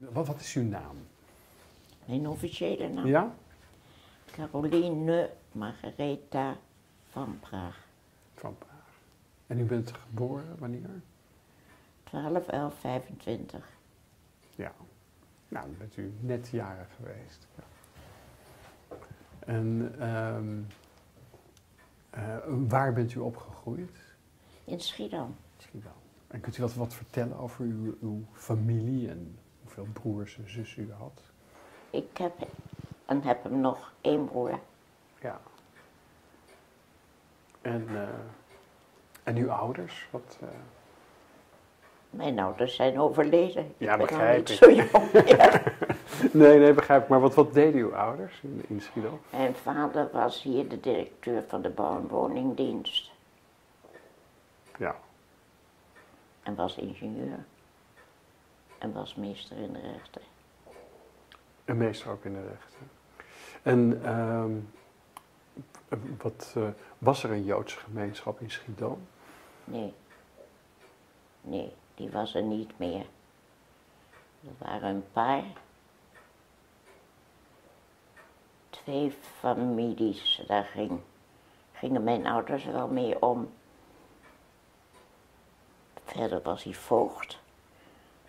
Wat is uw naam? Mijn officiële naam? Ja. Caroline Margaretha van Praag. Van Praag. En u bent geboren wanneer? 12-11-25. Ja. Nou, dan bent u net jaren geweest. Ja. En waar bent u opgegroeid? In Schiedam. Schiedam. En kunt u wat vertellen over uw familie en hoeveel broers en zussen u had? Ik heb hem nog 1 broer. Ja. En uw ouders? Wat, Mijn ouders zijn overleden. Ik ja, begrijp ik. Zo jong meer. nee, begrijp ik. Maar wat deden uw ouders in Schiedam? Mijn vader was hier de directeur van de bouw- en woningdienst. Ja. En was ingenieur. En was meester in de rechten. En meester ook in de rechten. En was er een Joodse gemeenschap in Schiedam? Nee. Nee, die was er niet meer. Er waren een paar. 2 families, daar gingen mijn ouders wel mee om. Verder was hij voogd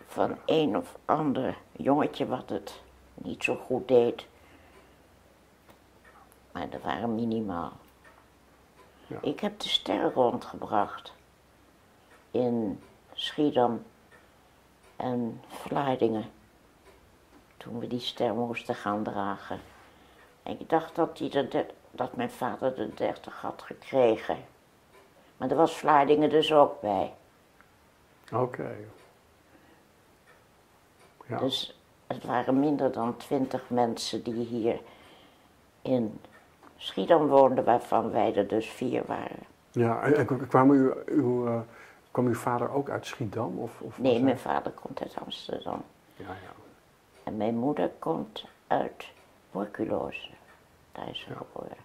van een of ander jongetje wat het niet zo goed deed. Maar dat waren minimaal. Ja. Ik heb de sterren rondgebracht in Schiedam en Vlaardingen toen we die ster moesten gaan dragen. En ik dacht dat mijn vader de 30 had gekregen. Maar daar was Vlaardingen dus ook bij. Oké. Okay. Ja. Dus het waren minder dan 20 mensen die hier in Schiedam woonden, waarvan wij er dus 4 waren. Ja, en kwam uw vader ook uit Schiedam? Of nee, mijn vader komt uit Amsterdam. Ja, ja. En mijn moeder komt uit Borculoze. Daar is ze geboren.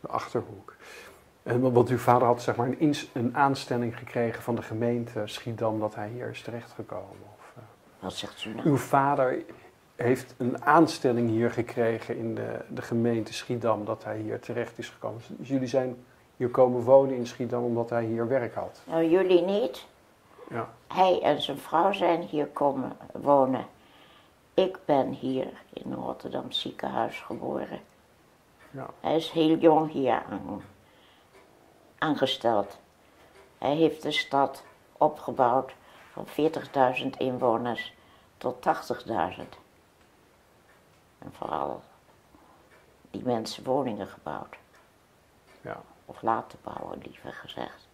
De Achterhoek. Want uw vader had zeg maar een aanstelling gekregen van de gemeente Schiedam dat hij hier is terechtgekomen. Wat zegt u nou? Uw vader heeft een aanstelling hier gekregen in de gemeente Schiedam dat hij hier terecht is gekomen. Dus jullie zijn hier komen wonen in Schiedam omdat hij hier werk had. Nou, jullie niet. Ja. Hij en zijn vrouw zijn hier komen wonen. Ik ben hier in een Rotterdam ziekenhuis geboren. Ja. Hij is heel jong hier aangesteld. Hij heeft de stad opgebouwd van 40.000 inwoners tot 80.000. En vooral die mensen woningen gebouwd. Ja. Of laten bouwen, liever gezegd.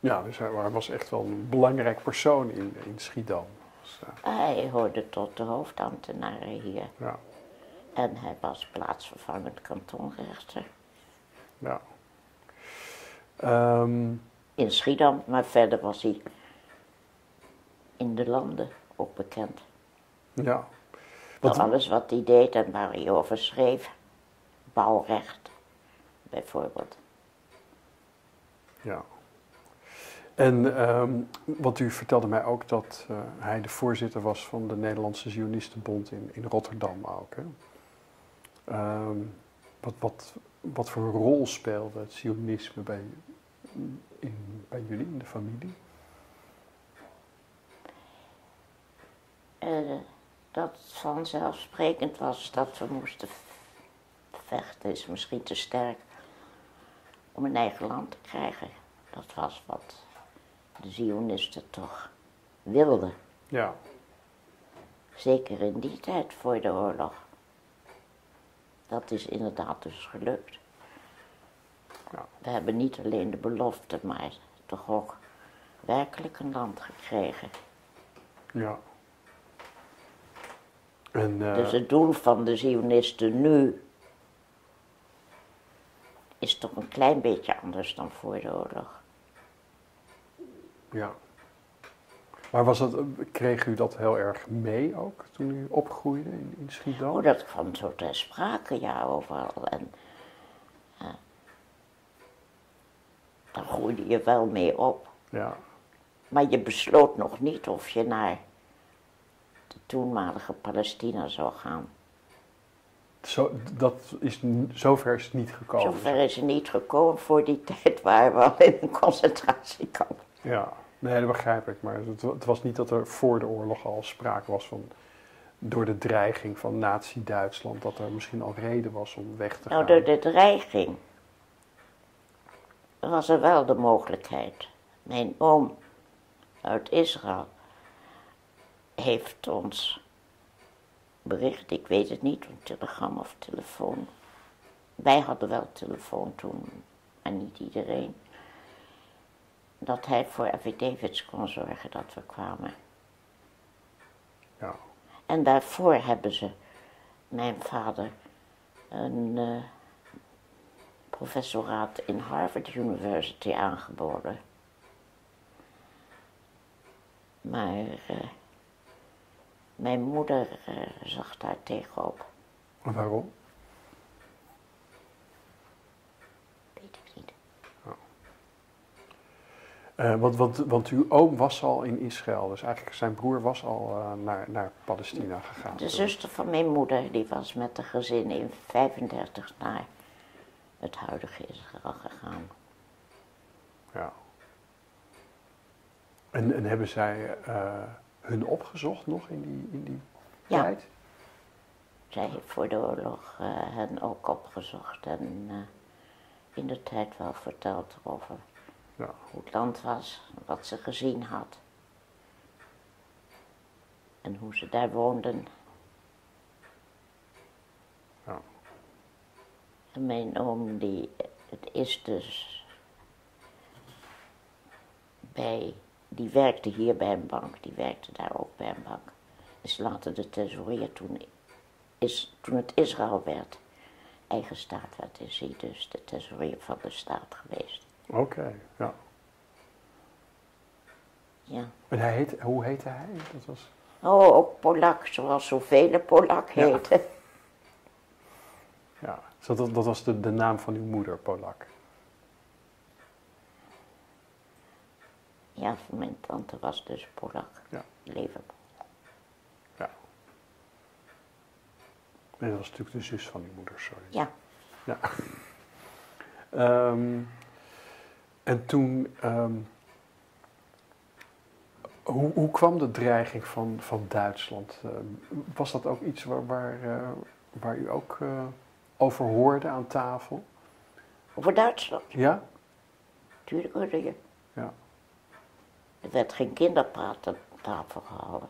Ja, dus hij was echt wel een belangrijk persoon in Schiedam. Dus, hij hoorde tot de hoofdambtenaren hier. Ja. En hij was plaatsvervangend kantonrechter. Ja. In Schiedam, maar verder was hij in de landen ook bekend. Ja. Door alles wat hij deed en waar hij over schreef. Bouwrecht, bijvoorbeeld. Ja. En want u vertelde mij ook dat hij de voorzitter was van de Nederlandse Zionistenbond in Rotterdam ook. Hè? Wat voor rol speelde het Zionisme bij jullie, in de familie? Dat vanzelfsprekend was dat we moesten vechten, is misschien te sterk, om een eigen land te krijgen. Dat was wat de Zionisten toch wilden. Ja. Zeker in die tijd voor de oorlog. Dat is inderdaad dus gelukt. Ja. We hebben niet alleen de belofte, maar toch ook werkelijk een land gekregen. Ja. Dus het doel van de Zionisten nu is toch een klein beetje anders dan voor de oorlog. Ja. Maar kreeg u dat heel erg mee ook, toen u opgroeide in Schiedam? Oh, dat kwam zo ter sprake, ja, overal. En daar groeide je wel mee op. Ja. Maar je besloot nog niet of je naar de toenmalige Palestina zou gaan. Zover is het niet gekomen? Zover is het niet gekomen. Voor die tijd waren we al in een concentratiekamp. Ja, nee, dat begrijp ik. Maar het was niet dat er voor de oorlog al sprake was van... door de dreiging van Nazi-Duitsland... dat er misschien al reden was om weg te gaan. Nou, door de dreiging... was er wel de mogelijkheid. Mijn oom uit Israël... heeft ons... bericht, ik weet het niet, een telegram of telefoon. Wij hadden wel telefoon toen, maar niet iedereen. Dat hij voor affidavits kon zorgen dat we kwamen. Ja. En daarvoor hebben ze, mijn vader, een professoraat in Harvard University aangeboden. Maar... mijn moeder zag daar tegenop. Waarom? Weet ik niet. Oh. Want uw oom was al in Israël, dus eigenlijk zijn broer was al naar Palestina gegaan. De zuster van mijn moeder, die was met de gezin in 1935 naar het huidige Israël gegaan. Ja. En hebben zij... hun opgezocht nog in die tijd? Zij heeft voor de oorlog hen ook opgezocht en in de tijd wel verteld over hoe het land was, wat ze gezien had en hoe ze daar woonden. Ja. En mijn oom, het is dus bij... Die werkte hier bij een bank, die werkte daar ook bij een bank. Dus later de thesaurier, toen het Israël werd, eigen staat werd, is hij dus de thesaurier van de staat geweest. Oké, ja. Ja. En hoe heette hij? Dat was... Oh, ook Polak, zoals zoveel Polak heette. Ja, ja. Dat was de naam van uw moeder, Polak. Ja, mijn tante was dus Polak, Leverpol. Ja. En dat was natuurlijk de zus van uw moeder, sorry. Ja. Ja. En toen, hoe kwam de dreiging van Duitsland? Was dat ook iets waar u ook over hoorde aan tafel? Over Duitsland? Ja. Tuurlijk hoorde je. Ja. Er werd geen kinderpraat aan tafel gehouden.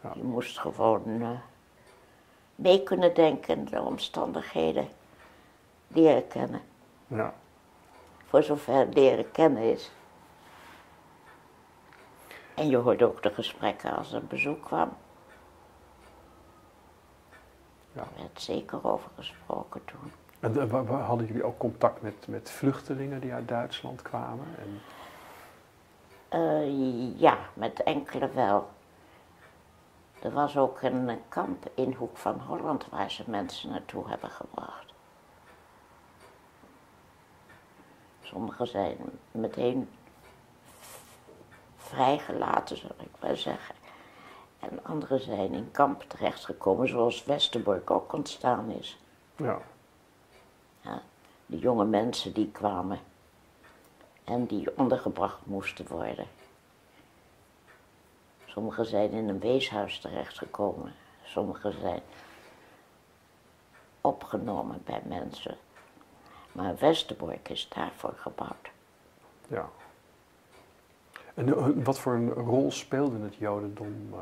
Ja. Je moest gewoon mee kunnen denken, de omstandigheden leren kennen. Ja. Voor zover leren kennen is. En je hoorde ook de gesprekken als er bezoek kwam. Ja. Er werd zeker over gesproken toen. En hadden jullie ook contact met vluchtelingen die uit Duitsland kwamen? En... ja, met enkele wel. Er was ook een kamp in Hoek van Holland waar ze mensen naartoe hebben gebracht. Sommigen zijn meteen vrijgelaten, zal ik maar zeggen. En anderen zijn in kamp terechtgekomen, zoals Westerbork ook ontstaan is. Ja. Ja, de jonge mensen die kwamen. En die ondergebracht moesten worden. Sommigen zijn in een weeshuis terechtgekomen. Sommigen zijn opgenomen bij mensen. Maar Westerbork is daarvoor gebouwd. Ja. En wat voor een rol speelde het Jodendom?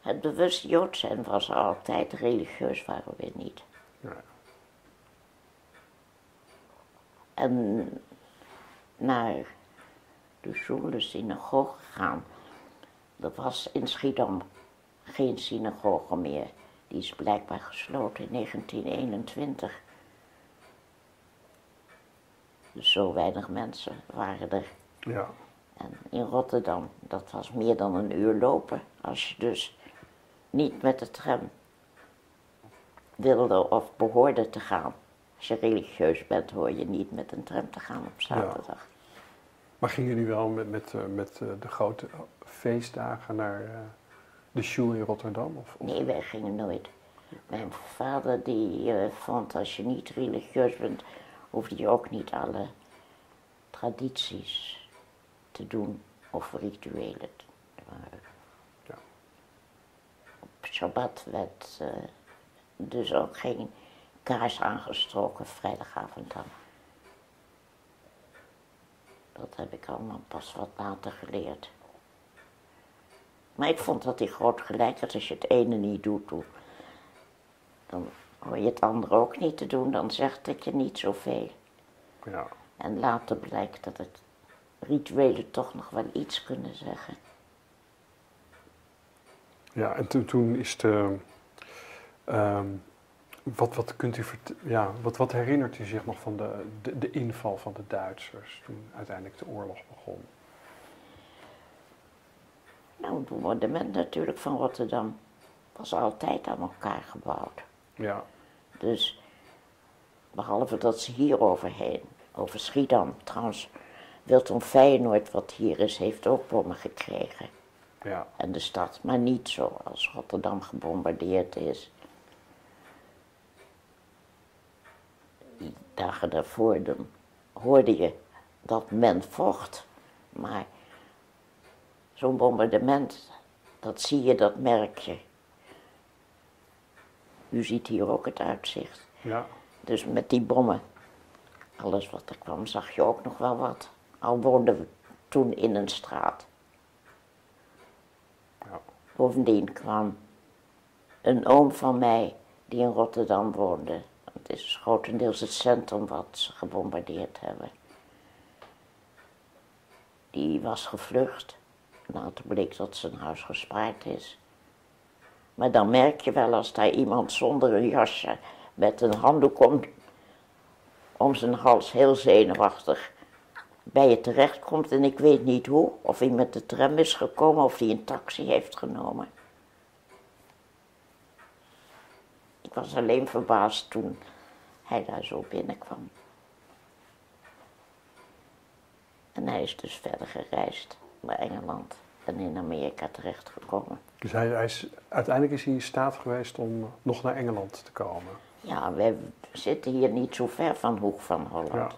Het bewust Jood zijn was er altijd, religieus waren we niet. Nee. En... naar de Sjoele synagoge gaan. Er was in Schiedam geen synagoge meer. Die is blijkbaar gesloten in 1921. Dus zo weinig mensen waren er. Ja. En in Rotterdam, dat was meer dan een uur lopen. Als je dus niet met de tram wilde of behoorde te gaan. Als je religieus bent, hoor je niet met een tram te gaan op zaterdag. Ja. Maar gingen jullie wel met de grote feestdagen naar de Sjoel in Rotterdam? Of? Nee, wij gingen nooit. Mijn vader die vond, als je niet religieus bent, hoefde je ook niet alle tradities te doen of rituelen. Ja. Op Sabbat werd dus ook geen kaars aangestoken vrijdagavond dan. Dat heb ik allemaal pas wat later geleerd. Maar ik vond dat hij groot gelijk had. Als je het ene niet doet, dan hoor je het andere ook niet te doen. Dan zegt het je niet zoveel. Ja. En later blijkt dat het rituelen toch nog wel iets kunnen zeggen. Ja, en toen is de... Wat kunt u wat herinnert u zich nog van de inval van de Duitsers toen uiteindelijk de oorlog begon? Nou, het bombardement natuurlijk van Rotterdam was altijd aan elkaar gebouwd. Ja. Dus, behalve dat ze hier overheen, over Schiedam, trouwens, Wilton Fijenoord, wat hier is, heeft ook bommen gekregen. Ja. En de stad, maar niet zo als Rotterdam gebombardeerd is. Die dagen daarvoor dan hoorde je dat men vocht, maar zo'n bombardement, dat zie je, dat merk je. U ziet hier ook het uitzicht. Ja. Dus met die bommen, alles wat er kwam, zag je ook nog wel wat. Al woonden we toen in een straat. Ja. Bovendien kwam een oom van mij die in Rotterdam woonde. Het is grotendeels het centrum wat ze gebombardeerd hebben. Die was gevlucht. Later bleek dat zijn huis gespaard is. Maar dan merk je wel als daar iemand zonder een jasje met een handdoek om zijn hals, heel zenuwachtig, bij je terechtkomt. En ik weet niet hoe, of hij met de tram is gekomen of hij een taxi heeft genomen. Ik was alleen verbaasd toen hij daar zo binnenkwam. En hij is dus verder gereisd naar Engeland en in Amerika terechtgekomen. Dus uiteindelijk is hij in staat geweest om nog naar Engeland te komen? Ja, wij zitten hier niet zo ver van Hoek van Holland. Ja.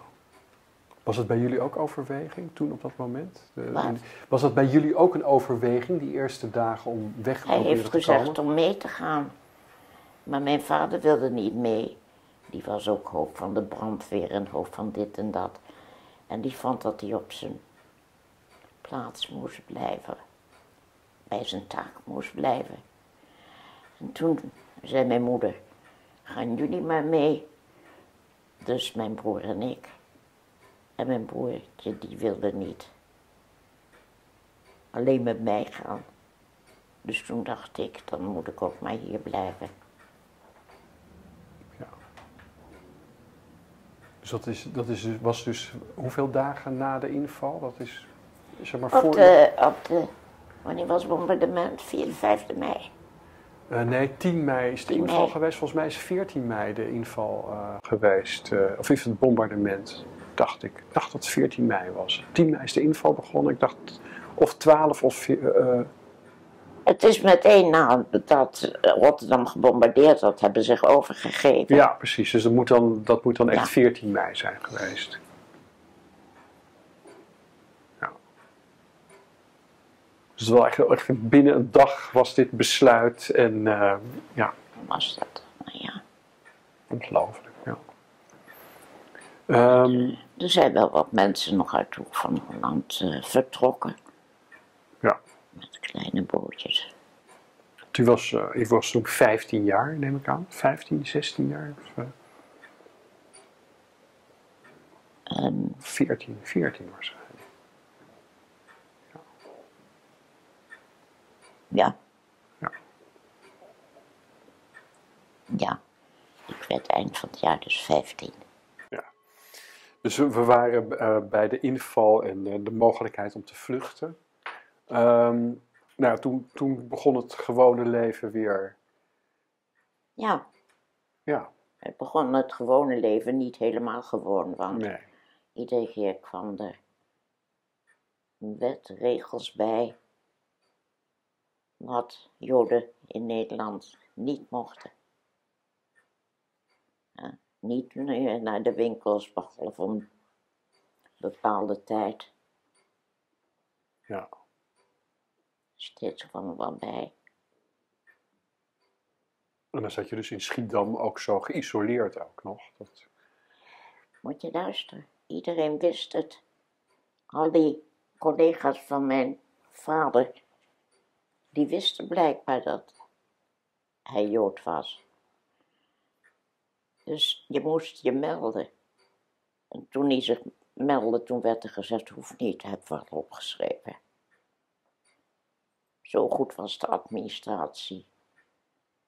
Was het bij jullie ook overweging toen op dat moment? Was dat bij jullie ook een overweging, die eerste dagen, om weg te proberen te komen? Hij heeft gezegd om mee te gaan. Maar mijn vader wilde niet mee. Die was ook hoofd van de brandweer en hoofd van dit en dat. En die vond dat hij op zijn plaats moest blijven. Bij zijn taak moest blijven. En toen zei mijn moeder, gaan jullie maar mee. Dus mijn broer en ik. En mijn broertje die wilde niet. Alleen met mij gaan. Dus toen dacht ik, dan moet ik ook maar hier blijven. Dus was dus hoeveel dagen na de inval? Dat is, zeg maar, wanneer was het bombardement? 4e, 5e mei? Nee, 10 mei is de inval geweest. Volgens mij is 14 mei de inval geweest. Of is het bombardement, dacht ik. Ik dacht dat het 14 mei was. 10 mei is de inval begonnen. Ik dacht of 12 of... Het is meteen nadat Rotterdam gebombardeerd had, hebben ze zich overgegeven. Ja, precies. Dus dat moet dan echt 14 mei zijn geweest. Ja. Dus wel echt binnen een dag was dit besluit en ja. Was dat, ja. Ongelooflijk, ja. Er zijn wel wat mensen nog uit de Hoek van Holland vertrokken. Ja. Met kleine bootjes. Ik was toen 15 jaar, neem ik aan. 15, 16 jaar? Of, 14 was hij. Ja. Ja. Ja. Ja. Ik werd eind van het jaar dus 15. Ja. Dus we waren bij de inval en de mogelijkheid om te vluchten. Nou, toen begon het gewone leven weer. Ja. Ja. Het begon het gewone leven, niet helemaal gewoon, want iedere keer kwam er wetregels bij wat Joden in Nederland niet mochten. Ja, niet naar de winkels, behalve om een bepaalde tijd. Ja. Steeds kwam er wel bij. En dan zat je dus in Schiedam ook zo geïsoleerd ook nog. Dat... Moet je luisteren. Iedereen wist het. Al die collega's van mijn vader, die wisten blijkbaar dat hij Jood was. Dus je moest je melden. En toen hij zich meldde, toen werd er gezegd, hoeft niet, heb wat opgeschreven. Zo goed was de administratie.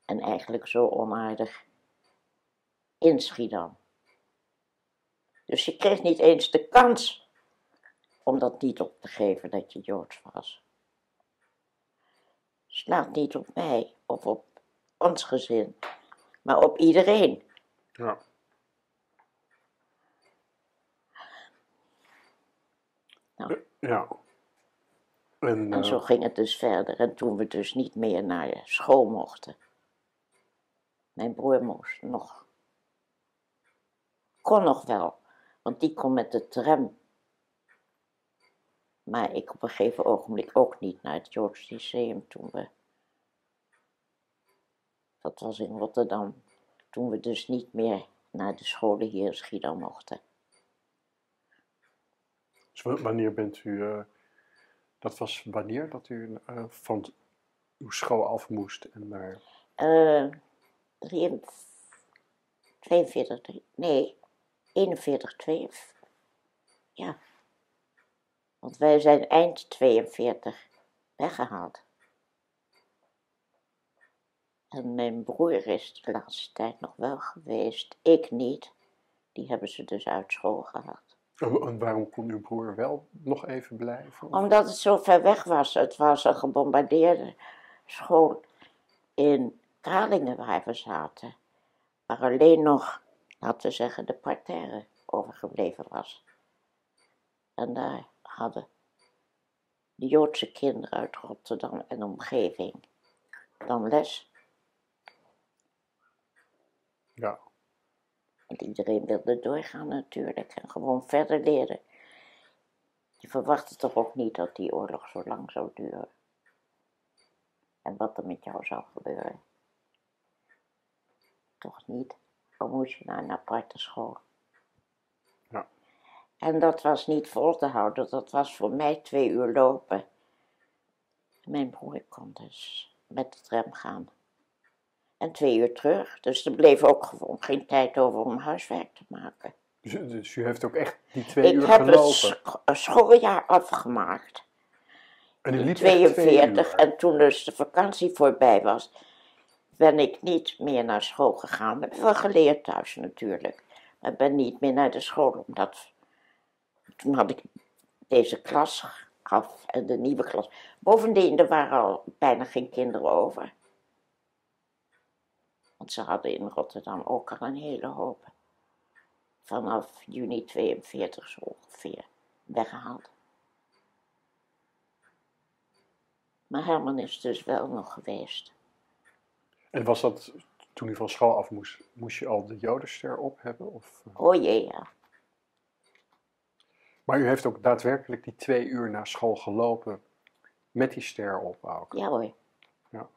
En eigenlijk zo onaardig in Schiedam. Dus je kreeg niet eens de kans om dat niet op te geven dat je Joods was. Slaat niet op mij of op ons gezin, maar op iedereen. Ja. Nou. Ja. En zo ging het dus verder. En toen we dus niet meer naar school mochten. Mijn broer moest nog. Kon nog wel, want die kon met de tram. Maar ik op een gegeven ogenblik ook niet naar het Joods Lyceum toen we... Dat was in Rotterdam. Toen we dus niet meer naar de scholen hier in Schiedam mochten. Dus wanneer bent u... dat was wanneer dat u van uw school af moest en naar... 41, 42. Ja. Want wij zijn eind 42 weggehaald. En mijn broer is de laatste tijd nog wel geweest. Ik niet. Die hebben ze dus uit school gehaald. En waarom kon uw broer wel nog even blijven? Omdat het zo ver weg was. Het was een gebombardeerde school in Kralingen waar we zaten. Waar alleen nog, laten we zeggen, de parterre overgebleven was. En daar hadden de Joodse kinderen uit Rotterdam en omgeving dan les. Ja. Want iedereen wilde doorgaan natuurlijk en gewoon verder leren. Je verwachtte toch ook niet dat die oorlog zo lang zou duren. En wat er met jou zou gebeuren. Toch niet. Dan moest je naar een aparte school. Ja. En dat was niet vol te houden. Dat was voor mij 2 uur lopen. Mijn broer kon dus met de tram gaan. En 2 uur terug. Dus er bleef ook gewoon geen tijd over om huiswerk te maken. Dus u heeft ook echt die 2 uur gelopen? Ik heb het schooljaar afgemaakt. En u liep in 42. En toen dus de vakantie voorbij was... ben ik niet meer naar school gegaan. Dat hebben we geleerd thuis natuurlijk. Maar ben niet meer naar de school, omdat... Toen had ik deze klas af en de nieuwe klas. Bovendien, er waren al bijna geen kinderen over. Want ze hadden in Rotterdam ook al een hele hoop. Vanaf juni 42 zo ongeveer weggehaald. Maar Herman is dus wel nog geweest. En was dat, toen u van school af moest, moest je al de Jodenster op hebben? Of? Oh jee, ja. Maar u heeft ook daadwerkelijk die 2 uur naar school gelopen met die ster op ook? Ja hoor. Ja.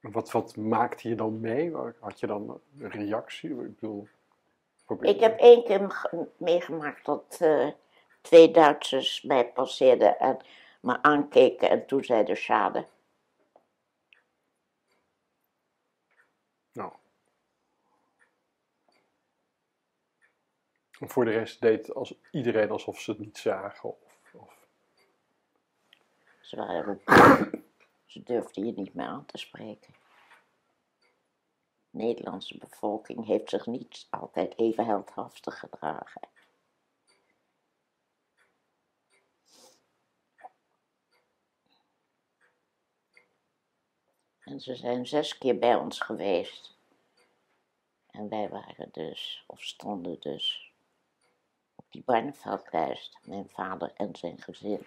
Wat maakte je dan mee? Had je dan een reactie? Ik bedoel, ik heb 1 keer meegemaakt dat 2 Duitsers mij passeerden en me aankeken en toen zeiden schade. Nou. En voor de rest deed iedereen alsof ze het niet zagen? Of... Ze waren ook... Ze durfden je niet meer aan te spreken. De Nederlandse bevolking heeft zich niet altijd even heldhaftig gedragen. En ze zijn 6 keer bij ons geweest. En wij waren dus, of stonden dus... die Barneveld reist, mijn vader en zijn gezin.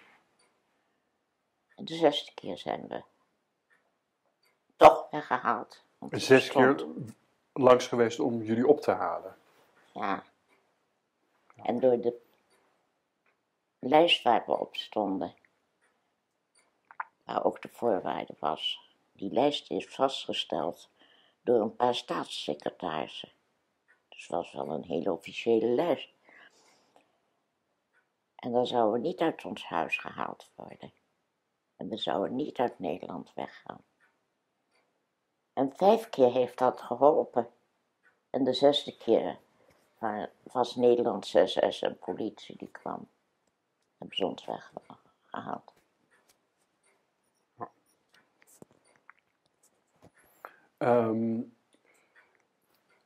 En de 6e keer zijn we toch weggehaald. 6 keer langs geweest om jullie op te halen? Ja. En door de lijst waar we op stonden, waar ook de voorwaarde was, die lijst is vastgesteld door een paar staatssecretarissen. Dus het was wel een hele officiële lijst. En dan zouden we niet uit ons huis gehaald worden. En we zouden niet uit Nederland weggaan. En 5 keer heeft dat geholpen. En de 6e keer was Nederland 6S en politie die kwam. Hebben ze ons weggehaald.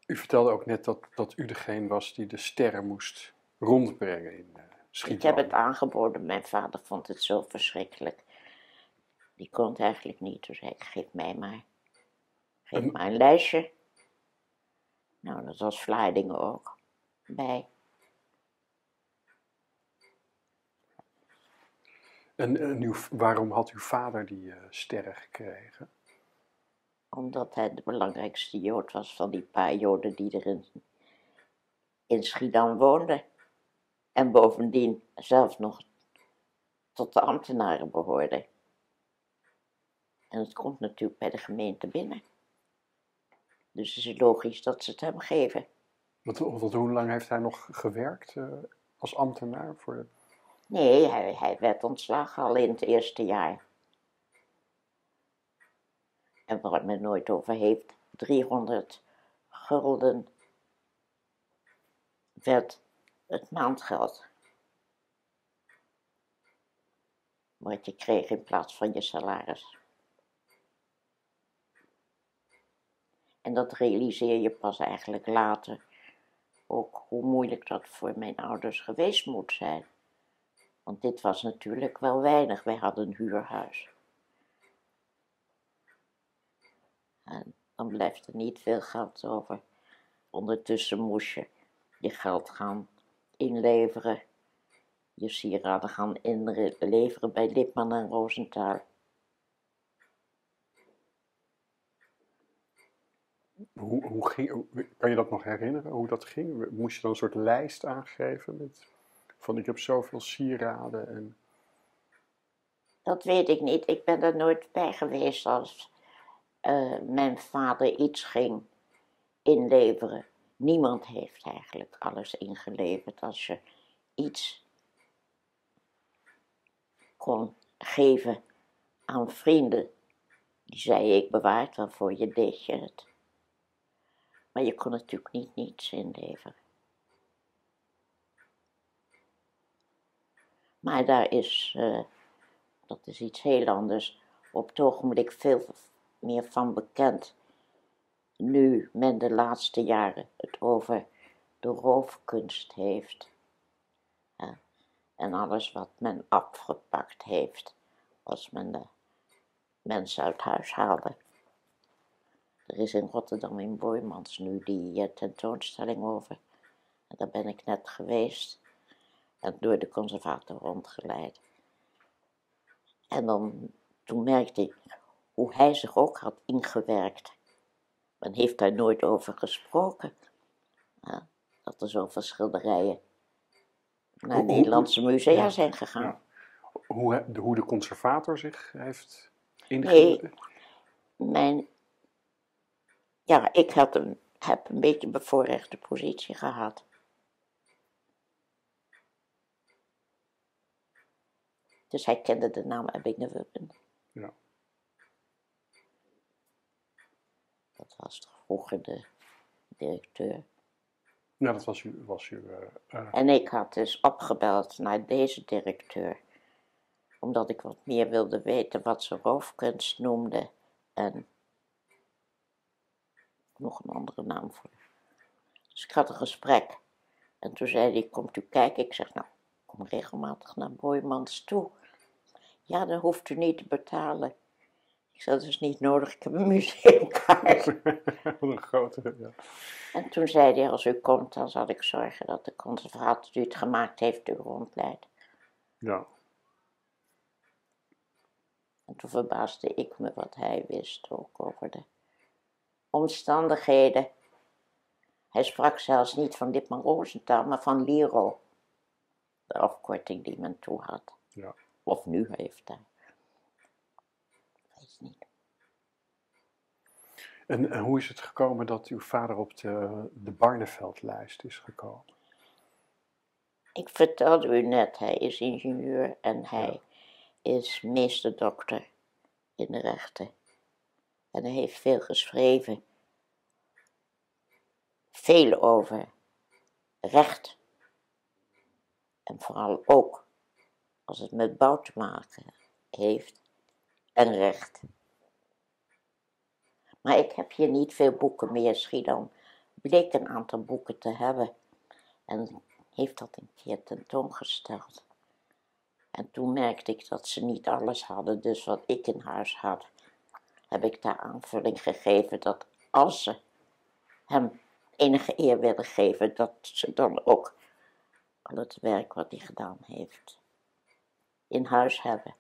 U vertelde ook net dat u degene was die de sterren moest rondbrengen in Schiedam. Ik heb het aangeboden. Mijn vader vond het zo verschrikkelijk. Die kon het eigenlijk niet, dus hij geef mij maar. Geef maar een lijstje. Nou, dat was Vlaardingen ook bij. En waarom had uw vader die sterren gekregen? Omdat hij de belangrijkste Jood was van die paar Joden die er in Schiedam woonden. En bovendien zelf nog tot de ambtenaren behoorde. En het komt natuurlijk bij de gemeente binnen. Dus het is logisch dat ze het hem geven. Want hoe lang heeft hij nog gewerkt als ambtenaar? Nee, hij werd ontslagen al in het eerste jaar. En waar men nooit over heeft, 300 gulden werd het maandgeld. Wat je kreeg in plaats van je salaris. En dat realiseer je pas eigenlijk later. Ook hoe moeilijk dat voor mijn ouders geweest moet zijn. Want dit was natuurlijk wel weinig. Wij hadden een huurhuis. En dan blijft er niet veel geld over. Ondertussen moest je geld gaan inleveren. Je sieraden gaan inleveren bij Lipman en Rosenthal. Hoe ging, kan je dat nog herinneren, hoe dat ging? Moest je dan een soort lijst aangeven met van ik heb zoveel sieraden en... Dat weet ik niet. Ik ben er nooit bij geweest als mijn vader iets ging inleveren. Niemand heeft eigenlijk alles ingeleverd. Als je iets kon geven aan vrienden, die zei ik bewaard, waarvoor je deed je het. Maar je kon natuurlijk niet niets inleveren. Maar daar is, dat is iets heel anders, op het ogenblik veel meer van bekend. Nu men de laatste jaren het over de roofkunst heeft. En alles wat men afgepakt heeft, als men de mensen uit huis haalde. Er is in Rotterdam in Boijmans nu die tentoonstelling over. En daar ben ik net geweest. En door de conservator rondgeleid. En toen merkte ik hoe hij zich ook had ingewerkt. Men heeft daar nooit over gesproken. Ja, dat er zoveel schilderijen naar Nederlandse musea zijn gegaan. Ja. Hoe de conservator zich heeft ingewerkt? Nee, ja, ik heb een beetje een bevoorrechte positie gehad. Dus hij kende de naam Ebbinge Wubben. Ja. Dat was toch vroeger de directeur. Ja, dat was u. En ik had dus opgebeld naar deze directeur. Omdat ik wat meer wilde weten wat ze roofkunst noemde. En nog een andere naam voor. Dus ik had een gesprek. En toen zei hij, komt u kijken? Ik zeg, nou, kom regelmatig naar Boijmans toe. Ja, dan hoeft u niet te betalen. Ik zei, dat is niet nodig, ik heb een museumkaart. Wat een grote, ja. En toen zei hij, als u komt, dan zal ik zorgen dat de conservator die het gemaakt heeft, u rondleidt. Ja. En toen verbaasde ik me wat hij wist, ook over de omstandigheden. Hij sprak zelfs niet van Lipman Rosenthal, maar van Liro. De afkorting die men toe had. Ja. Of nu heeft hij. Weet je niet. En hoe is het gekomen dat uw vader op de Barneveldlijst is gekomen? Ik vertelde u net, hij is ingenieur en hij is meesterdokter in de rechten. En hij heeft veel geschreven. Veel over recht. En vooral ook als het met bouw te maken heeft en recht. Maar ik heb hier niet veel boeken meer. Schiedam bleek een aantal boeken te hebben en heeft dat een keer tentoongesteld. En toen merkte ik dat ze niet alles hadden, dus wat ik in huis had, heb ik daar aanvulling gegeven dat als ze hem enige eer willen geven, dat ze dan ook al het werk wat hij gedaan heeft in huis hebben.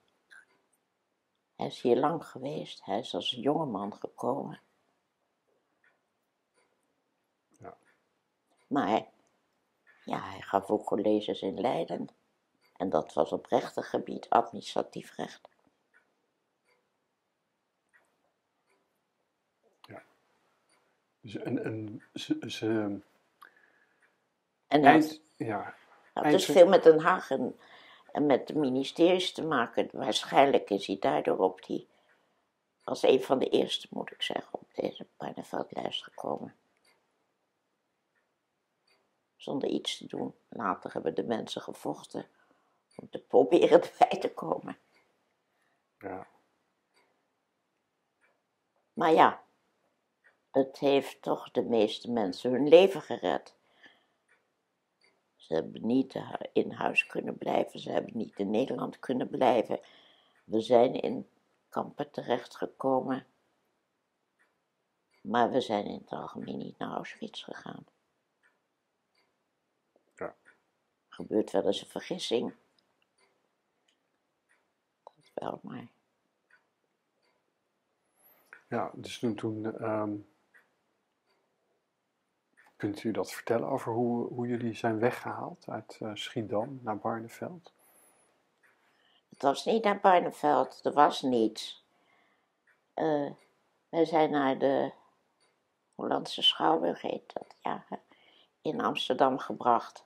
Hij is hier lang geweest, hij is als jongeman gekomen. Ja. Maar ja, hij gaf ook colleges in Leiden en dat was op rechtengebied, administratief recht. Ja. Het is veel met Den Haag en met de ministeries te maken. Waarschijnlijk is hij daardoor op die, als een van de eerste moet ik zeggen, op deze Barneveldlijst gekomen. Zonder iets te doen. Later hebben de mensen gevochten om te proberen erbij te komen. Ja. Maar ja, het heeft toch de meeste mensen hun leven gered. Ze hebben niet in huis kunnen blijven, ze hebben niet in Nederland kunnen blijven. We zijn in kampen terechtgekomen, maar we zijn in het algemeen niet naar Auschwitz gegaan. Ja. Gebeurt wel eens een vergissing. Dat wel, maar. Ja, dus toen kunt u dat vertellen over hoe jullie zijn weggehaald uit Schiedam naar Barneveld? Het was niet naar Barneveld, er was niets. Wij zijn naar de Hollandse Schouwburg, heet dat, ja, in Amsterdam gebracht.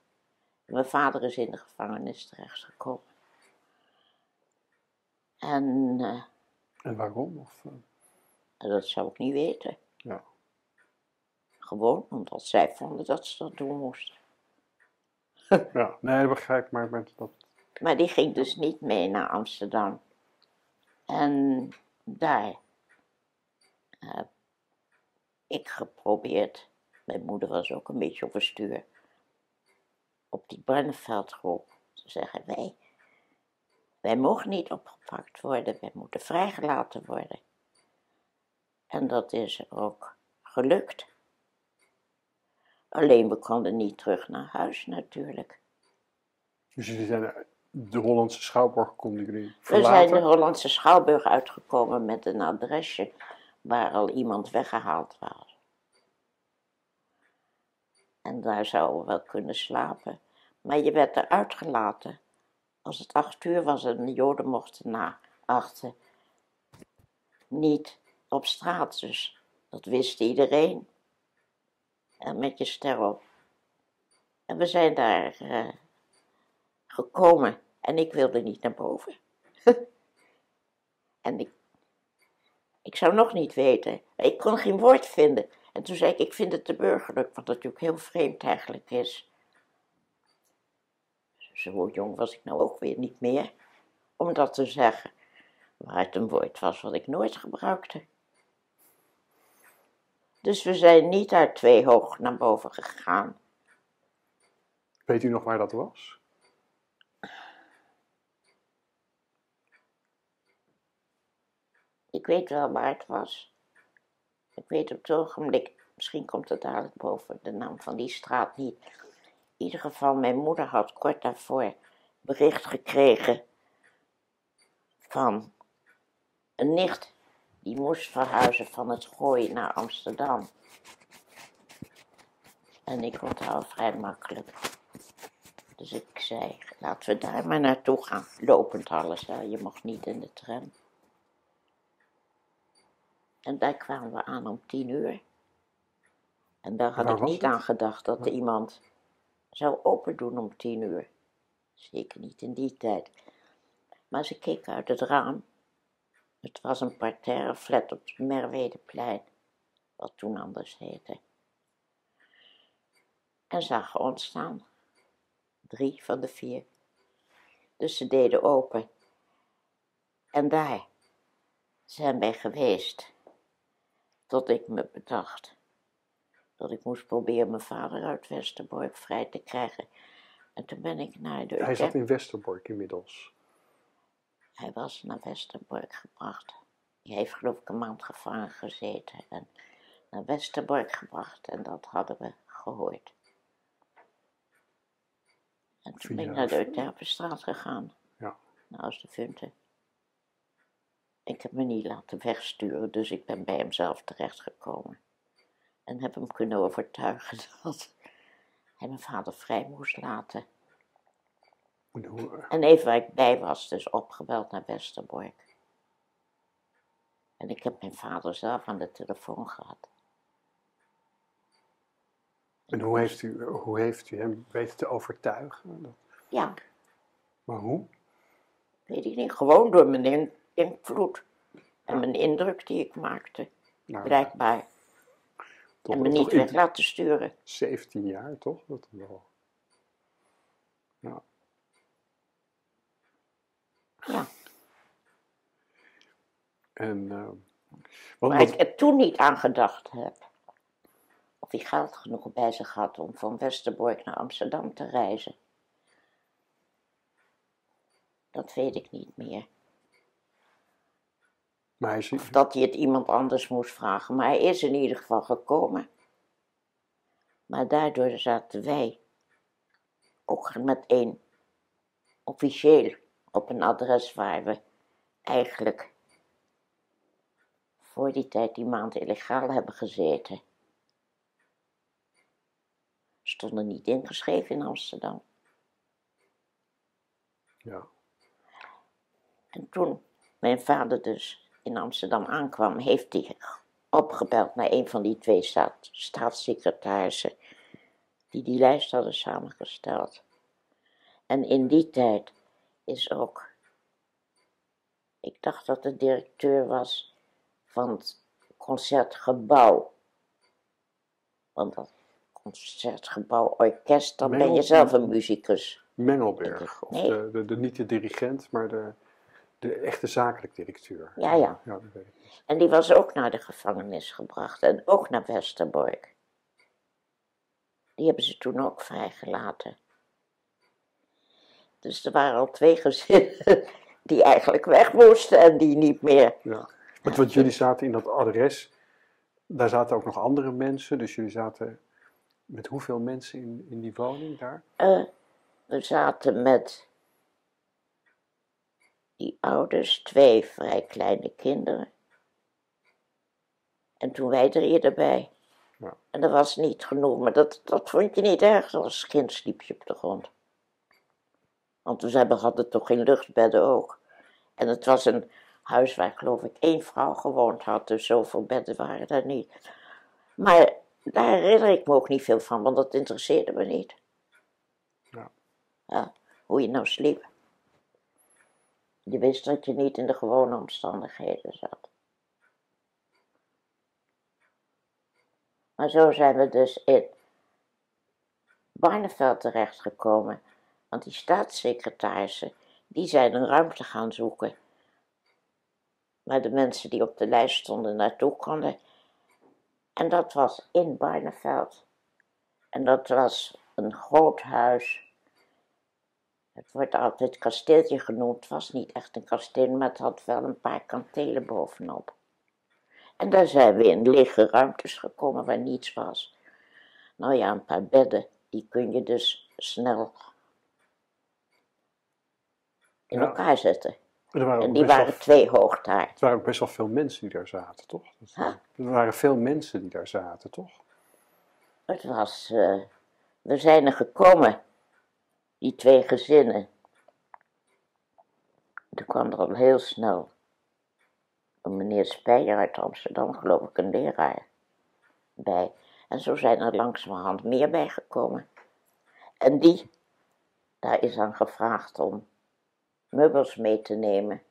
Mijn vader is in de gevangenis terechtgekomen. En waarom? Dat zou ik niet weten. Ja. Gewoon omdat zij vonden dat ze dat doen moesten. Ja, nee, begrijp ik, maar dat. Maar die ging dus niet mee naar Amsterdam. En daar heb ik geprobeerd, mijn moeder was ook een beetje overstuur, op die Barneveldgroep te zeggen: wij mogen niet opgepakt worden, wij moeten vrijgelaten worden. En dat is ook gelukt. Alleen we konden niet terug naar huis natuurlijk. Dus jullie zijn de Hollandse Schouwburg konden jullie verlaten? We zijn de Hollandse Schouwburg uitgekomen met een adresje waar al iemand weggehaald was. En daar zouden we wel kunnen slapen. Maar je werd eruit gelaten. Als het 8 uur was en de Joden mochten na 8 niet op straat. Dus dat wist iedereen. En met je ster op. En we zijn daar gekomen. En ik wilde niet naar boven. En ik zou nog niet weten. Ik kon geen woord vinden. En toen zei ik vind het te burgerlijk. Wat natuurlijk heel vreemd eigenlijk is. Zo jong was ik nou ook weer niet meer. Om dat te zeggen. Maar het een woord was wat ik nooit gebruikte. Dus we zijn niet uit 2 hoog naar boven gegaan. Weet u nog waar dat was? Ik weet wel waar het was. Ik weet op het ogenblik, misschien komt het dadelijk boven, de naam van die straat niet. In ieder geval, mijn moeder had kort daarvoor bericht gekregen van een nicht die moest verhuizen van het Gooi naar Amsterdam. En ik onthoud vrij makkelijk. Dus ik zei, laten we daar maar naartoe gaan. Lopend alles, hè? Je mocht niet in de tram. En daar kwamen we aan om 10 uur. En daar had ik niet aan gedacht dat iemand zou open doen om 10 uur. Zeker niet in die tijd. Maar ze keek uit het raam. Het was een parterre flat op het Merwedeplein, wat toen anders heette. En zagen ons staan. 3 van de 4. Dus ze deden open. En daar zijn wij geweest. Tot ik me bedacht dat ik moest proberen mijn vader uit Westerbork vrij te krijgen. En toen ben ik naar de... Hij zat in Westerbork inmiddels. Hij was naar Westerbork gebracht. Hij heeft geloof ik een maand gevangen gezeten. En naar Westerbork gebracht. En dat hadden we gehoord. En toen ben ik naar de Euterpenstraat gegaan. Ja. Naar As de Funte. Ik heb me niet laten wegsturen, dus ik ben bij hem zelf terechtgekomen. En heb hem kunnen overtuigen dat hij mijn vader vrij moest laten. En even waar ik bij was, dus opgebeld naar Westerbork. En ik heb mijn vader zelf aan de telefoon gehad. En hoe heeft u hem weten te overtuigen? Ja. Maar hoe? Weet ik niet, gewoon door mijn invloed. En mijn indruk die ik maakte, nou, blijkbaar. Toch, en me niet weg laten sturen. 17 jaar toch? Dat wel. Ja. Ja. En, waar ik er toen niet aan gedacht heb. Of hij geld genoeg bij zich had om van Westerbork naar Amsterdam te reizen. Dat weet ik niet meer. Maar hij is... Of dat hij het iemand anders moest vragen. Maar hij is in ieder geval gekomen. Maar daardoor zaten wij ook met één officieel op een adres waar we eigenlijk voor die tijd die maand illegaal hebben gezeten. Stonden niet ingeschreven in Amsterdam. Ja. En toen mijn vader dus in Amsterdam aankwam, heeft hij opgebeld naar een van die 2 staatssecretarissen die die lijst hadden samengesteld. En in die tijd is ook, ik dacht dat de directeur was van het Concertgebouw. Want dat Concertgebouw, orkest, dan ben je zelf een muzikus. Mengelberg, of nee. Niet de dirigent, maar de echte zakelijk directeur. Ja, ja. Ja, dat weet ik. En die was ook naar de gevangenis gebracht en ook naar Westerbork. Die hebben ze toen ook vrijgelaten. Dus er waren al 2 gezinnen die eigenlijk weg moesten en die niet meer. Ja. Want jullie zaten in dat adres, daar zaten ook nog andere mensen, dus jullie zaten met hoeveel mensen in die woning daar? We zaten met die ouders, 2 vrij kleine kinderen. En toen wij 3 erbij. Ja. En dat was niet genoeg, maar dat vond je niet erg, als kind sliep je op de grond. Want we hadden toch geen luchtbedden ook. En het was een huis waar geloof ik 1 vrouw gewoond had, dus zoveel bedden waren daar niet. Maar daar herinner ik me ook niet veel van, want dat interesseerde me niet. Ja. Ja, hoe je nou sliep. Je wist dat je niet in de gewone omstandigheden zat. Maar zo zijn we dus in Barneveld terechtgekomen. Want die staatssecretarissen, die zijn een ruimte gaan zoeken. Maar de mensen die op de lijst stonden naartoe konden. En dat was in Barneveld. En dat was een groot huis. Het wordt altijd kasteeltje genoemd, het was niet echt een kasteel, maar het had wel een paar kantelen bovenop. En daar zijn we in lege ruimtes gekomen waar niets was. Nou ja, een paar bedden, die kun je dus snel in elkaar zetten. En die waren twee hoog daar. Er waren ook best wel veel mensen die daar zaten, toch? Er waren veel mensen die daar zaten, toch? Het was... we zijn er gekomen, die twee gezinnen. Toen kwam er al heel snel een meneer Speijer uit Amsterdam, geloof ik, een leraar bij. En zo zijn er langzamerhand meer bij gekomen. En die, daar is aan gevraagd om meubels mee te nemen.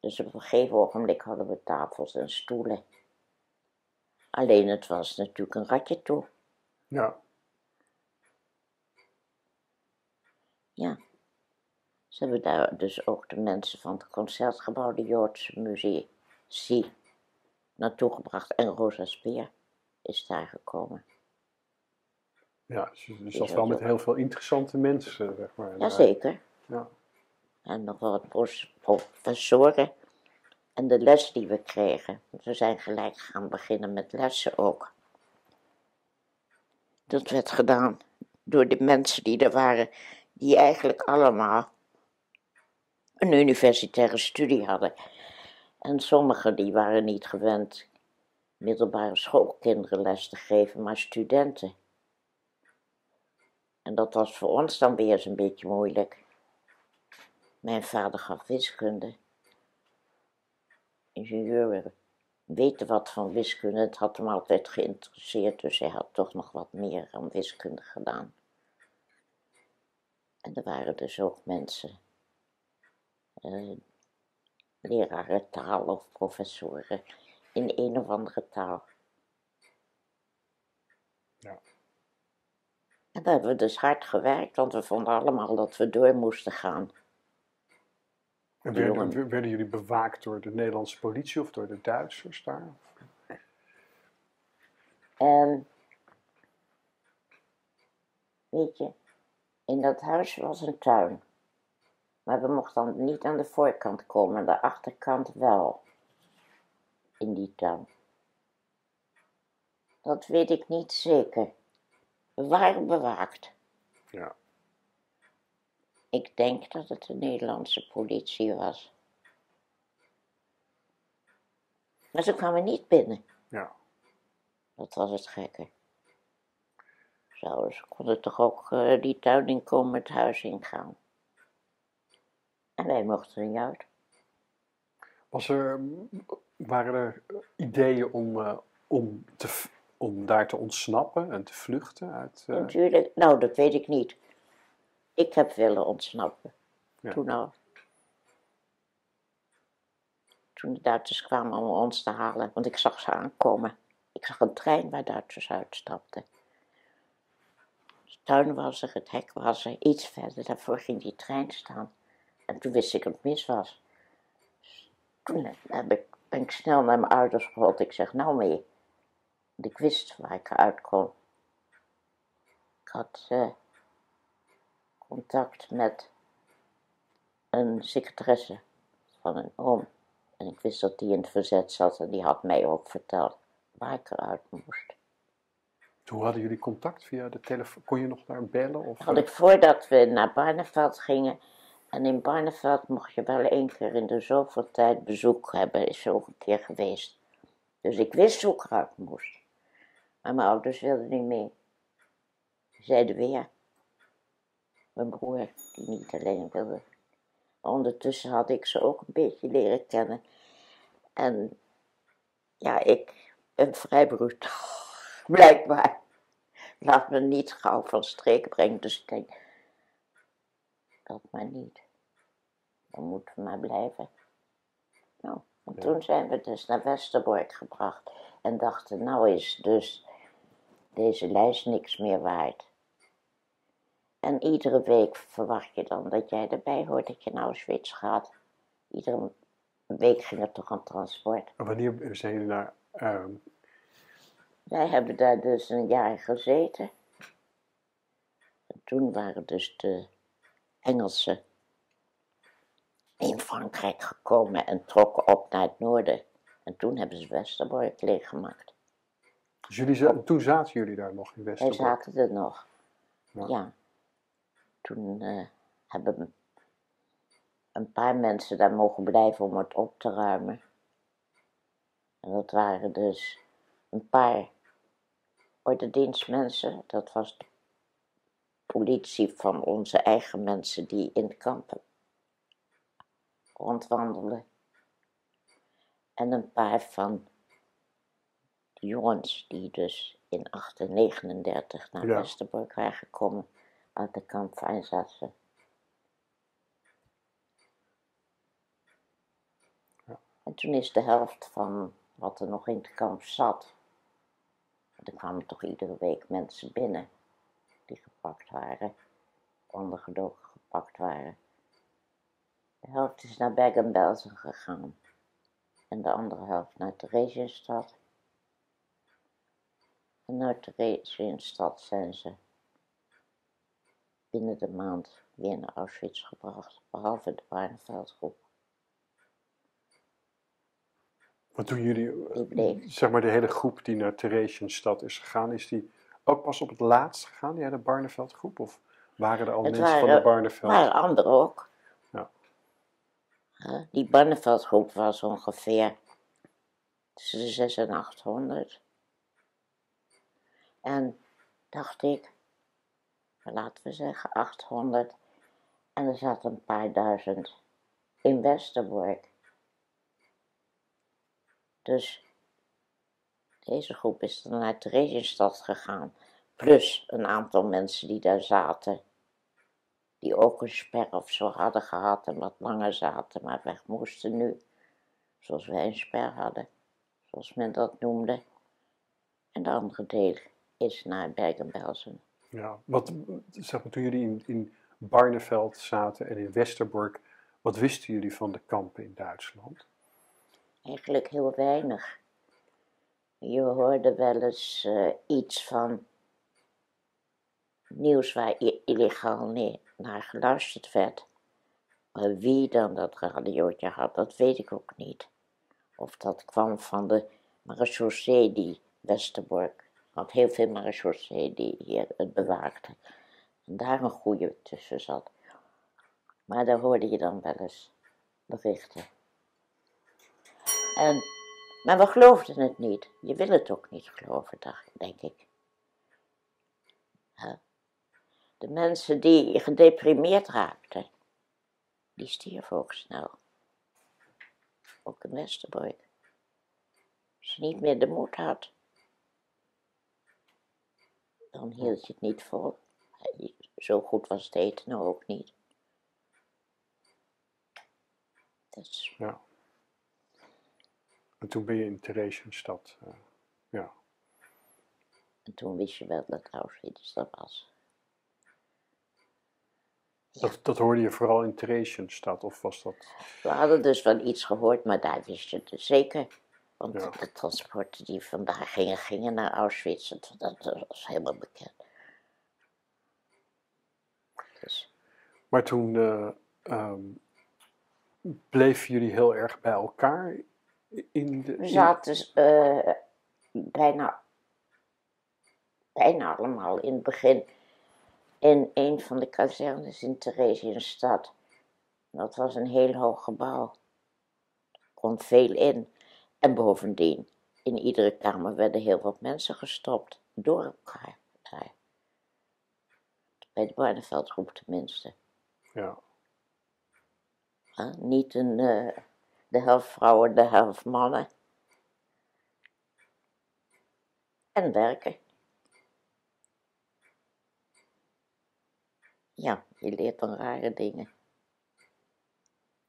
Dus op een gegeven ogenblik hadden we tafels en stoelen. Alleen het was natuurlijk een ratje toe. Ja. Ja. Ze hebben daar dus ook de mensen van het Concertgebouw, de Joodse muzici, naartoe gebracht. En Rosa Speer is daar gekomen. Ja, dus dat wel met heel veel interessante mensen, zeg maar. Jazeker. Ja. En nog wel wat professoren. En de les die we kregen, we zijn gelijk gaan beginnen met lessen ook. Dat werd gedaan door de mensen die er waren, die eigenlijk allemaal een universitaire studie hadden. En sommigen die waren niet gewend middelbare schoolkinderen les te geven, maar studenten. En dat was voor ons dan weer eens een beetje moeilijk. Mijn vader gaf wiskunde. Ingenieur weten wat van wiskunde, het had hem altijd geïnteresseerd, dus hij had toch nog wat meer aan wiskunde gedaan. En er waren dus ook mensen, leraren taal of professoren, in een of andere taal. Ja. En daar hebben we dus hard gewerkt, want we vonden allemaal dat we door moesten gaan. En werden jullie bewaakt door de Nederlandse politie of door de Duitsers daar? En, weet je, in dat huis was een tuin. Maar we mochten dan niet aan de voorkant komen, de achterkant wel. In die tuin. Dat weet ik niet zeker. We waren bewaakt. Ja. Ik denk dat het de Nederlandse politie was. Maar ze kwamen niet binnen. Ja. Dat was het gekke. Ze konden toch ook die tuin inkomen, het huis ingaan. En wij mochten er niet uit. Waren er ideeën om daar te ontsnappen en te vluchten? Natuurlijk, nou dat weet ik niet. Ik heb willen ontsnappen, ja. Toen de Duitsers kwamen om ons te halen, want ik zag ze aankomen. Ik zag een trein waar Duitsers uitstapten. De tuin was er, het hek was er, iets verder, daarvoor ging die trein staan. En toen wist ik dat het mis was. Toen ben ik snel naar mijn ouders geholpen, ik zeg nou mee. Want ik wist waar ik uit kon. Ik had... contact met een secretaresse van een oom. En ik wist dat die in het verzet zat en die had mij ook verteld waar ik eruit moest. Hoe hadden jullie contact via de telefoon? Kon je nog naar bellen? Of... Had ik voordat we naar Barneveld gingen. En in Barneveld mocht je wel één keer in de zoveel tijd bezoek hebben. Is zo een keer geweest. Dus ik wist hoe ik eruit moest. Maar mijn ouders wilden niet mee. Ze zeiden weer... Mijn broer, die niet alleen wilde. Ondertussen had ik ze ook een beetje leren kennen. En ja, ik ben vrij brutaal, blijkbaar. Laat me niet gauw van streek brengen, dus ik denk, dat maar niet. Dan moeten we maar blijven. Nou, en toen zijn we dus naar Westerbork gebracht. En dachten, nou is dus deze lijst niks meer waard. En iedere week verwacht je dan dat jij erbij hoort dat je naar Auschwitz gaat. Iedere week ging er toch een transport. En wanneer zijn jullie daar? Wij hebben daar dus een jaar gezeten. toen waren dus de Engelsen in Frankrijk gekomen en trokken op naar het noorden. En toen hebben ze Westerbork leeggemaakt. Dus toen zaten jullie daar nog in Westerbork? Wij zaten er nog, ja. Toen hebben een paar mensen daar mogen blijven om het op te ruimen. En dat waren dus een paar ordendienstmensen. Dat was de politie van onze eigen mensen die in de kampen rondwandelden. En een paar van de jongens die dus in 1938 naar Westerbork waren gekomen uit de kampfeinsassen. Ja. En toen is de helft van wat er nog in het kamp zat, er kwamen toch iedere week mensen binnen die gepakt waren, ondergedoken gepakt waren. De helft is naar Bergen-Belsen gegaan en de andere helft naar Theresienstadt. En naar Theresienstadt zijn ze binnen de maand weer naar Auschwitz gebracht, behalve de Barneveldgroep. Want toen jullie, zeg maar de hele groep die naar Theresienstadt is gegaan, is die ook pas op het laatst gegaan, ja, de Barneveldgroep? Of waren er al mensen van de Barneveld? Het waren anderen ook. Ja. Die Barneveldgroep was ongeveer tussen de 600 en 800. En dacht ik, laten we zeggen 800, en er zaten een paar duizend in Westerbork. Dus deze groep is dan naar Theresienstadt gegaan, plus een aantal mensen die daar zaten, die ook een sper of zo hadden gehad en wat langer zaten, maar weg moesten nu, zoals wij een sper hadden, zoals men dat noemde. En de andere deel is naar Bergen-Belsen. Ja, wat, zeg maar, toen jullie in Barneveld zaten en in Westerbork, wat wisten jullie van de kampen in Duitsland? Eigenlijk heel weinig. Je hoorde wel eens iets van nieuws waar illegaal naar geluisterd werd. Maar wie dan dat radiootje had, dat weet ik ook niet. Of dat kwam van de marechaussee die Westerbork had. Heel veel marechaussee die hier het bewaakte. En daar een goede tussen zat. Maar daar hoorde je dan wel eens berichten. Maar we geloofden het niet. Je wil het ook niet geloven, denk ik. De mensen die gedeprimeerd raakten, die stierven ook snel. Ook in Westerbork. Als je niet meer de moed had, dan hield je het niet vol. Zo goed was het eten nou ook niet. Dus... ja. En toen ben je in Theresienstadt, ja. En toen wist je wel dat Auschwitz dat was. Dat hoorde je vooral in Theresienstadt, of was dat... We hadden dus wel iets gehoord, maar daar wist je het dus zeker. Want de transporten die vandaag gingen naar Auschwitz, dat was helemaal bekend. Dus. Maar toen bleven jullie heel erg bij elkaar... We zaten dus, bijna allemaal in het begin in een van de kazernes in Theresienstadt. Dat was een heel hoog gebouw. Er kon veel in. En bovendien, in iedere kamer werden heel wat mensen gestopt. Door elkaar. Bij de Barneveldgroep tenminste. Ja. Niet een... de helft vrouwen, de helft mannen. En werken. Ja, je leert dan rare dingen.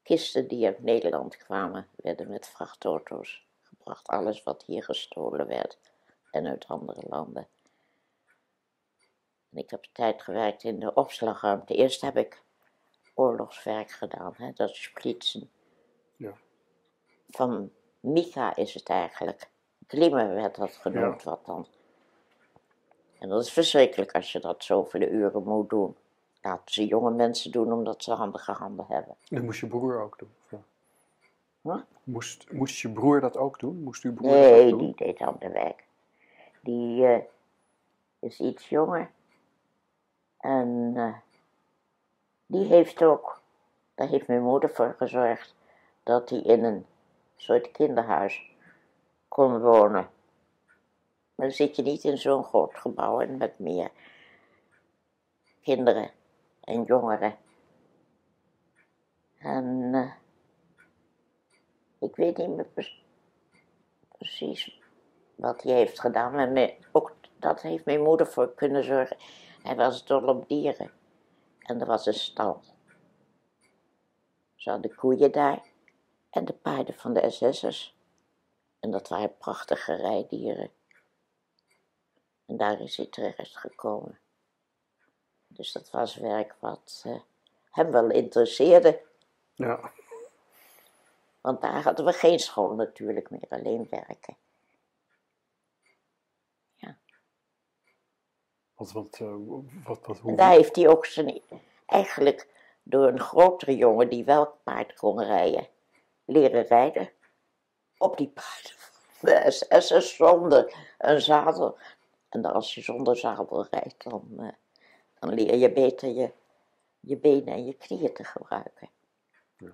Kisten die uit Nederland kwamen, werden met vrachtauto's gebracht. Alles wat hier gestolen werd en uit andere landen. En ik heb een tijd gewerkt in de opslagruimte. Eerst heb ik oorlogswerk gedaan, hè, dat is splitsen. Ja. Van Mika is het eigenlijk. Klimmen werd dat genoemd, wat dan En dat is verschrikkelijk als je dat zoveel uren moet doen. Dat ze jonge mensen doen omdat ze handige handen hebben. En moest je broer ook doen? Ja. Huh? Moest je broer dat ook doen? Moest uw broer dat ook doen? Nee, die deed aan de wijk. Die is iets jonger. En die heeft ook, daar heeft mijn moeder voor gezorgd, dat hij in een soort kinderhuis kon wonen. Maar dan zit je niet in zo'n groot gebouw en met meer kinderen en jongeren. En ik weet niet meer precies wat hij heeft gedaan, maar ook dat heeft mijn moeder voor kunnen zorgen. Hij was dol op dieren en er was een stal. Ze hadden koeien daar en de paarden van de SS'ers. En dat waren prachtige rijdieren. En daar is hij terecht gekomen. Dus dat was werk wat hem wel interesseerde. Ja. Want daar hadden we geen school natuurlijk meer, alleen werken. Ja. Hoe... En daar heeft hij ook zijn... Eigenlijk door een grotere jongen die wel paard kon rijden, leren rijden op die paarden. De SS'ers zonder een zadel. En als je zonder zadel rijdt, dan leer je beter je benen en je knieën te gebruiken. Ja.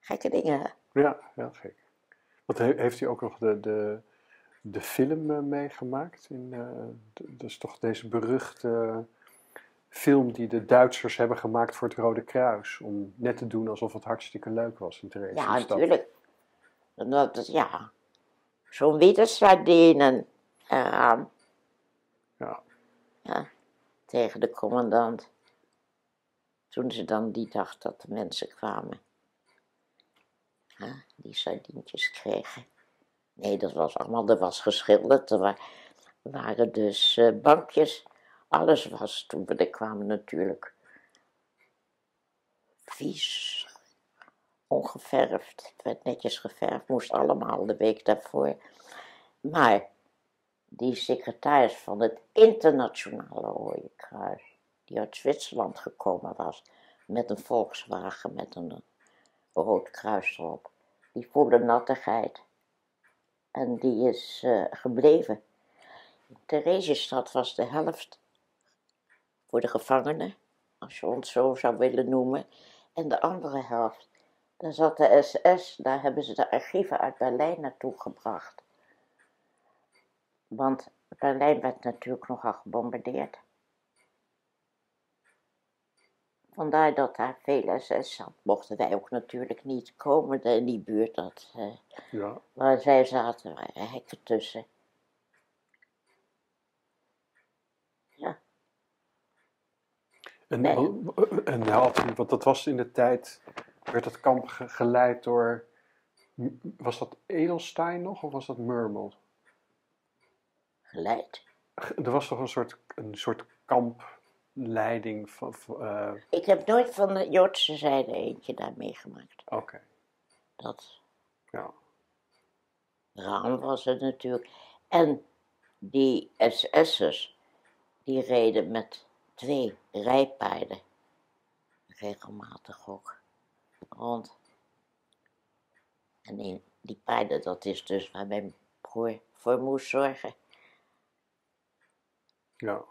Gekke dingen, hè? Ja, heel gek. Wat heeft u ook nog de film meegemaakt? Dat is toch deze beruchte film die de Duitsers hebben gemaakt voor het Rode Kruis. Om net te doen alsof het hartstikke leuk was in Theresienstadt. Ja, natuurlijk. Ja. Zo'n witte sardinen eraan. Ja. Ja, tegen de commandant. Toen ze dan die dag dat de mensen kwamen. Ja, die sardientjes kregen. Nee, dat was allemaal, er was geschilderd. Er waren dus bankjes. Alles was toen we er kwamen natuurlijk vies. Ongeverfd, het werd netjes geverfd, moest allemaal de week daarvoor. Maar die secretaris van het internationale Rode Kruis, die uit Zwitserland gekomen was, met een Volkswagen, met een rood kruis erop, die voelde nattigheid. En die is gebleven. In Theresienstadt was de helft voor de gevangenen, als je ons zo zou willen noemen, en de andere helft. Daar zat de SS, daar hebben ze de archieven uit Berlijn naartoe gebracht. Want Berlijn werd natuurlijk nogal gebombardeerd. Vandaar dat daar veel SS zat. Mochten wij ook natuurlijk niet komen in die buurt dat, ja. Waar zij zaten, waren hekken tussen. Ja. Want dat was in de tijd... Werd het kamp geleid door, was dat Edelstein nog of was dat Murmel? Geleid? Er was toch een soort kampleiding van... Ik heb nooit van de Joodse zijde eentje daar meegemaakt. Oké. Okay. Dat... Ja. Raam was het natuurlijk. En die SS'ers, die reden met 2 rijpaarden. Regelmatig ook. Rond. En die paarden, dat is dus waar mijn broer voor moest zorgen. Ja.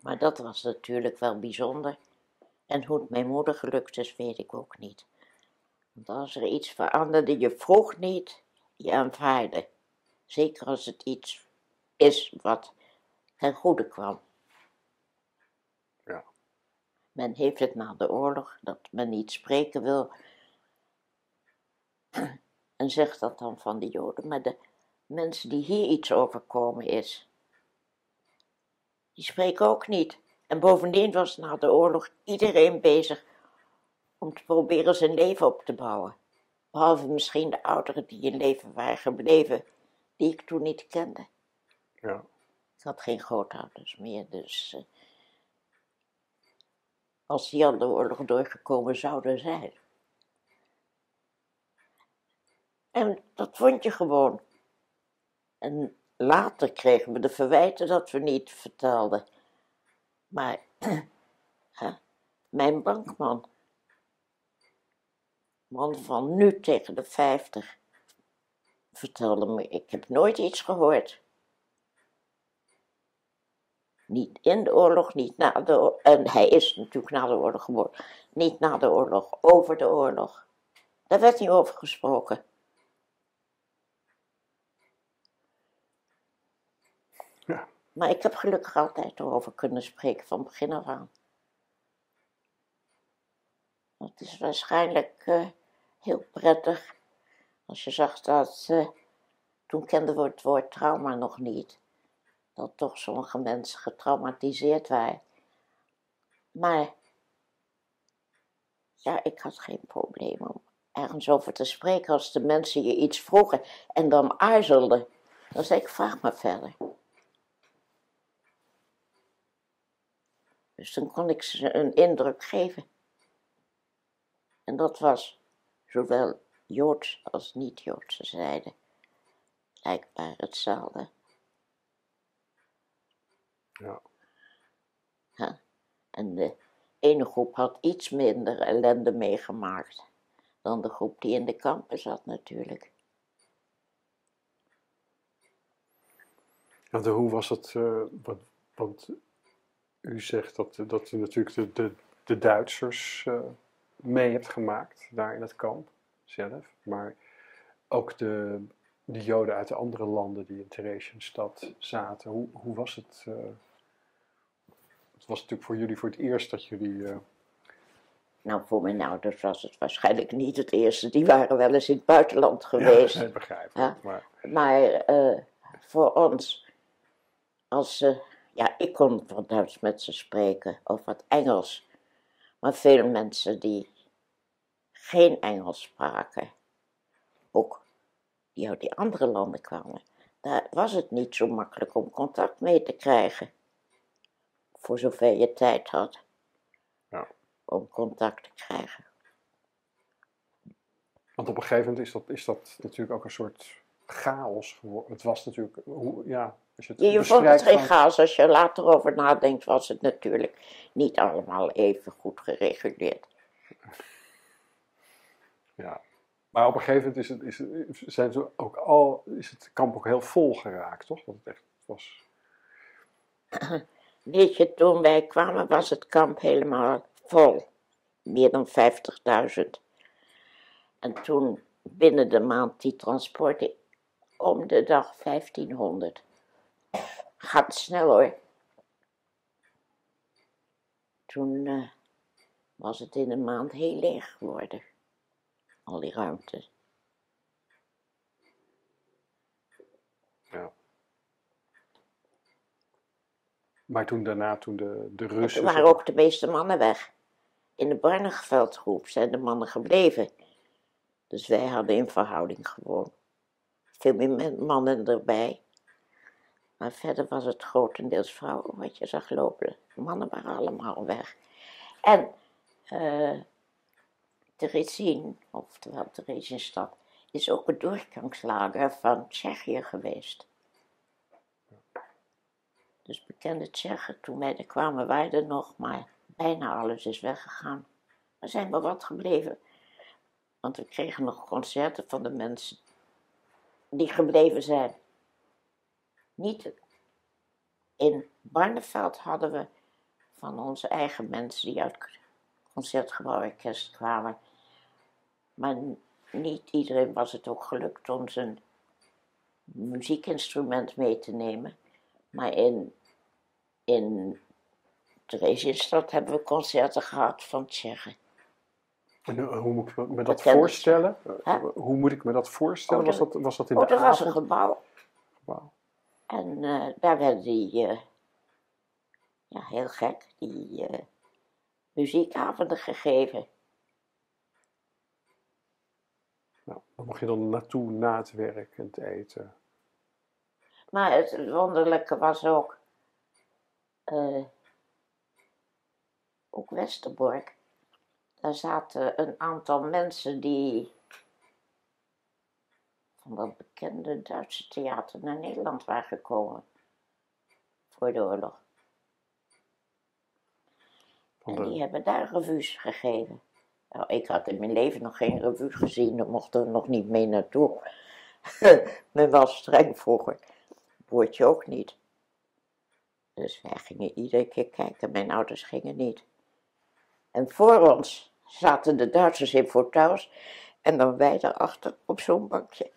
Maar dat was natuurlijk wel bijzonder. En hoe het mijn moeder gelukt is, weet ik ook niet. Want als er iets veranderde, je vroeg niet, je aanvaarde. Zeker als het iets is wat ten goede kwam. Ja. Men heeft het na de oorlog, dat men niet spreken wil. En zegt dat dan van de Joden. Maar de mensen die hier iets overkomen is, die spreken ook niet. En bovendien was na de oorlog iedereen bezig om te proberen zijn leven op te bouwen. Behalve misschien de ouderen die in leven waren gebleven, die ik toen niet kende. Ja. Ik had geen grootouders meer, dus... als die aan de oorlog doorgekomen zouden zijn. En dat vond je gewoon. En later kregen we de verwijten dat we niet vertelden. Maar mijn bankman, man van nu tegen de 50, vertelde me, ik heb nooit iets gehoord. Niet in de oorlog, niet na de oorlog, en hij is natuurlijk na de oorlog geboren, niet na de oorlog, over de oorlog. Daar werd niet over gesproken. Ja. Maar ik heb gelukkig altijd erover kunnen spreken, van begin af aan. Het is waarschijnlijk heel prettig, als je zag dat, toen kenden we het woord trauma nog niet, dat toch sommige mensen getraumatiseerd waren. Maar ja, ik had geen probleem om ergens over te spreken als de mensen je iets vroegen en dan aarzelden. Dan zei ik, vraag maar verder. Dus dan kon ik ze een indruk geven. En dat was zowel Joods als niet-Joodse zijde blijkbaar hetzelfde. Ja. Ja. En de ene groep had iets minder ellende meegemaakt dan de groep die in de kampen zat natuurlijk. Ja, hoe was dat, want u zegt dat u natuurlijk de Duitsers mee hebt gemaakt daar in het kamp zelf, maar ook de Joden uit de andere landen die in Theresienstadt zaten, hoe was het? Het was natuurlijk voor jullie voor het eerst dat jullie... Nou, voor mijn ouders was het waarschijnlijk niet het eerste. Die waren wel eens in het buitenland geweest. Ja, dat begrijp ik. Ja. Maar voor ons, als ze... Ja, ik kon wat Duits met ze spreken, of wat Engels. Maar veel mensen die geen Engels spraken, ook die uit die andere landen kwamen, daar was het niet zo makkelijk om contact mee te krijgen. Voor zover je tijd had, ja, om contact te krijgen. Want op een gegeven moment is dat natuurlijk ook een soort chaos geworden. Het was natuurlijk, ja... Als je vond het geen chaos, als je later over nadenkt, was het natuurlijk niet allemaal even goed gereguleerd. Ja, maar op een gegeven moment is het kamp ook heel vol geraakt, toch? Want het echt was... Weet je, toen wij kwamen was het kamp helemaal vol. Meer dan 50.000. En toen binnen de maand die transporten, om de dag 1500. Gaat snel hoor. Toen was het in een maand heel leeg geworden. Al die ruimte. Ja. Maar toen daarna, toen de Russen... Toen waren ook de meeste mannen weg. In de Barneveldgroep zijn de mannen gebleven. Dus wij hadden in verhouding gewoon veel meer mannen erbij. Maar verder was het grotendeels vrouwen wat je zag lopen. De mannen waren allemaal weg. En Theresien, oftewel Theresienstadt, is ook een doorgangslager van Tsjechië geweest. Dus bekende Tsjechen, toen wij er kwamen, waren er nog, maar bijna alles is weggegaan. Er zijn maar wat gebleven. Want we kregen nog concerten van de mensen die gebleven zijn. Niet in Barneveld hadden we van onze eigen mensen die uit het Concertgebouworkest kwamen. Maar niet iedereen was het ook gelukt om zijn muziekinstrument mee te nemen. Maar in Theresienstadt hebben we concerten gehad van Tsjechen. En hoe moet ik me dat voorstellen? Hoe moet ik me dat voorstellen? Was dat in de avond? Er was een gebouw. Wow. En daar werden die, ja heel gek, die muziekavonden gegeven. Nou, dan mocht je dan naartoe na het werk en het eten. Maar het wonderlijke was ook Westerbork. Daar zaten een aantal mensen die van dat bekende Duitse theater naar Nederland waren gekomen voor de oorlog. En die hebben daar revues gegeven. Nou, ik had in mijn leven nog geen revue gezien, ik mocht er nog niet mee naartoe. Men was streng vroeger, broertje ook niet. Dus wij gingen iedere keer kijken, mijn ouders gingen niet. En voor ons zaten de Duitsers in fauteuils en dan wij daarachter op zo'n bankje.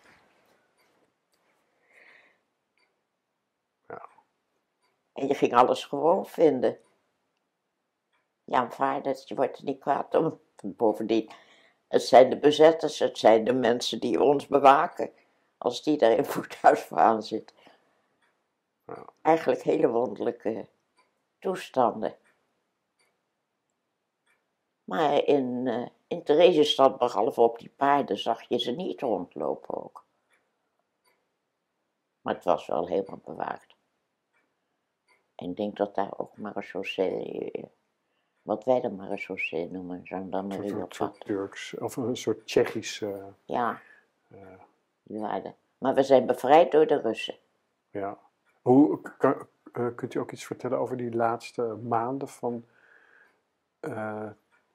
Ja. En je ging alles gewoon vinden. Ja, vader, je wordt er niet kwaad om. Bovendien, het zijn de bezetters, het zijn de mensen die ons bewaken. Als die daar in voethuis voor aan zit. Ja. Eigenlijk hele wonderlijke toestanden. Maar in Theresienstadt, behalve op die paarden, zag je ze niet rondlopen ook. Maar het was wel helemaal bewaakt. En ik denk dat daar ook marechaussee... Wat wij dan marechaussee noemen, gendarmerie op pad. Een soort Turks, of een soort Tsjechisch... ja, die waren. Maar we zijn bevrijd door de Russen. Ja. Hoe, kunt u ook iets vertellen over die laatste maanden van...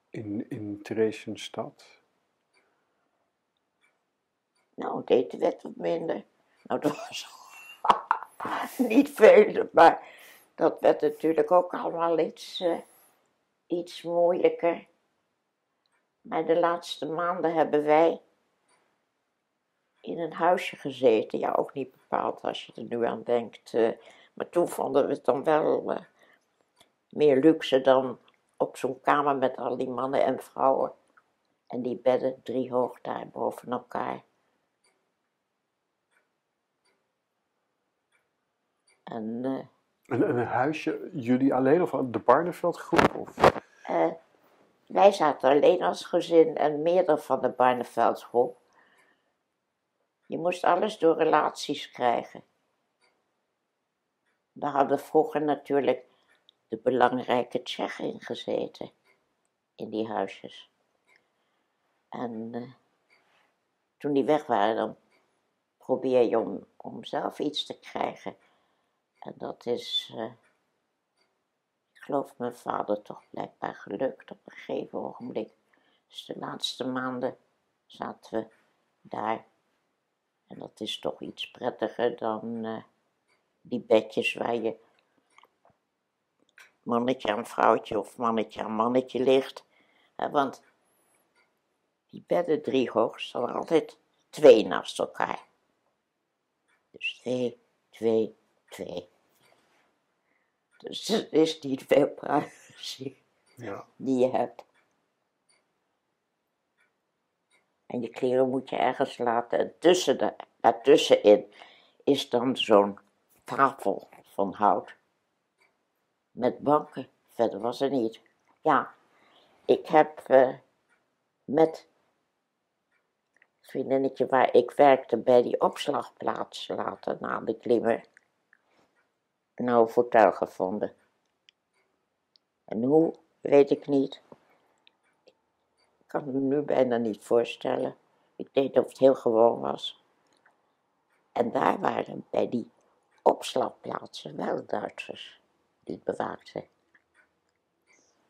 in Theresienstadt? Nou, deed de wet wat minder. Nou, dat was niet veel, maar dat werd natuurlijk ook allemaal iets moeilijker. Maar de laatste maanden hebben wij in een huisje gezeten. Ja, ook niet bepaald als je er nu aan denkt. Maar toen vonden we het dan wel meer luxe dan op zo'n kamer met al die mannen en vrouwen. En die bedden 3 hoog daar boven elkaar. En een huisje, jullie alleen of de Barneveldgroep? Of? Wij zaten alleen als gezin en meerdere van de Barneveldgroep. Je moest alles door relaties krijgen. Daar hadden vroeger natuurlijk de belangrijke Tsjech in gezeten, in die huisjes. En toen die weg waren, dan probeer je om zelf iets te krijgen. En dat is, ik geloof mijn vader toch blijkbaar gelukt op een gegeven ogenblik. Dus de laatste maanden zaten we daar. En dat is toch iets prettiger dan die bedjes waar je mannetje aan vrouwtje of mannetje aan mannetje ligt. Want die bedden 3 hoog staan altijd 2 naast elkaar. Dus 2, 2, 2. Dus het is niet veel privacy die je hebt. En je kleren moet je ergens laten. En daartussenin is dan zo'n tafel van hout. Met banken, verder was er niet. Ja, ik heb met een vriendinnetje waar ik werkte bij die opslagplaats later na de klimmer een oude fauteuil gevonden. En hoe, weet ik niet. Ik kan me nu bijna niet voorstellen. Ik deed of het heel gewoon was. En daar waren bij die opslagplaatsen wel Duitsers die het bewaakte.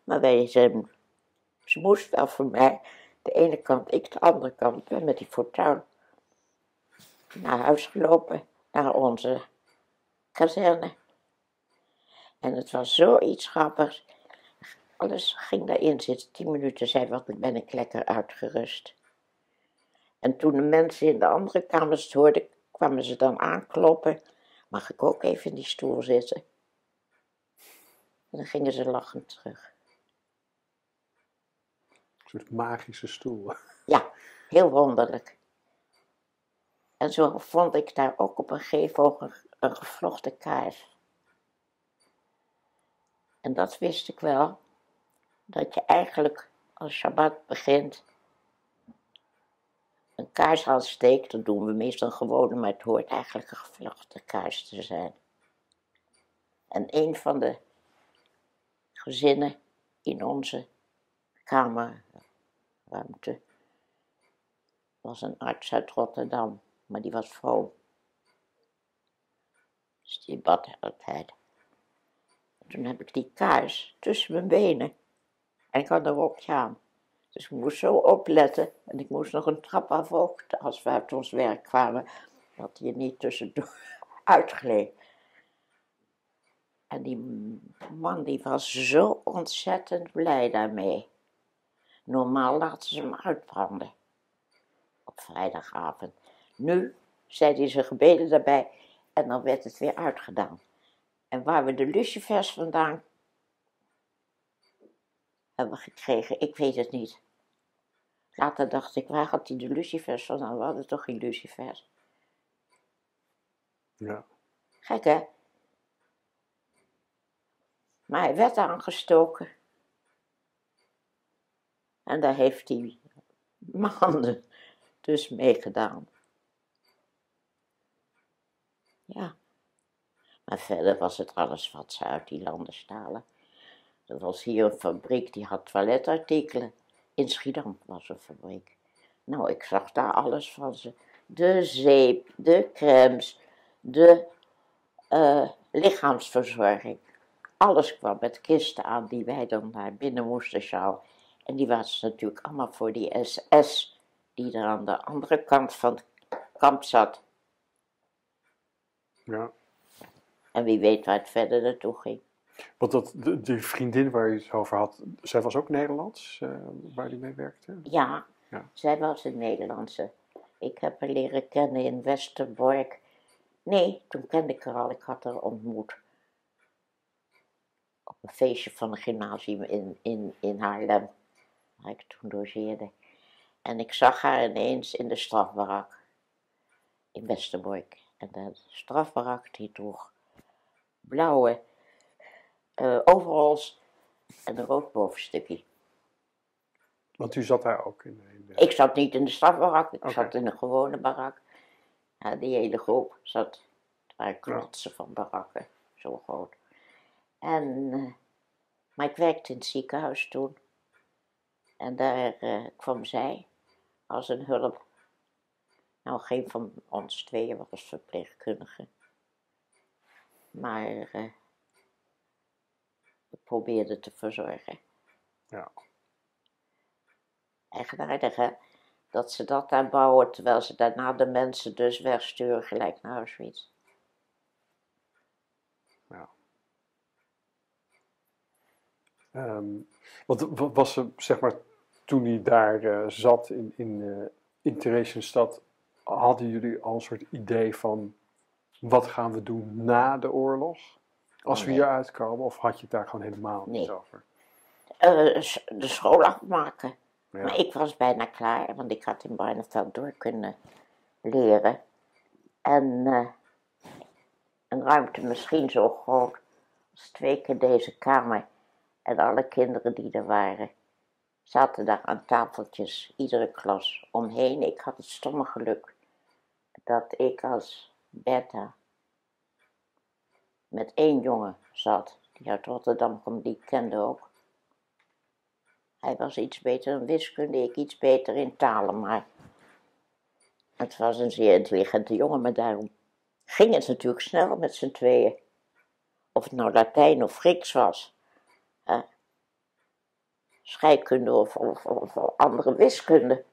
Maar wij zijn, ze moest wel voor mij, de ene kant, ik de andere kant, ben met die fauteuil naar huis gelopen, naar onze kazerne. En het was zoiets grappigs, alles ging daarin zitten, 10 minuten zei wat, ik ben ik lekker uitgerust. En toen de mensen in de andere kamers het hoorden, kwamen ze dan aankloppen, mag ik ook even in die stoel zitten? En dan gingen ze lachend terug. Een soort magische stoel. Ja, heel wonderlijk. En zo vond ik daar ook op een gegeven ogenblik een gevlochten kaars. En dat wist ik wel, dat je eigenlijk als Shabbat begint een kaars aansteekt, dat doen we meestal gewoon, maar het hoort eigenlijk een gevlochten kaars te zijn. En een van de gezinnen in onze kamerruimte was een arts uit Rotterdam maar die was vroom. Dus die bad altijd. En toen heb ik die kaars tussen mijn benen en ik had er ook gaan. Dus ik moest zo opletten en ik moest nog een trap af ook, als we uit ons werk kwamen, dat je niet tussendoor uitgleed. En die man die was zo ontzettend blij daarmee. Normaal laten ze hem uitbranden op vrijdagavond. Nu zei hij zijn gebeden daarbij en dan werd het weer uitgedaan. En waar we de lucifers vandaan hebben gekregen, ik weet het niet. Later dacht ik, waar had hij de lucifers vandaan? We hadden toch geen lucifers? Ja. Gek hè? Maar hij werd aangestoken. En daar heeft hij maanden dus mee gedaan. Ja. Maar verder was het alles wat ze uit die landen stalen. Er was hier een fabriek, die had toiletartikelen. In Schiedam was een fabriek. Nou, ik zag daar alles van ze. De zeep, de crèmes, de lichaamsverzorging. Alles kwam met kisten aan die wij dan naar binnen moesten sjouwen. En die was natuurlijk allemaal voor die SS, die er aan de andere kant van het kamp zat. Ja. En wie weet waar het verder naartoe ging. Want dat, die vriendin waar je het over had, zij was ook Nederlands, waar die mee werkte? Ja, ja, zij was een Nederlandse. Ik heb haar leren kennen in Westerbork. Nee, toen kende ik haar al, ik had haar ontmoet. Op een feestje van een gymnasium in Haarlem, waar ik toen logeerde. En ik zag haar ineens in de strafbarak in Westerbork. En de strafbarak die droeg blauwe overalls en een rood bovenstukje. Want u zat daar ook in? Ik zat niet in de strafbarak, ik zat in een gewone barak. Ja, die hele groep zat, het waren klotsen van barakken, zo groot. En, maar ik werkte in het ziekenhuis toen. En daar kwam zij als een hulp. Nou, geen van ons tweeën was verpleegkundige. Maar ik probeerde te verzorgen. Ja. Eigenaardig hè, dat ze dat daar bouwen, terwijl ze daarna de mensen dus wegsturen gelijk naar Auschwitz. Ja. Want was ze, zeg maar, toen hij daar zat in Theresienstadt, hadden jullie al een soort idee van wat gaan we doen na de oorlog? Als we hier uitkomen, of had je het daar gewoon helemaal niet over? De school afmaken. Ja. Maar ik was bijna klaar, want ik had in Barneveld door kunnen leren. En een ruimte misschien zo groot als 2 keer deze kamer. En alle kinderen die er waren, zaten daar aan tafeltjes, iedere klas omheen. Ik had het stomme geluk dat ik als Bertha met 1 jongen zat, die uit Rotterdam kwam, die ik kende ook. Hij was iets beter in wiskunde, ik iets beter in talen, maar het was een zeer intelligente jongen, maar daarom ging het natuurlijk snel met z'n tweeën. Of het nou Latijn of Grieks was. Scheikunde of andere wiskunde.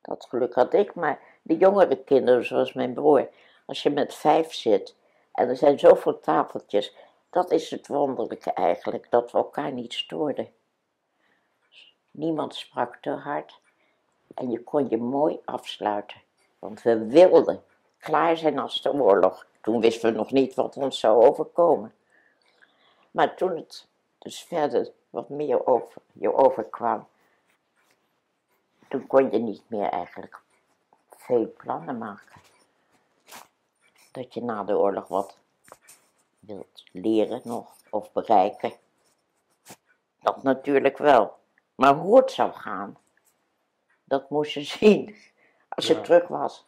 Dat geluk had ik, maar de jongere kinderen, zoals mijn broer, als je met 5 zit en er zijn zoveel tafeltjes, dat is het wonderlijke eigenlijk, dat we elkaar niet stoorden. Niemand sprak te hard en je kon je mooi afsluiten, want we wilden klaar zijn als de oorlog. Toen wisten we nog niet wat ons zou overkomen. Maar toen het dus verder wat meer over je overkwam, toen kon je niet meer eigenlijk veel plannen maken. Dat je na de oorlog wat wilt leren nog, of bereiken. Dat natuurlijk wel. Maar hoe het zou gaan, dat moest je zien als je terug was.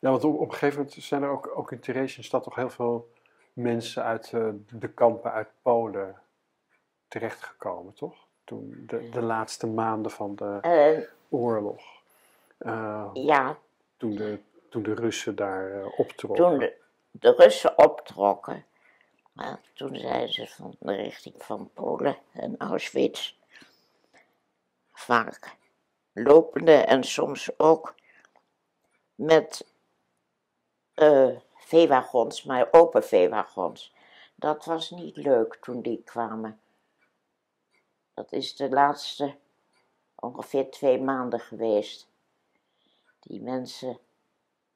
Ja, want op een gegeven moment zijn er ook in Theresienstadt toch heel veel mensen uit de kampen uit Polen terechtgekomen, toch? toen, de laatste maanden van de oorlog. Ja. Toen de Russen daar optrokken. Toen de Russen optrokken. Maar toen zijn ze van de richting van Polen en Auschwitz vaak lopende en soms ook met veewagons, maar open veewagons. Dat was niet leuk toen die kwamen. Dat is de laatste ongeveer 2 maanden geweest. Die mensen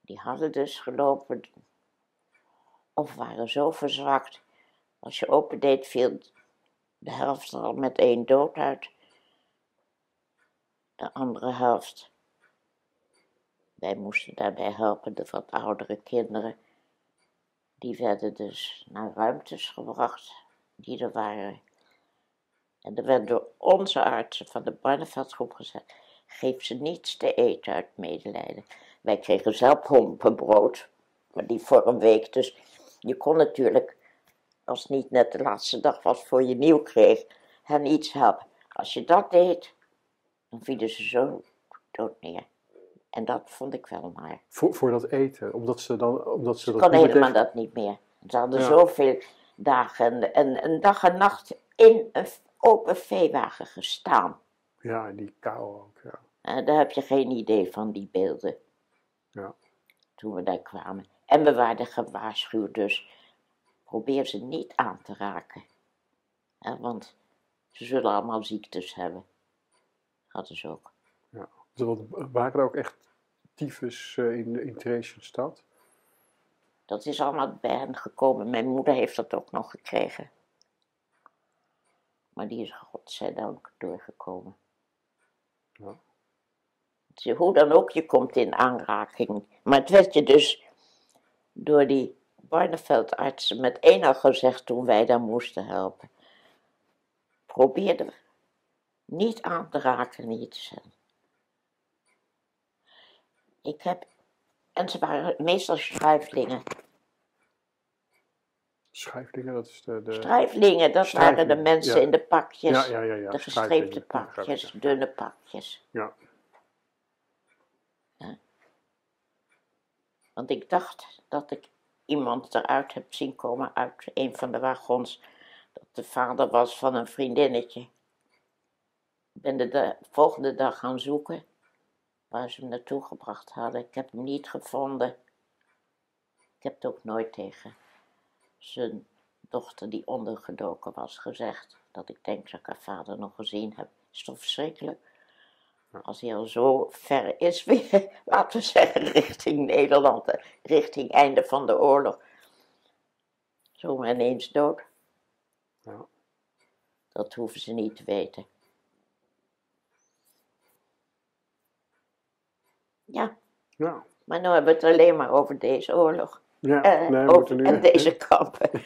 die hadden dus gelopen of waren zo verzwakt. Als je opendeed viel de helft er al met 1 dood uit. De andere helft. Wij moesten daarbij helpen, de wat oudere kinderen. Die werden dus naar ruimtes gebracht die er waren. En er werd door onze artsen van de Barneveldgroep gezegd: geef ze niets te eten uit medelijden. Wij kregen zelf hompenbrood, maar die voor een week. Dus je kon natuurlijk, als het niet net de laatste dag was voor je nieuw kreeg, hen iets helpen. Als je dat deed, dan vielen ze zo dood neer. En dat vond ik wel maar. Voor dat eten? Omdat ze dat kon helemaal dat niet meer. Ze hadden zoveel dagen, een dag en nacht in een open veewagen gestaan. Ja, en die kou ook, ja. En daar heb je geen idee van, die beelden. Ja. Toen we daar kwamen. En we waren gewaarschuwd, dus probeer ze niet aan te raken. Want ze zullen allemaal ziektes hebben. Hadden ze ook. Ja. Waren er ook echt tyfus in Theresienstadt? Dat is allemaal bij hen gekomen. Mijn moeder heeft dat ook nog gekregen. Maar die is godzijdank doorgekomen. Ja. Hoe dan ook, je komt in aanraking. Maar het werd je dus door die Barneveldartsen meteen al gezegd toen wij daar moesten helpen. Probeer er niet aan te raken en hier te zijn. En ze waren meestal schuiflingen. Schuiflingen, dat is de... Struiflingen, dat waren de mensen in de pakjes. Ja, de gestreepte pakjes, dunne pakjes. Ja. Want ik dacht dat ik iemand eruit heb zien komen uit een van de wagons. Dat de vader was van een vriendinnetje. Ik ben de volgende dag gaan zoeken waar ze hem naartoe gebracht hadden. Ik heb hem niet gevonden. Ik heb het ook nooit tegen zijn dochter die ondergedoken was gezegd. Dat ik denk dat ik haar vader nog gezien heb. Is toch verschrikkelijk? Als hij al zo ver is weer, laten we zeggen, richting Nederland. Richting einde van de oorlog. Zomaar ineens dood. Ja. Dat hoeven ze niet te weten. Ja. Maar nu hebben we het alleen maar over deze oorlog. Ja, en deze kampen.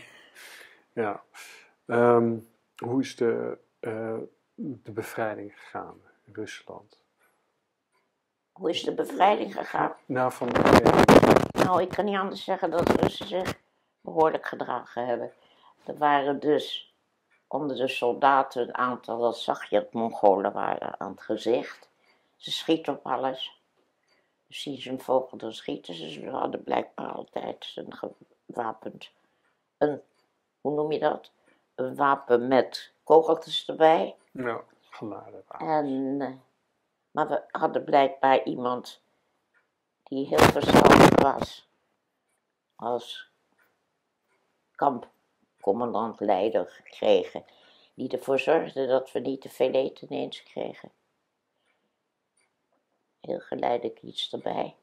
Ja. Hoe is de bevrijding gegaan in Rusland? Hoe is de bevrijding gegaan? Nou, ik kan niet anders zeggen dat de Russen zich behoorlijk gedragen hebben. Er waren dus onder de soldaten een aantal, dat zag je, dat Mongolen waren aan het gezicht. Ze schieten op alles. Dus zien ze een vogel, dan schieten ze. Ze hadden blijkbaar altijd een wapen met kogeltjes erbij. Ja, geladen wapen. Maar we hadden blijkbaar iemand die heel verstandig was als kampcommandant-leider gekregen. Die ervoor zorgde dat we niet te veel eten ineens kregen. Heel geleidelijk iets erbij.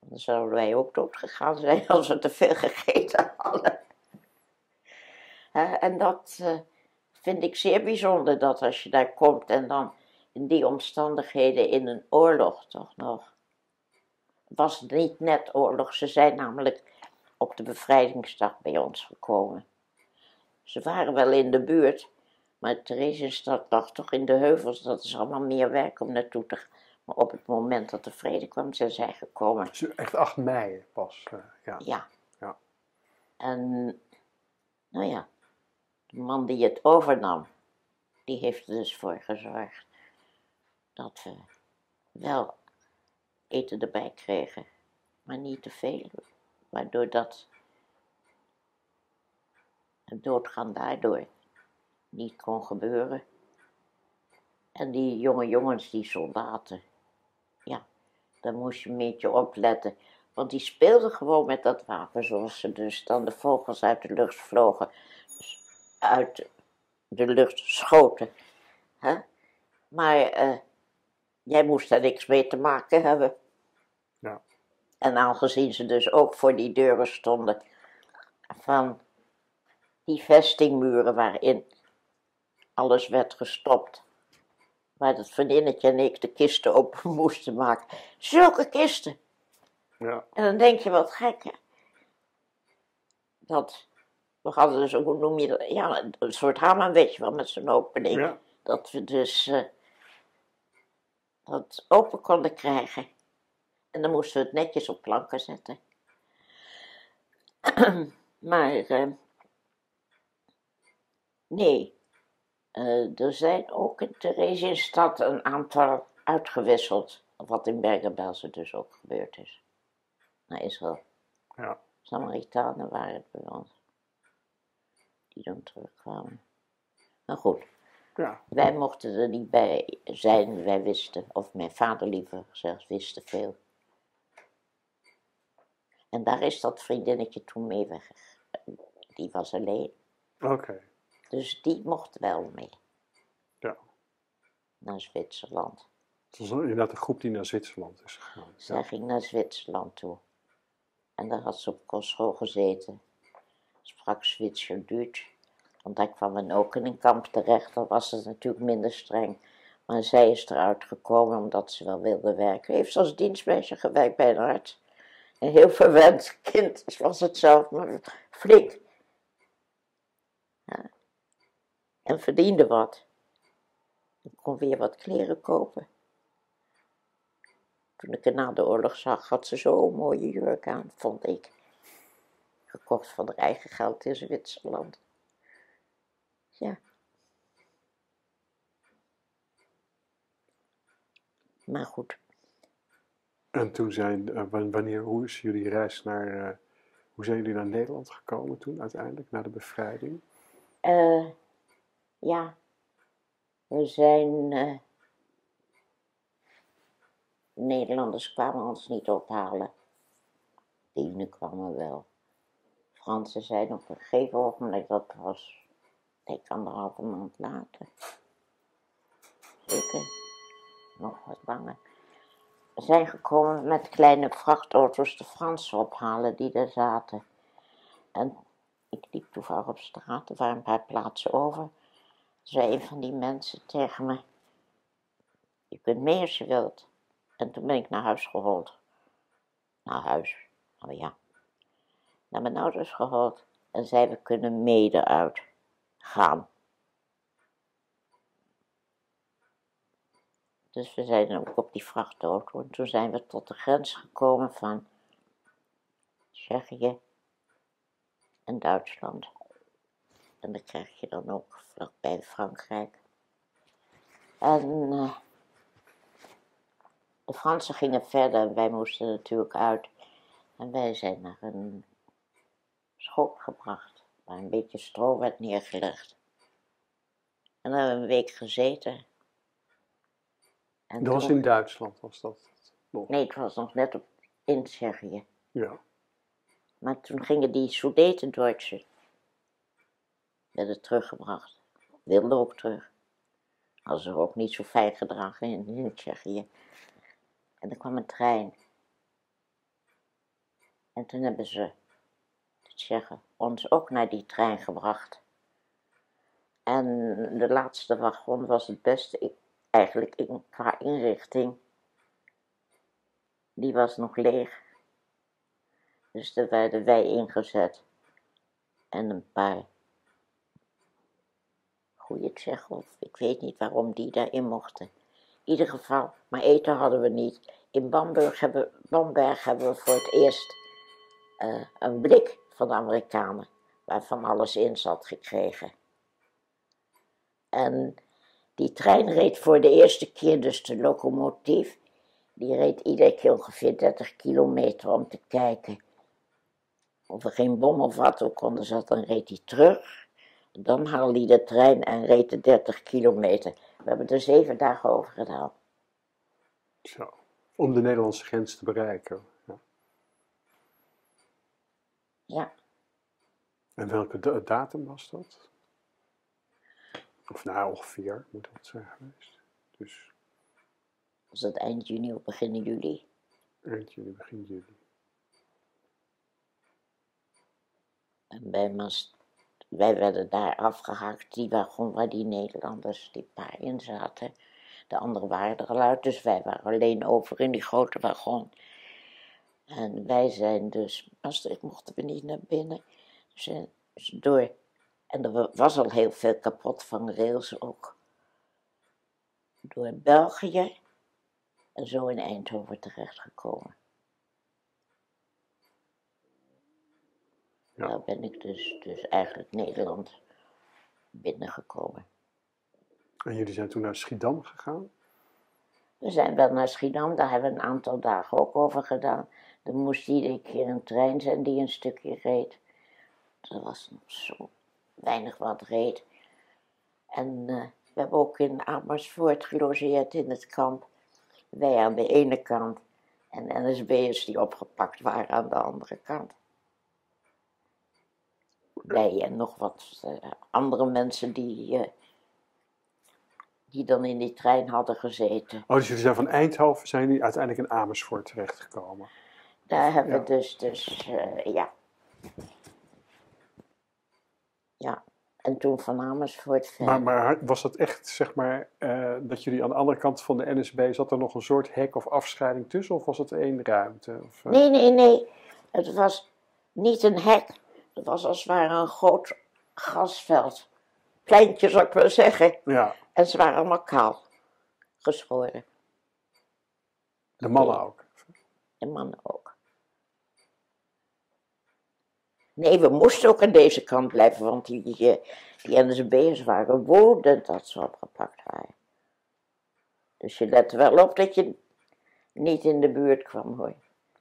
Dan zouden wij ook doodgegaan zijn als we te veel gegeten hadden. En dat vind ik zeer bijzonder, dat als je daar komt en dan in die omstandigheden in een oorlog toch nog. Het was niet net oorlog, ze zijn namelijk op de bevrijdingsdag bij ons gekomen. Ze waren wel in de buurt. Maar Theresienstadt lag toch in de heuvels, dat is allemaal meer werk om naartoe te gaan. Maar op het moment dat de vrede kwam, zijn zij gekomen. Dus echt 8 mei pas, ja. En, nou ja, de man die het overnam, die heeft er dus voor gezorgd dat we wel eten erbij kregen, maar niet te veel, waardoor dat het doodgaan daardoor niet kon gebeuren. En die jonge jongens, die soldaten, ja, daar moest je een beetje op letten. Want die speelden gewoon met dat wapen, zoals ze dus dan de vogels uit de lucht vlogen, dus uit de lucht schoten. Hè? Maar jij moest daar niks mee te maken hebben. Ja. En aangezien ze dus ook voor die deuren stonden, van die vestingmuren waarin alles werd gestopt, waar dat vriendinnetje en ik de kisten open moesten maken. Zulke kisten! Ja. En dan denk je, wat gek, hè? Dat, we hadden dus, hoe noem je dat, ja, een soort hamer, weet je wel, met zo'n opening. Ja. Dat we dus dat open konden krijgen. En dan moesten we het netjes op planken zetten. Maar, nee, er zijn ook in Theresienstadt een aantal uitgewisseld, wat in Bergen-Belsen dus ook gebeurd is. Naar Israël. Ja. Samaritanen waren het bij ons, die dan terugkwamen. Maar goed, ja, wij mochten er niet bij zijn, wij wisten, of mijn vader liever zelfs wist te veel. En daar is dat vriendinnetje toen mee weggegaan. Die was alleen. Oké. Okay. Dus die mocht wel mee. Ja. Naar Zwitserland. Het was inderdaad een groep die naar Zwitserland is gegaan. Zij ging naar Zwitserland toe. En daar had ze op kostschool gezeten. Sprak Zwitser-Duits. Want daar kwam men ook in een kamp terecht. Dan was het natuurlijk minder streng. Maar zij is eruit gekomen omdat ze wel wilde werken. Heeft ze als dienstmeisje gewerkt bij een arts. Een heel verwend kind was het zelf, maar flink. Ja. En verdiende wat. Ik kon weer wat kleren kopen. Toen ik haar na de oorlog zag, had ze zo'n mooie jurk aan, vond ik. Gekocht van haar eigen geld in Zwitserland. Ja. Maar goed. En toen zijn, hoe is jullie reis naar, hoe zijn jullie naar Nederland gekomen toen uiteindelijk, na de bevrijding? Ja, we zijn, Nederlanders kwamen ons niet ophalen. Dienen kwamen wel. Fransen zijn op een gegeven ogenblik, dat was, denk ik, 1,5 maand later. Zeker, nog wat langer. We zijn gekomen met kleine vrachtauto's de Fransen ophalen die daar zaten. En ik liep toevallig op straat, er waren een paar plaatsen over. Zei een van die mensen tegen me, je kunt mee als je wilt. En toen ben ik naar huis gehold. Naar huis, oh ja. Naar mijn ouders gehold en zei, we kunnen mee eruit gaan. Dus we zijn ook op die vrachtauto en toen zijn we tot de grens gekomen van Tsjechië en Duitsland. En dan krijg je dan ook vlakbij Frankrijk. En de Fransen gingen verder en wij moesten natuurlijk uit. En wij zijn naar een schop gebracht, waar een beetje stro werd neergelegd. En dan hebben we een week gezeten. En dat was in Duitsland, was dat? Nee, het was nog net in Tsjechië. Ja. Maar toen gingen die Sudeten-Duitsers, werden teruggebracht. Wilden ook terug. Hadden ze ook niet zo fijn gedragen in Tsjechië. En er kwam een trein. En toen hebben ze, de Tsjechen, ons ook naar die trein gebracht. En de laatste wagon was het beste. Eigenlijk qua inrichting, die was nog leeg. Dus daar werden wij ingezet. En een paar goede Tsjechen, of ik weet niet waarom die daarin mochten. In ieder geval, maar eten hadden we niet. In Bamberg hebben we voor het eerst een blik van de Amerikanen, waarvan alles in zat gekregen. En Die trein reed voor de eerste keer dus de locomotief. Die reed iedere keer ongeveer 30 kilometer om te kijken of er geen bom of wat ook onder zat. Dan reed hij terug. Dan haalde hij de trein en reed de 30 kilometer. We hebben er 7 dagen over gedaan. Zo, om de Nederlandse grens te bereiken. Ja. Ja. En welke datum was dat? Of nou, ongeveer, moet dat zijn geweest. Dus... Was dat eind juni of begin juli? Eind juni, begin juli. En wij werden daar afgehakt, die wagon waar die Nederlanders, die paar in zaten. De anderen waren er al uit, dus wij waren alleen over in die grote wagon. En wij zijn dus, mochten we niet naar binnen, dus door. En er was al heel veel kapot van rails ook. Door België en zo in Eindhoven terechtgekomen. Ja. Daar ben ik dus eigenlijk Nederland binnengekomen. En jullie zijn toen naar Schiedam gegaan? We zijn wel naar Schiedam, daar hebben we een aantal dagen ook over gedaan. Er moest iedere keer een trein zijn die een stukje reed. Er was nog zo weinig wat reed. En we hebben ook in Amersfoort gelogeerd in het kamp. Wij aan de ene kant en NSB'ers die opgepakt waren aan de andere kant. Wij en nog wat andere mensen die dan in die trein hadden gezeten. Oh, dus jullie zijn van Eindhoven, zijn jullie uiteindelijk in Amersfoort terechtgekomen? Daar hebben we ja. Ja, en toen van Amersfoort verder. Maar was dat echt, zeg maar, dat jullie aan de andere kant van de NSB, zat er nog een soort hek of afscheiding tussen? Of was het één ruimte? Of, Nee. Het was niet een hek. Het was als het ware een groot grasveld. Pleintje, zou ik wel zeggen. Ja. En ze waren allemaal kaal geschoren. De mannen ook? De mannen ook. Nee, we moesten ook aan deze kant blijven, want die NSB'ers waren woedend dat ze opgepakt waren. Dus je lette wel op dat je niet in de buurt kwam, hoor.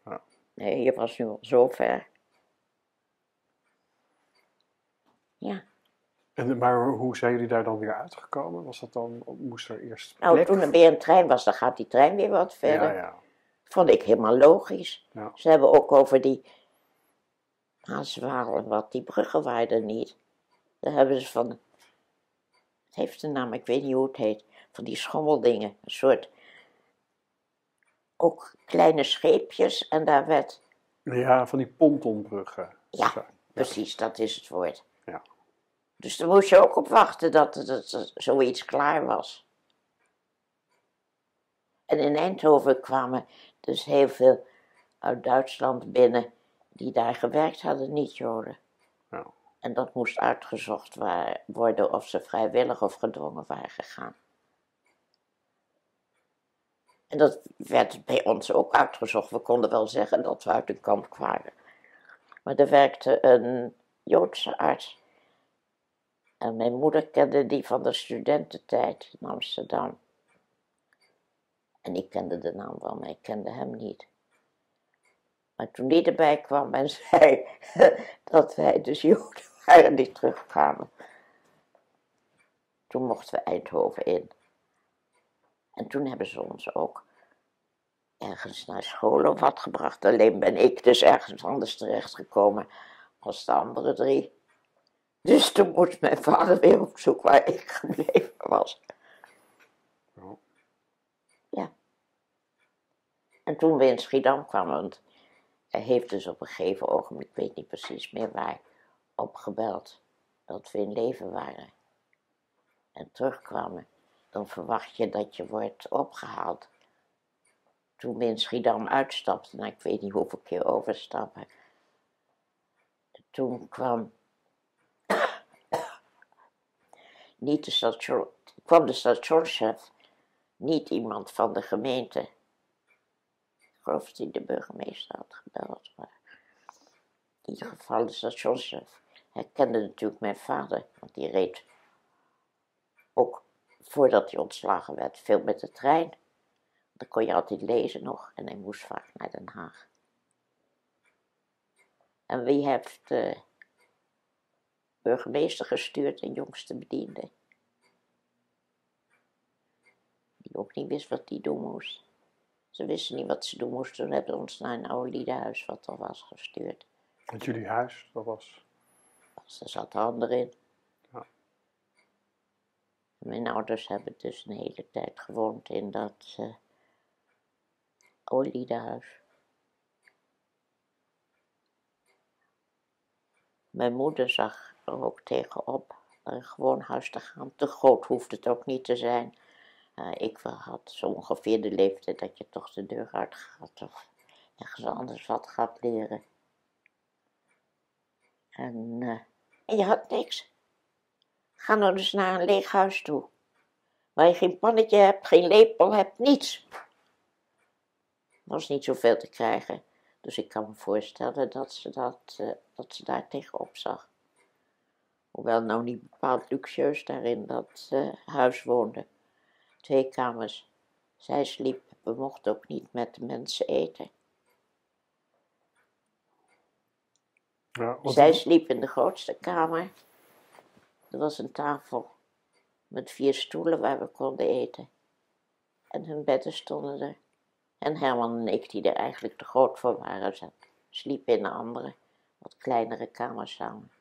Ja. Nee, je was nu al zo ver. Ja. Maar hoe zijn jullie daar dan weer uitgekomen? Was dat dan, moest er eerst plek? Nou, toen er weer een trein was, dan gaat die trein weer wat verder. Ja, ja. Vond ik helemaal logisch. Ja. Ze hebben ook over die Maaswaal en wat, die bruggen waren er niet. Daar hebben ze van, het heeft een naam, ik weet niet hoe het heet, van die schommeldingen. Een soort, ook kleine scheepjes en daar werd... Ja, van die pontonbruggen. Ja, zo, ja. Precies, dat is het woord. Ja. Dus daar moest je ook op wachten dat zoiets klaar was. En in Eindhoven kwamen dus heel veel uit Duitsland binnen die daar gewerkt hadden, niet Joden. Ja. En dat moest uitgezocht worden of ze vrijwillig of gedwongen waren gegaan. En dat werd bij ons ook uitgezocht. We konden wel zeggen dat we uit een kamp kwamen. Maar er werkte een Joodse arts. En mijn moeder kende die van de studententijd in Amsterdam. En ik kende de naam wel, maar ik kende hem niet. Maar toen die erbij kwam en zei dat wij dus Joden waren die terugkwamen. Toen mochten we Eindhoven in. En toen hebben ze ons ook ergens naar school of wat gebracht. Alleen ben ik dus ergens anders terechtgekomen als de andere drie. Dus toen moest mijn vader weer op zoek waar ik gebleven was. Oh. Ja. En toen we in Schiedam kwamen, want hij heeft dus op een gegeven ogenblik, ik weet niet precies meer waar, opgebeld dat we in leven waren. En terugkwamen, dan verwacht je dat je wordt opgehaald. Toen we in Schiedam uitstapten, nou ik weet niet hoeveel keer overstappen, toen kwam... Niet de station, kwam de stationschef, niet iemand van de gemeente. Ik geloof dat hij de burgemeester had gebeld, maar in ieder geval de stationschef. Hij kende natuurlijk mijn vader, want die reed ook voordat hij ontslagen werd, veel met de trein. Dan kon je altijd lezen nog en hij moest vaak naar Den Haag. En wie heeft de burgemeester gestuurd, de jongste bediende? Die ook niet wist wat die doen moest. Ze wisten niet wat ze doen moesten, toen hebben ze ons naar een oude liedenhuis wat er was gestuurd. Want jullie huis, dat was? Daar zat handen in. Ja. Mijn ouders hebben dus een hele tijd gewoond in dat oude liedenhuis. Mijn moeder zag er ook tegenop naar een gewoon huis te gaan. Te groot hoeft het ook niet te zijn. Ik had zo ongeveer de leeftijd dat je toch de deur uit gaat of ergens anders wat gaat leren. En je had niks. Ga nou dus naar een leeg huis toe. Waar je geen pannetje hebt, geen lepel hebt, niets. Er was niet zoveel te krijgen. Dus ik kan me voorstellen dat ze daar tegenop zag. Hoewel nou niet bepaald luxueus daarin dat huis woonde. 2 kamers. Zij sliep, we mochten ook niet met de mensen eten. Ja, zij sliep in de grootste kamer. Er was een tafel met 4 stoelen waar we konden eten. En hun bedden stonden er. En Herman en ik, die er eigenlijk te groot voor waren, sliepen in de andere, wat kleinere kamers samen.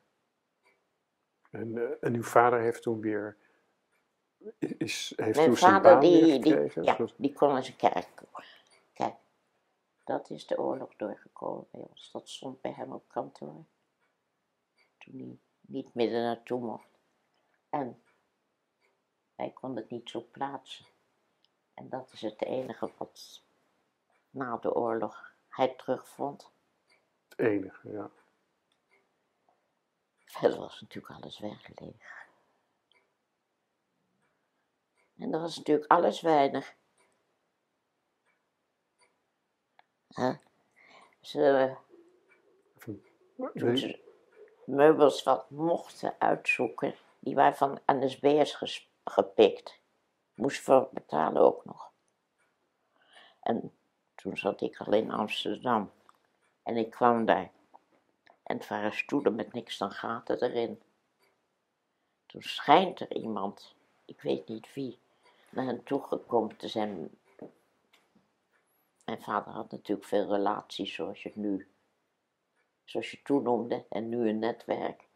En uw vader heeft toen weer... Mijn vader, die kon naar zijn kerk. Kijk, dat is de oorlog doorgekomen bij ons. Dat stond bij hem op kantoor. Toen hij niet midden naartoe mocht. En hij kon het niet zo plaatsen. En dat is het enige wat na de oorlog hij terugvond. Het enige, ja. Verder was natuurlijk alles weggelegen. En dat was natuurlijk alles weinig. Huh? Toen ze meubels wat mochten uitzoeken, die waren van NSB'ers gepikt. Moest voor betalen ook nog. En toen zat ik al in Amsterdam. En ik kwam daar. En het waren stoelen met niks dan gaten erin. Toen schijnt er iemand, ik weet niet wie, naar hen toegekomen te zijn. Mijn vader had natuurlijk veel relaties zoals je toen noemde en nu een netwerk.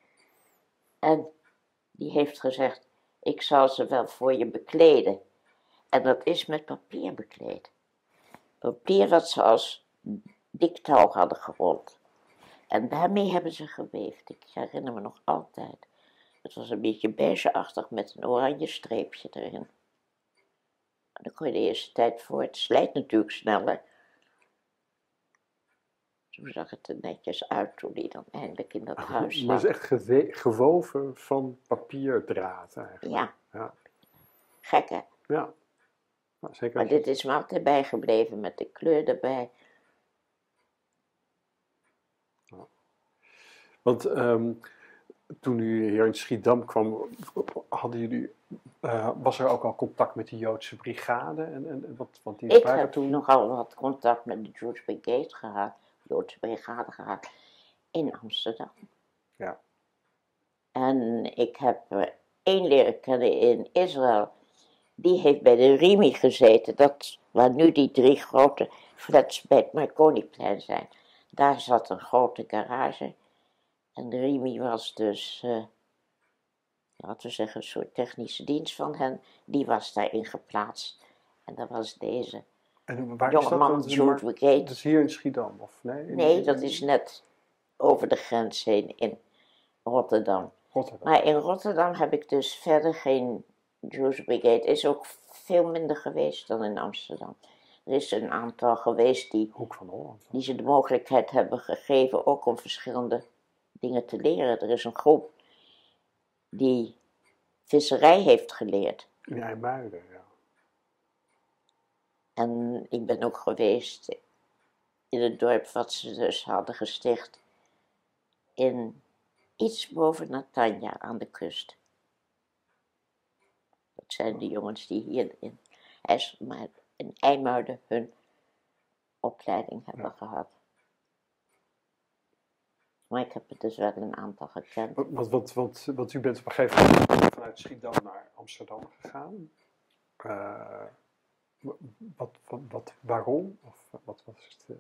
En die heeft gezegd, ik zal ze wel voor je bekleden. En dat is met papier bekleed. Papier dat ze als dik touw hadden gerold. En daarmee hebben ze geweefd, ik herinner me nog altijd. Het was een beetje beigeachtig met een oranje streepje erin. En dan kon je de eerste tijd voor, het slijt natuurlijk sneller. Toen zag het er netjes uit toen die dan eindelijk in dat huis zat. Maar het is echt gewoven van papierdraad eigenlijk. Ja. Ja. Gek hè? Ja. Nou, zeker. Maar dit is me altijd bijgebleven met de kleur erbij. Ja. Want... toen u hier in Schiedam kwam, hadden jullie, was er ook al contact met de Joodse brigade? Want die ik heb toen... nogal wat contact met de Joodse brigade gehad in Amsterdam. Ja. En ik heb 1 leren kennen in Israël. Die heeft bij de Rimi gezeten, waar nu die 3 grote flats bij het Marconiplein zijn. Daar zat een grote garage. En de Rimi was dus, laten we zeggen, een soort technische dienst van hen. Die was daarin geplaatst. En dat was deze jongeman, George Brigade. Dat is hier in Schiedam, of nee? Nee, dat is net over de grens heen in Rotterdam. Maar in Rotterdam heb ik dus verder geen George Brigade. Is ook veel minder geweest dan in Amsterdam. Er is een aantal geweest die ze de mogelijkheid hebben gegeven, ook om verschillende dingen te leren. Er is een groep die visserij heeft geleerd. In IJmuiden, ja. En ik ben ook geweest in het dorp wat ze dus hadden gesticht in iets boven Natanja aan de kust. Dat zijn de jongens die hier in IJsselmeer, in IJmuiden, hun opleiding hebben gehad. Maar ik heb het dus wel een aantal gekend. Want u bent op een gegeven moment vanuit Schiedam naar Amsterdam gegaan. Waarom? Of wat was het?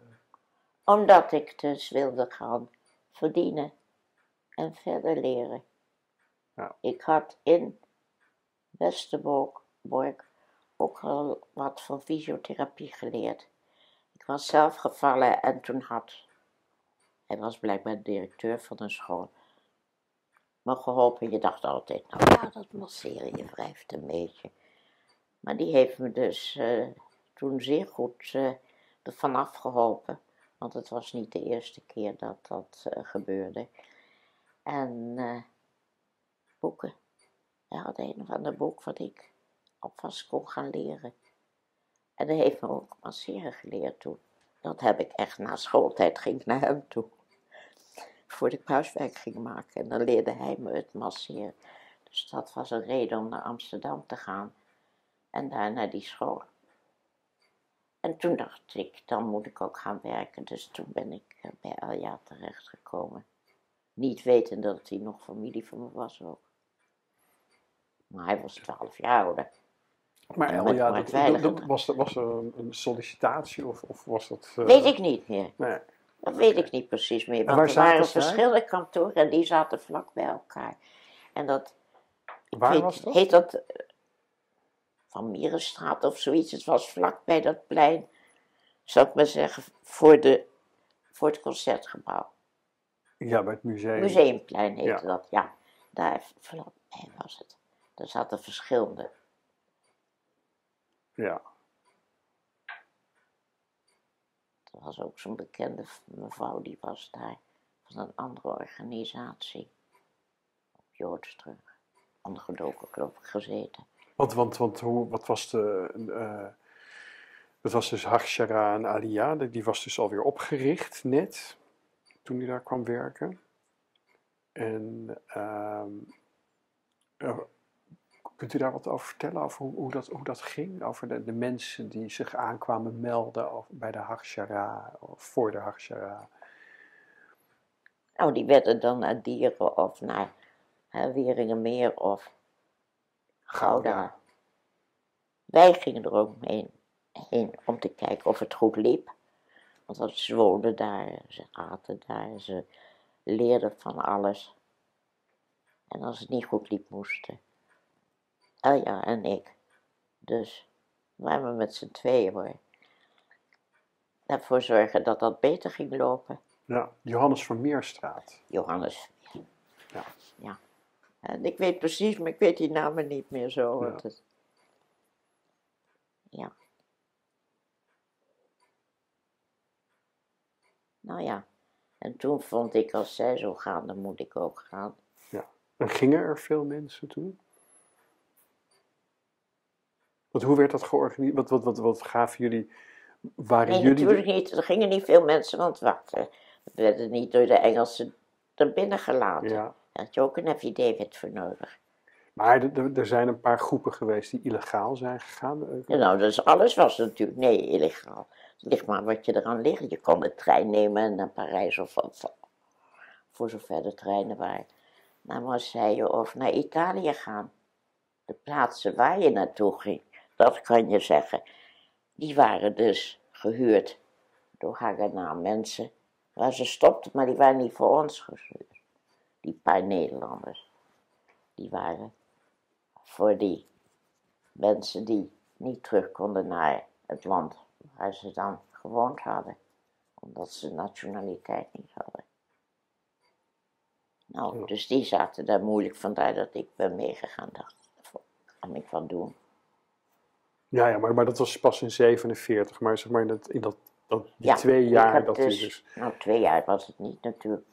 Omdat ik dus wilde gaan verdienen en verder leren. Ja. Ik had in Westerbork ook al wat van fysiotherapie geleerd. Ik was zelf gevallen en toen hij was blijkbaar directeur van een school. Maar geholpen, je dacht altijd, nou ja, dat masseren, je wrijft een beetje. Maar die heeft me dus toen zeer goed ervan afgeholpen. Want het was niet de eerste keer dat dat gebeurde. En boeken. Hij had een of ander boek wat ik alvast kon gaan leren. En hij heeft me ook masseren geleerd toen. Dat heb ik echt na schooltijd, ging ik naar hem toe. Voordat ik huiswerk ging maken. En dan leerde hij me het masseren. Dus dat was een reden om naar Amsterdam te gaan. En daar naar die school. En toen dacht ik, dan moet ik ook gaan werken. Dus toen ben ik bij Alja terechtgekomen. Niet wetend dat hij nog familie van me was ook. Maar hij was 12 jaar ouder. Maar Alja, was er een sollicitatie of was dat... Weet ik niet meer. Nee. Dat weet ik niet precies meer. Want er waren verschillende kantoren en die zaten vlak bij elkaar. En dat... Waar was dat? Heet dat... Van Mierenstraat of zoiets. Het was vlak bij dat plein, zou ik maar zeggen, voor het concertgebouw. Ja, bij het museum. Museumplein heette dat, ja. Daar vlak bij was het. Daar zaten verschillende. Ja. Er was ook zo'n bekende mevrouw, die was daar van een andere organisatie. Op Joodstrug. Ondergedoken, geloof ik, gezeten. Wat was de... dat was dus Hachshara en Aliyah, die was dus alweer opgericht net, toen hij daar kwam werken. En kunt u daar wat over vertellen, over hoe dat ging? Over de mensen die zich aankwamen melden bij de Hachshara, of voor de Hachshara? Nou, die werden dan naar Dieren of naar Wieringenmeer of... Gouda. Wij gingen er ook mee heen om te kijken of het goed liep. Want ze woonden daar, ze aten daar, ze leerden van alles. En als het niet goed liep, moesten Elja en ik. Dus waren we met z'n tweeën hoor. Daarvoor zorgen dat dat beter ging lopen. Ja, Johannes van Meerstraat. Johannes, ja. En ik weet precies, maar ik weet die namen niet meer zo. Ja. Nou ja, en toen vond ik, als zij zo gaan, dan moet ik ook gaan. Ja, en gingen er veel mensen toen? Want hoe werd dat georganiseerd? Wat gaven jullie, waren jullie... Nee, natuurlijk niet. Er gingen niet veel mensen, want we werden niet door de Engelsen er binnen gelaten. Ja. Daar had je ook een FID-wet voor nodig. Maar er zijn een paar groepen geweest die illegaal zijn gegaan? Ja, nou, dus alles was natuurlijk, nee, illegaal. Het ligt maar wat je eraan ligt. Je kon de trein nemen en naar Parijs of voor zover de treinen waren. Naar Marseille of naar Italië gaan. De plaatsen waar je naartoe ging, dat kan je zeggen. Die waren dus gehuurd door Haganah mensen. Waar ze stopten, maar die waren niet voor ons gehuurd. Die paar Nederlanders, die waren voor die mensen die niet terug konden naar het land waar ze dan gewoond hadden, omdat ze nationaliteit niet hadden. Nou, dus die zaten daar moeilijk, vandaar dat ik ben meegegaan, dacht, dat kan ik wat doen. Ja, maar dat was pas in 1947, maar zeg maar in die 2 jaar dat dus, nou, 2 jaar was het niet natuurlijk.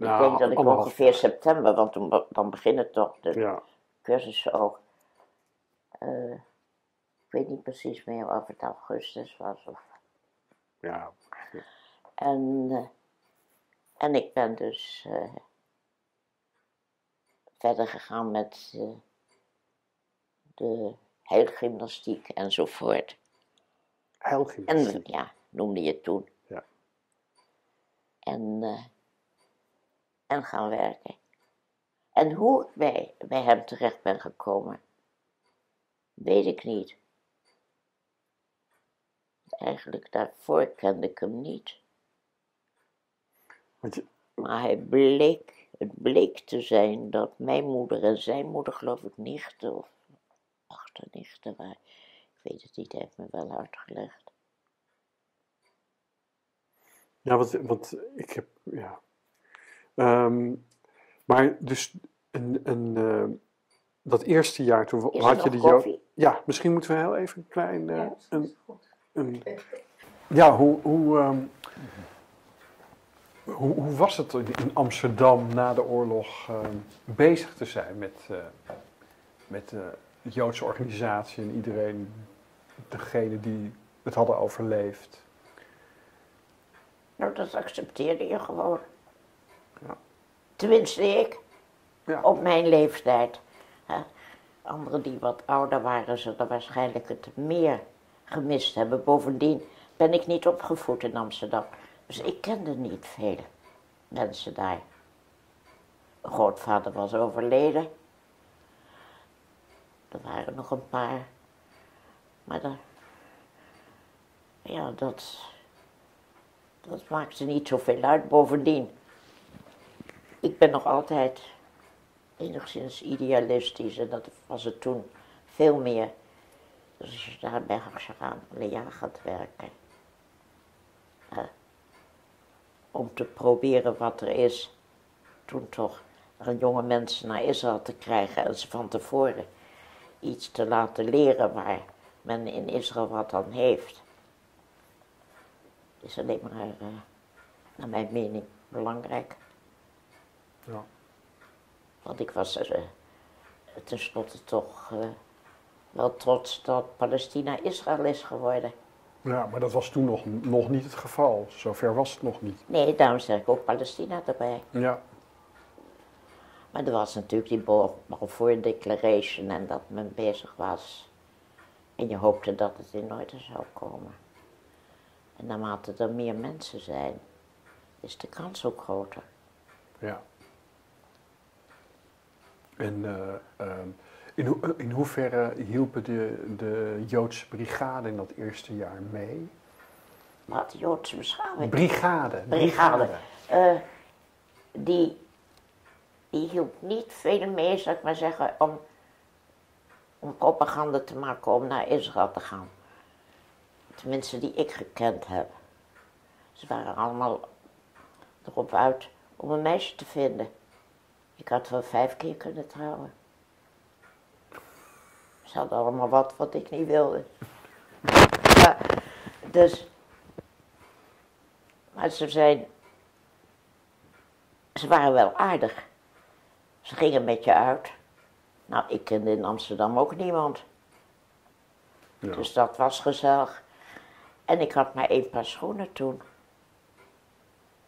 Nou, ik denk dat ik ongeveer september, want dan beginnen toch de cursussen ook. Ik weet niet precies meer of het augustus was. Of... Ja. En ik ben dus verder gegaan met de heilgymnastiek enzovoort. Heilgymnastiek? En, ja, noemde je het toen. Ja. En gaan werken. En hoe ik bij hem terecht ben gekomen, weet ik niet. Eigenlijk daarvoor kende ik hem niet. Maar het bleek te zijn dat mijn moeder en zijn moeder, geloof ik, nichten of achternichten waren. Ik weet het niet, hij heeft me wel uitgelegd. Ja, want ik heb, ja. Maar dus dat eerste jaar toen is had je die koffie? Ja, misschien moeten we heel even een klein. Ja, ja, hoe was het in Amsterdam na de oorlog bezig te zijn met de Joodse organisatie en iedereen, degene die het hadden overleefd? Nou, dat accepteerde je gewoon. Ja. Tenminste ik, ja. Op mijn leeftijd. Hè. Anderen die wat ouder waren, zullen er waarschijnlijk het meer gemist hebben. Bovendien ben ik niet opgevoed in Amsterdam. Dus ik kende niet vele mensen daar. Mijn grootvader was overleden. Er waren nog een paar. Maar ja, dat maakte niet zoveel uit. Bovendien, ik ben nog altijd enigszins idealistisch en dat was het toen veel meer. Dus als je daar bij Hakshagan gaat werken, om te proberen wat er is, toen toch jonge mensen naar Israël te krijgen en ze van tevoren iets te laten leren waar men in Israël wat aan heeft, is alleen maar, naar mijn mening, belangrijk. Ja. Want ik was tenslotte toch wel trots dat Palestina Israël is geworden. Ja, maar dat was toen nog niet het geval. Zover was het nog niet. Nee, daarom zeg ik ook Palestina erbij. Ja. Maar er was natuurlijk die Balfour Declaration en dat men bezig was. En je hoopte dat het in orde zou komen. En naarmate er meer mensen zijn, is de kans ook groter. Ja. En in hoeverre hielpen de Joodse brigade in dat eerste jaar mee? Wat, Joodse beschaving? Brigade. Die hielp niet veel mee, zou ik maar zeggen, om propaganda te maken om naar Israël te gaan. Tenminste die ik gekend heb. Ze waren allemaal erop uit om een meisje te vinden. Ik had wel 5 keer kunnen trouwen. Ze hadden allemaal wat ik niet wilde. Ja, dus. Maar ze waren wel aardig. Ze gingen met je uit. Nou, ik kende in Amsterdam ook niemand. Ja. Dus dat was gezellig. En ik had maar 1 paar schoenen toen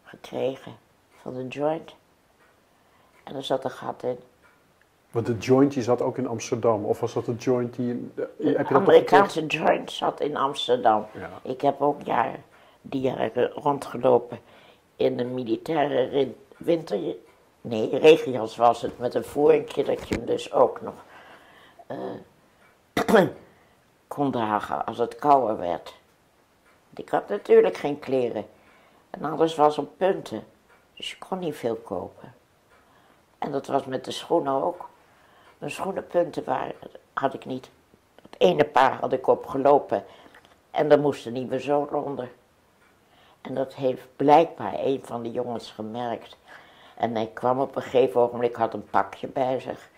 gekregen van een joint. En er zat een gat in. Want de joint die zat ook in Amsterdam? Of was dat de joint die... De Amerikaanse joint zat in Amsterdam. Ja. Ik heb ook die jaren rondgelopen in een militaire winter... Nee, regenjas was het, met een voerinkje dat je hem dus ook nog kon dragen als het kouder werd. Ik had natuurlijk geen kleren. En alles was op punten. Dus je kon niet veel kopen. En dat was met de schoenen ook. Mijn schoenenpunten had ik niet. Het ene paar had ik opgelopen. En daar moest een nieuwe zool onder. En dat heeft blijkbaar een van de jongens gemerkt. En hij kwam op een gegeven ogenblik, had een pakje bij zich.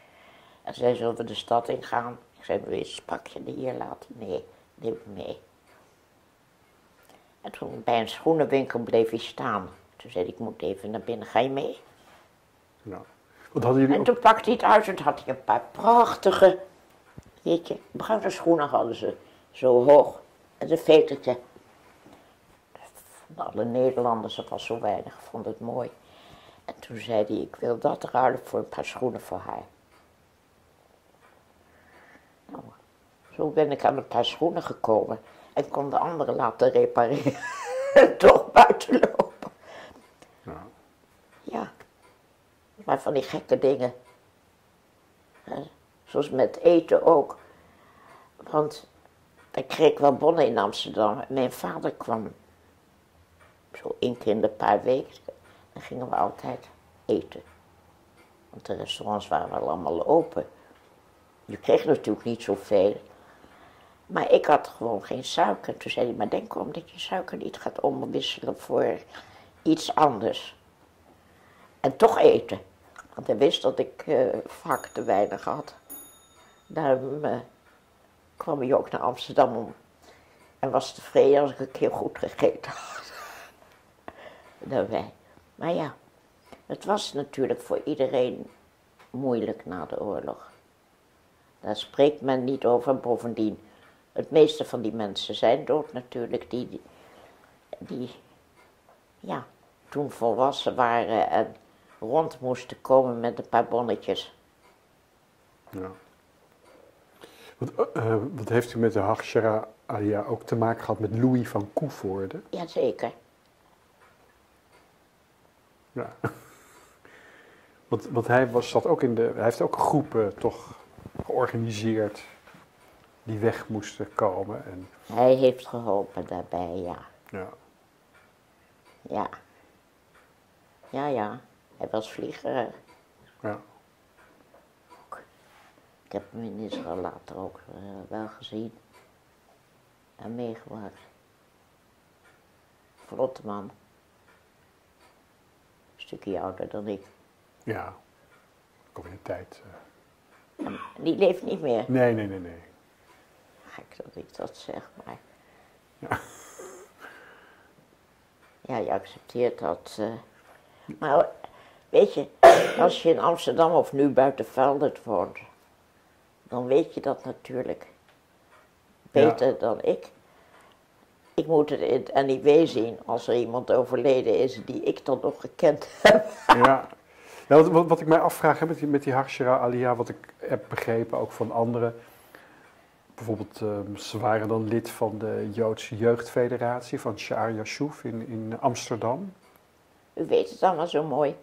En zei, zullen we de stad ingaan? Ik zei, wil je het pakje hier laten? Nee, neem het mee. En toen bij een schoenenwinkel bleef hij staan. Toen zei hij, ik moet even naar binnen, ga je mee? Nou, wat hadden jullie en toen pakte hij het uit en had hij een paar prachtige, bruine schoenen hadden ze, zo hoog. En een vetertje. Van alle Nederlanders, er was zo weinig, vond het mooi. En toen zei hij, ik wil dat ruilen voor een paar schoenen voor haar. Nou, Zo ben ik aan een paar schoenen gekomen en kon de anderen laten repareren en toch buiten lopen. Ja. Ja, maar van die gekke dingen. Zoals met eten ook. Want ik kreeg wel bonnen in Amsterdam. Mijn vader kwam zo 1 keer in de paar weken. Dan gingen we altijd eten. Want de restaurants waren wel allemaal open. Je kreeg natuurlijk niet zoveel. Maar ik had gewoon geen suiker. Toen zei hij, maar denk erom dat je suiker niet gaat omwisselen voor iets anders. En toch eten. Want hij wist dat ik vaak te weinig had. Daarom kwam hij ook naar Amsterdam om. En was tevreden als ik een keer goed gegeten had. Dan wij. Maar ja, het was natuurlijk voor iedereen moeilijk na de oorlog. Daar spreekt men niet over. Bovendien, het meeste van die mensen zijn dood natuurlijk, die ja, toen volwassen waren en rond moesten komen met een paar bonnetjes. Ja. Wat heeft u met de Hachshara Alia ook te maken gehad met Louis van Coevorde? Jazeker. Ja. Want hij zat ook in de. Hij heeft ook groepen toch georganiseerd die weg moesten komen. En... Hij heeft geholpen daarbij, ja. Ja. Ja. Ja, ja. Hij was vlieger. Ja. Ook. Ik heb hem in Israël later ook wel gezien en meegemaakt. Vlotte man. Een stukje ouder dan ik. Ja, kom in de tijd. Die leeft niet meer? Nee, nee, nee, nee. Gek dat ik dat zeg, maar... Ja, ja, je accepteert dat. Maar weet je, als je in Amsterdam of nu buiten Veldert woont, dan weet je dat natuurlijk beter dan ik. Ik moet het in het NIW zien als er iemand overleden is die ik dan nog gekend heb. Ja, nou, wat ik mij afvraag hè, met die Hachshara Alia, wat ik heb begrepen ook van anderen. Bijvoorbeeld, ze waren dan lid van de Joodse Jeugdfederatie van Sha'ar Yashuf in Amsterdam. U weet het allemaal zo mooi.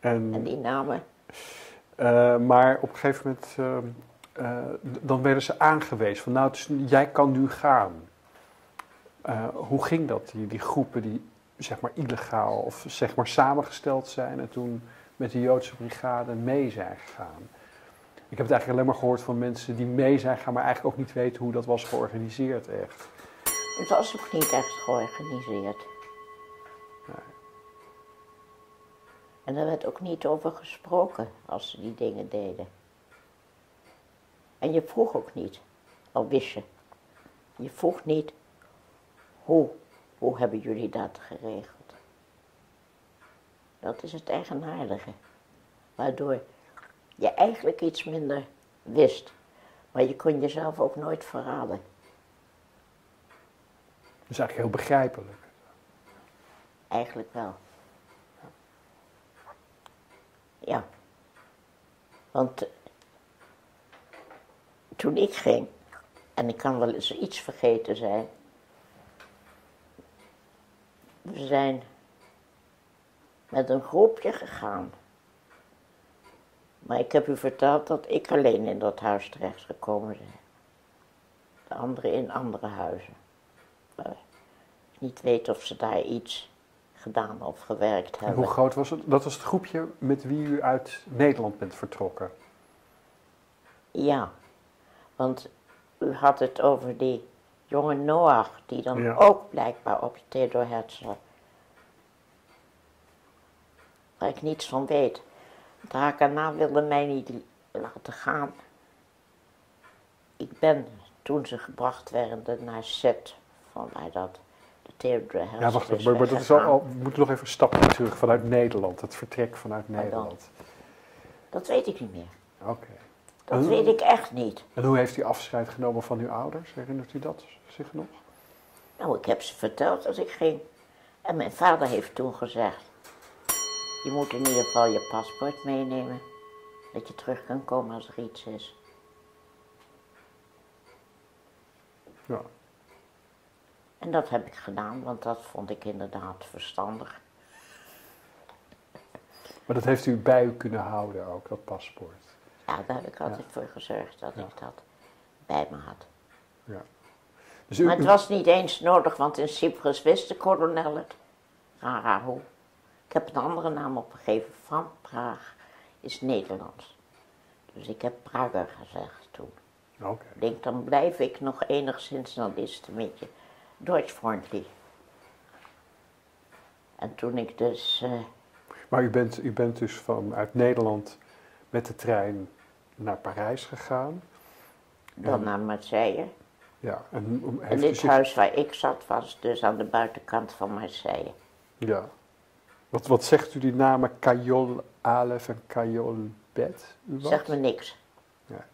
En die namen. Maar op een gegeven moment, dan werden ze aangewezen van nou, dus, jij kan nu gaan. Hoe ging dat, die groepen die zeg maar illegaal of zeg maar samengesteld zijn en toen met de Joodse brigade mee zijn gegaan? Ik heb het eigenlijk alleen maar gehoord van mensen die mee zijn gegaan, maar eigenlijk ook niet weten hoe dat was georganiseerd echt. Het was ook niet echt georganiseerd. Nee. En daar werd ook niet over gesproken als ze die dingen deden. En je vroeg ook niet, al wist je. Je vroeg niet. Hoe hebben jullie dat geregeld? Dat is het eigenaardige. Waardoor je eigenlijk iets minder wist. Maar je kon jezelf ook nooit verraden. Dat is eigenlijk heel begrijpelijk. Eigenlijk wel. Ja. Want toen ik ging, en ik kan wel eens iets vergeten zijn... We zijn met een groepje gegaan. Maar ik heb u verteld dat ik alleen in dat huis terecht gekomen ben. De anderen in andere huizen. Maar ik niet weet of ze daar iets gedaan of gewerkt hebben. En hoe groot was het? Dat was het groepje met wie u uit Nederland bent vertrokken? Ja, want u had het over die... jonge Noach, die dan ook blijkbaar opgeteerd door Herzl. Waar ik niets van weet. Want Hakanah wilde mij niet laten gaan. Ik ben, toen ze gebracht werden naar Zet, vanuit dat de Theodor Herzl. Ja, wacht even, maar dat is al, we moeten nog even een stapje terug vanuit Nederland, het vertrek vanuit Nederland. Dat weet ik niet meer. Oké. Okay. Dat weet ik echt niet. En hoe heeft u afscheid genomen van uw ouders? Herinnert u dat zich nog? Nou, ik heb ze verteld als ik ging. En mijn vader heeft toen gezegd... je moet in ieder geval je paspoort meenemen. Dat je terug kan komen als er iets is. Ja. En dat heb ik gedaan, want dat vond ik inderdaad verstandig. Maar dat heeft u bij u kunnen houden ook, dat paspoort? Ja, daar heb ik altijd voor gezorgd dat ik dat bij me had. Ja. Dus maar het was niet eens nodig, want in Cyprus wist de kolonel het. Raraho. Ik heb een andere naam opgegeven, van Praag is Nederlands. Dus ik heb Prager gezegd toen. Okay. Ik denk, dan blijf ik nog enigszins, dan is het een beetje Deutsch-friendly. En toen ik dus... Maar u bent dus vanuit Nederland met de trein naar Parijs gegaan? Dan naar Marseille. Ja, en dit huis waar ik zat was dus aan de buitenkant van Marseille. Ja. Wat zegt u die namen Cayol Alef en Cayol Bet? Zegt me niks. Ja.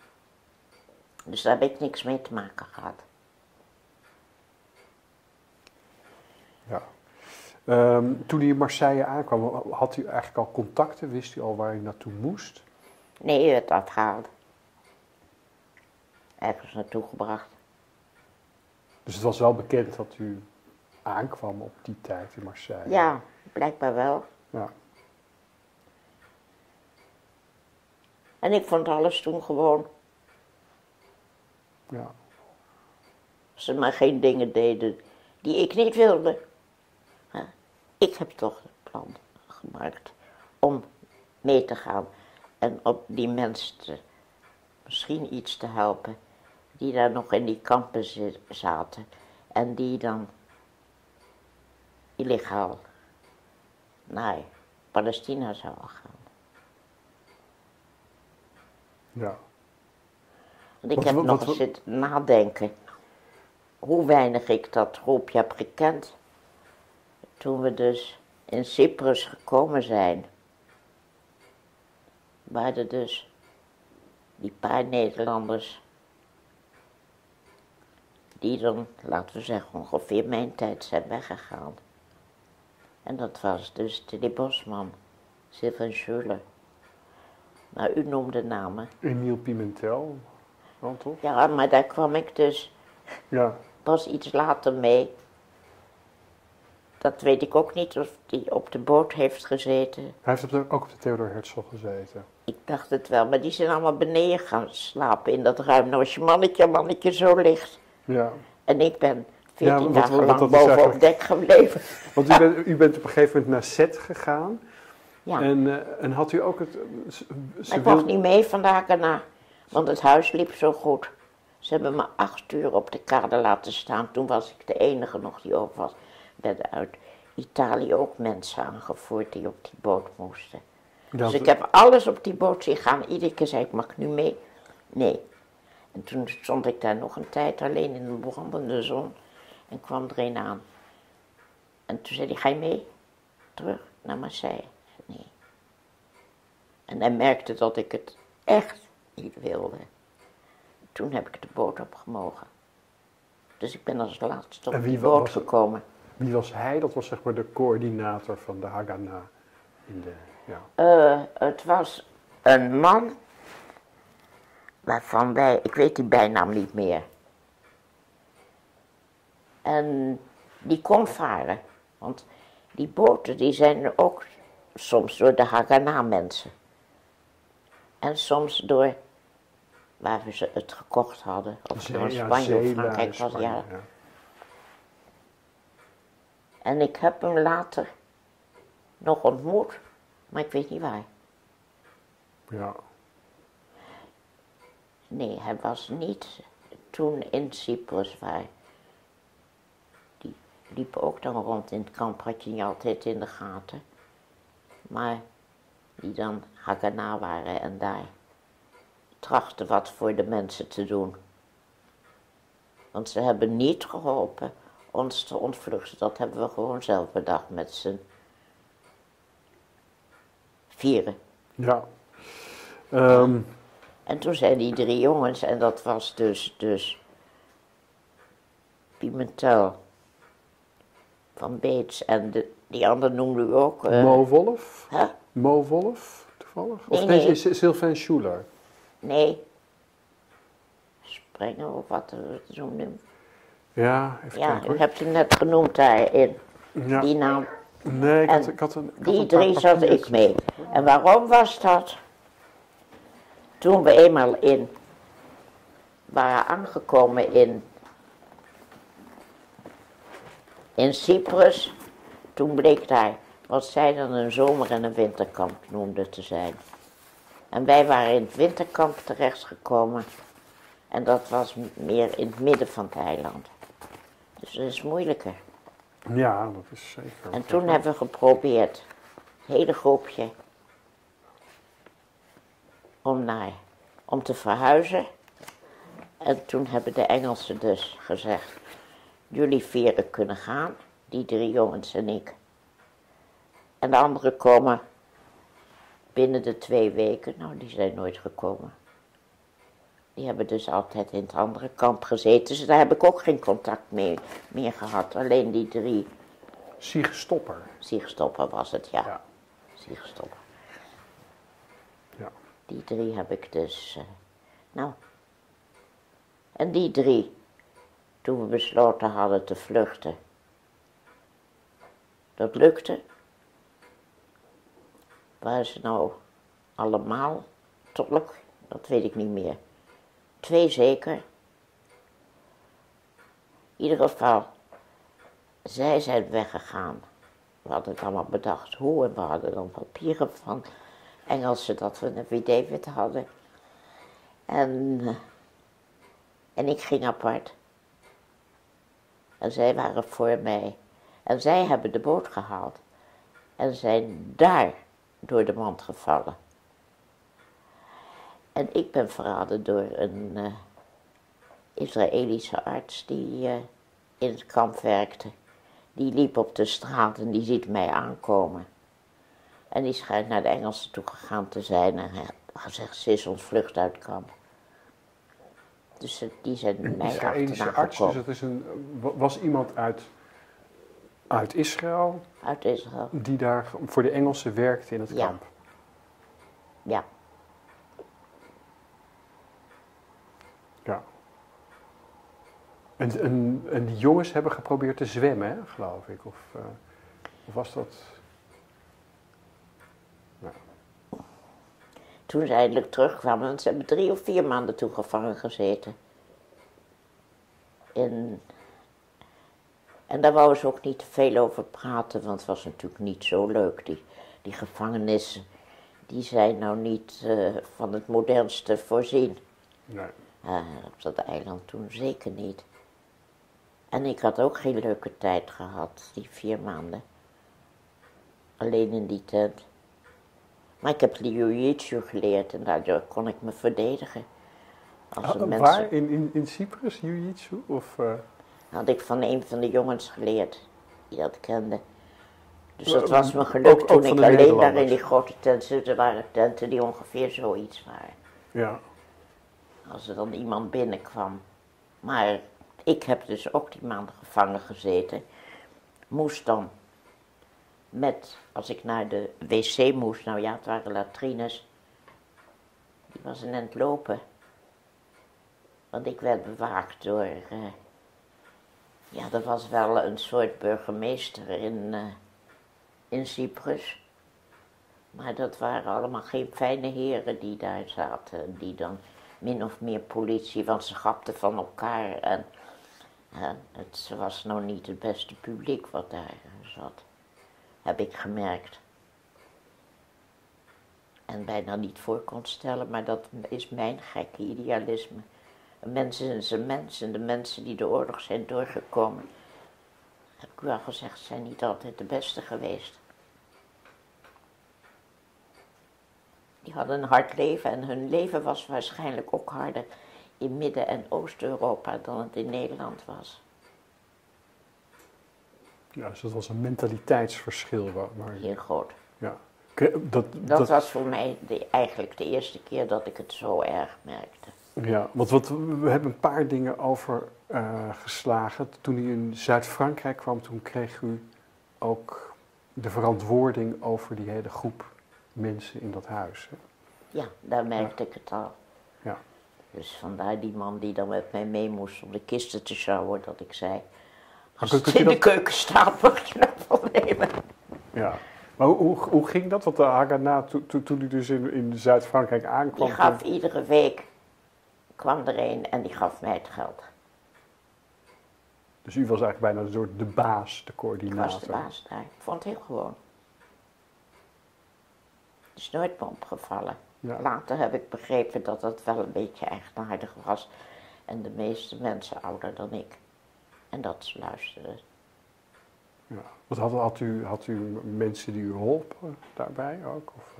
Dus daar heb ik niks mee te maken gehad. Ja. Toen u in Marseille aankwam, had u eigenlijk al contacten? Wist u al waar u naartoe moest? Nee, u werd afgehaald. Ergens naartoe gebracht. Dus het was wel bekend dat u aankwam op die tijd in Marseille? Ja, blijkbaar wel. Ja. En ik vond alles toen gewoon. Ja. Als ze maar geen dingen deden die ik niet wilde. Ik heb toch het plan gemaakt om mee te gaan en op die mensen misschien iets te helpen die daar nog in die kampen zaten en die dan illegaal naar Palestina zouden gaan. Ja. Want ik heb nog zitten nadenken hoe weinig ik dat groepje heb gekend. Toen we dus in Cyprus gekomen zijn, waren er dus die paar Nederlanders die dan, laten we zeggen, ongeveer mijn tijd zijn weggegaan. En dat was dus Tilly Bosman, Sylvain Schuller. Maar u noemde namen. Emile Pimentel, wel toch? Ja, maar daar kwam ik dus pas iets later mee. Dat weet ik ook niet of die op de boot heeft gezeten. Hij heeft ook op de Theodor Herzl gezeten. Ik dacht het wel, maar die zijn allemaal beneden gaan slapen in dat ruim. Nou, als je mannetje zo ligt. Ja. En ik ben 14 dagen lang boven op dek gebleven. Want u bent op een gegeven moment naar Zet gegaan. Ja. En had u ook het... Ik mocht niet mee vandaag erna, want het huis liep zo goed. Ze hebben me 8 uur op de kade laten staan. Toen was ik de enige nog die over was. Er werden uit Italië ook mensen aangevoerd die op die boot moesten. Dus ik heb alles op die boot zien gaan. Iedere keer zei ik, mag ik nu mee? Nee. En toen stond ik daar nog een tijd alleen in de brandende zon en kwam er een aan. En toen zei hij, ga je mee? Terug naar Marseille? Nee. En hij merkte dat ik het echt niet wilde. En toen heb ik de boot opgemogen. Dus ik ben als laatste op die boot gekomen. Wie was hij? Dat was zeg maar de coördinator van de Haganah. Het was een man waarvan wij, ik weet die bijnaam niet meer. En die kon varen, want die boten die zijn ook soms door de Haganah mensen. En soms door waar we ze het gekocht hadden, of door Spanje of Frankrijk. En ik heb hem later nog ontmoet, maar ik weet niet waar. Ja. Nee, hij was niet toen in Cyprus waar. Die liep ook dan rond in het kamp, had je niet altijd in de gaten. Maar die dan Haganah waren en daar trachten wat voor de mensen te doen. Want ze hebben niet geholpen ons te ontvluchten, dat hebben we gewoon zelf bedacht met z'n vieren. Ja. En toen zijn die 3 jongens, en dat was dus Pimentel, Van Beets en die ander noemde u ook. Mo Wolf? Huh? Mo Wolf, toevallig? Nee, of nee. Sylvain Schuller? Nee. Sprenger of wat noemde hem. Ja, even kijken, hoor. U hebt hem net genoemd daarin, ja. Die naam. Nee, ik had die drie zat ik mee. En waarom was dat? Toen we eenmaal waren aangekomen in Cyprus, toen bleek daar wat zij dan een zomer- en een winterkamp noemden te zijn. En wij waren in het winterkamp terechtgekomen en dat was meer in het midden van het eiland. Dus dat is moeilijker. Ja, dat is zeker. En toen hebben we geprobeerd, het hele groepje, om te verhuizen. En toen hebben de Engelsen dus gezegd, jullie vieren kunnen gaan, die drie jongens en ik. En de anderen komen binnen de 2 weken. Nou, die zijn nooit gekomen. Die hebben dus altijd in het andere kamp gezeten. Dus daar heb ik ook geen contact meer gehad. Alleen die drie. Siegstopper. Siegstopper was het, ja. Ja. Siegstopper. Ja. Die drie heb ik dus... En die drie, toen we besloten hadden te vluchten. Dat lukte. Waar ze nou allemaal tolk? Dat weet ik niet meer. 2 zeker. In ieder geval, zij zijn weggegaan. We hadden het allemaal bedacht hoe en we hadden dan papieren van Engelsen dat we een affidavit hadden. En ik ging apart. En zij waren voor mij. En zij hebben de boot gehaald. En zijn daar door de mand gevallen. En ik ben verraden door een Israëlische arts die in het kamp werkte. Die liep op de straat en die ziet mij aankomen. En die schijnt naar de Engelsen toe gegaan te zijn en gezegd, ze is ontvlucht uit het kamp. Dus die zijn mij achterna gekomen. Israëlische arts, dus dat is was iemand uit Israël? Uit Israël. Die daar voor de Engelsen werkte in het kamp? Ja. Ja. En die jongens hebben geprobeerd te zwemmen, hè, geloof ik? Of was dat... Nou. Toen ze eindelijk terugkwamen, ze hebben 3 of 4 maanden toegevangen gezeten. En daar wouden ze ook niet te veel over praten, want het was natuurlijk niet zo leuk. Die gevangenissen, die zijn nou niet van het modernste voorzien. Nee. Op dat eiland toen zeker niet. En ik had ook geen leuke tijd gehad, die 4 maanden. Alleen in die tent. Maar ik heb jiu-jitsu geleerd en daardoor kon ik me verdedigen. Als mensen... Waar? In Cyprus, jiu-jitsu? Had ik van een van de jongens geleerd, die dat kende. Dus dat was me gelukt toen ik alleen daar in die grote tent zit. Er waren tenten die ongeveer zoiets waren. Ja. Als er dan iemand binnenkwam. Maar ik heb dus ook die maanden gevangen gezeten. Moest dan als ik naar de wc moest, nou ja, het waren latrines. Die was een entlopen. Want ik werd bewaakt door... Ja, er was wel een soort burgemeester in Cyprus. Maar dat waren allemaal geen fijne heren die daar zaten. Die dan min of meer politie, want ze grapten van elkaar. En het was nou niet het beste publiek wat daar zat, heb ik gemerkt. En bijna niet voor kon stellen, maar dat is mijn gekke idealisme. Mensen zijn mensen, de mensen die de oorlog zijn doorgekomen, heb ik wel gezegd, zijn niet altijd de beste geweest. Die hadden een hard leven en hun leven was waarschijnlijk ook harder in Midden- en Oost-Europa dan het in Nederland was. Ja, dus dat was een mentaliteitsverschil. Heel groot. Ja. Dat was voor mij eigenlijk de eerste keer dat ik het zo erg merkte. Ja, want we hebben een paar dingen over geslagen. Toen u in Zuid-Frankrijk kwam, toen kreeg u ook de verantwoording over die hele groep mensen in dat huis. Hè? Ja, daar merkte ik het al. Ja. Dus vandaar die man die dan met mij mee moest om de kisten te sjouwen, dat ik zei, als het in de keuken staat, mag je dat wel nemen. Ja, maar hoe ging dat? Want de Haganah, toen hij dus in Zuid-Frankrijk aankwam... Die gaf iedere week, kwam er een en die gaf mij het geld. Dus u was eigenlijk bijna een soort de baas, de coördinator. Ik was de baas daar, ik vond het heel gewoon. Het is nooit me opgevallen. Ja. Later heb ik begrepen dat dat wel een beetje eigenaardig was. En de meeste mensen ouder dan ik. En dat ze luisterden. Ja. Wat had u mensen die u holpen daarbij ook? Of?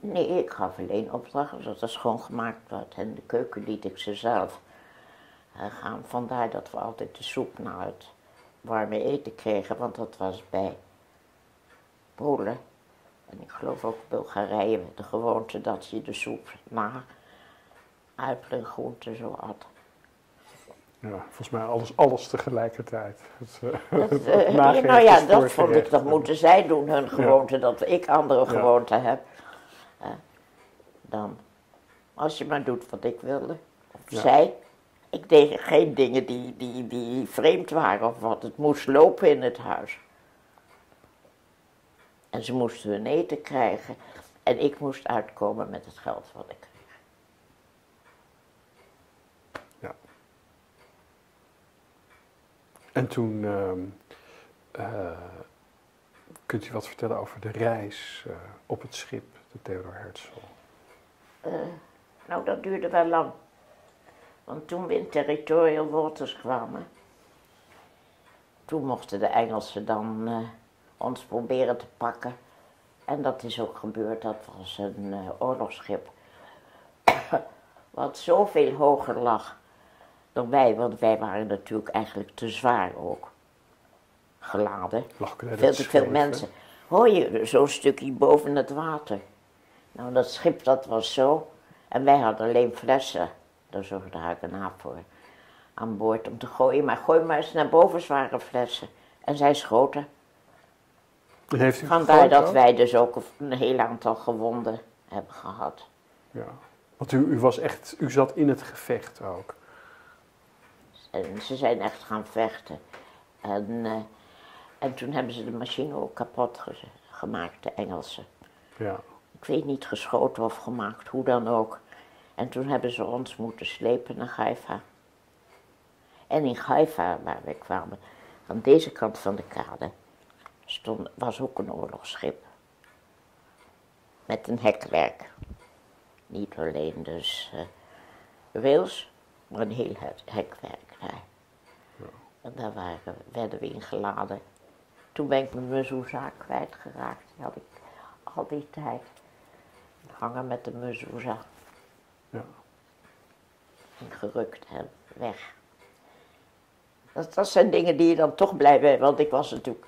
Nee, ik gaf alleen opdrachten dat er schoongemaakt werd. En de keuken liet ik ze zelf gaan. Vandaar dat we altijd de soep na het warme eten kregen, want dat was bij Polen. En ik geloof ook Bulgarije met de gewoonte dat je de soep na uitleggroenten zo at. Ja, volgens mij alles tegelijkertijd. Dat vond ik, dat moeten zij doen, hun gewoonte, dat ik andere gewoonten heb. Dan, als je maar doet wat ik wilde, of zij. Ik deed geen dingen die vreemd waren of wat, het moest lopen in het huis. En ze moesten hun eten krijgen en ik moest uitkomen met het geld wat ik kreeg. Ja. En toen, kunt u wat vertellen over de reis op het schip, de Theodor Herzl? Nou, dat duurde wel lang. Want toen we in territorial waters kwamen, toen mochten de Engelsen dan ons proberen te pakken. En dat is ook gebeurd, dat was een oorlogsschip. Wat zoveel hoger lag dan wij, want wij waren natuurlijk eigenlijk te zwaar ook geladen. Veel te veel mensen. Hoor je zo'n stukje boven het water? Nou, dat schip dat was zo. En wij hadden alleen flessen. Daar zorgde de Haganah voor, aan boord om te gooien. Maar gooi maar eens naar boven zware flessen. En zij schoten. Vandaar dat wij dus ook een heel aantal gewonden hebben gehad. Ja, want u was echt, u zat in het gevecht ook. En ze zijn echt gaan vechten. En toen hebben ze de machine ook kapot gemaakt, de Engelsen. Ja. Ik weet niet, geschoten of gemaakt, hoe dan ook. En toen hebben ze ons moeten slepen naar Haifa. En in Haifa, waar wij kwamen, aan deze kant van de kade, was ook een oorlogsschip. Met een hekwerk. Niet alleen dus rails, maar een heel hekwerk daar. Ja. En daar werden we ingeladen. Toen ben ik mijn mezuzah kwijtgeraakt. Die had ik al die tijd hangen met de mezuzah. Ja. En gerukt en weg. Dat zijn dingen die je dan toch blij bent, want ik was natuurlijk...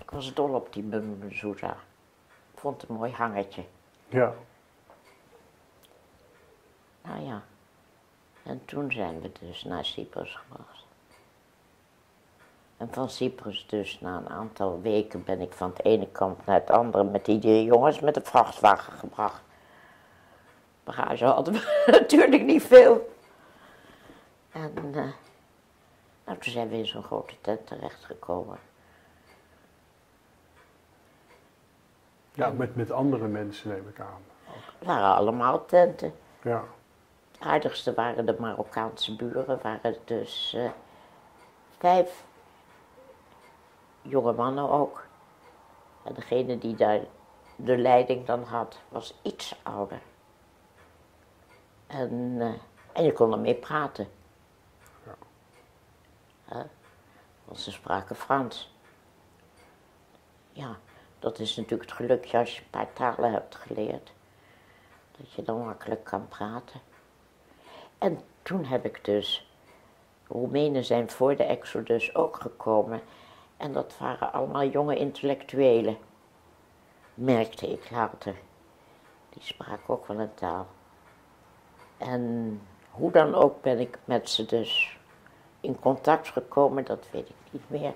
Ik was dol op die mezuzah. Ik vond het een mooi hangertje. Ja. Nou ja. En toen zijn we dus naar Cyprus gebracht. En van Cyprus dus, na een aantal weken, ben ik van het ene kant naar het andere met die drie jongens met een vrachtwagen gebracht. Bagage hadden we natuurlijk niet veel. En nou, toen zijn we in zo'n grote tent terechtgekomen. Ja, met andere mensen neem ik aan. Het waren allemaal tenten. Ja. Het aardigste waren de Marokkaanse buren, waren dus 5 jonge mannen ook. En degene die daar de leiding dan had, was iets ouder. En je kon ermee praten. Ja. Want ze spraken Frans. Ja, dat is natuurlijk het gelukje als je een paar talen hebt geleerd. Dat je dan makkelijk kan praten. En toen heb ik dus... Roemenen zijn voor de Exodus ook gekomen. En dat waren allemaal jonge intellectuelen. Merkte ik later. Die spraken ook wel een taal. En hoe dan ook ben ik met ze dus in contact gekomen, dat weet ik niet meer.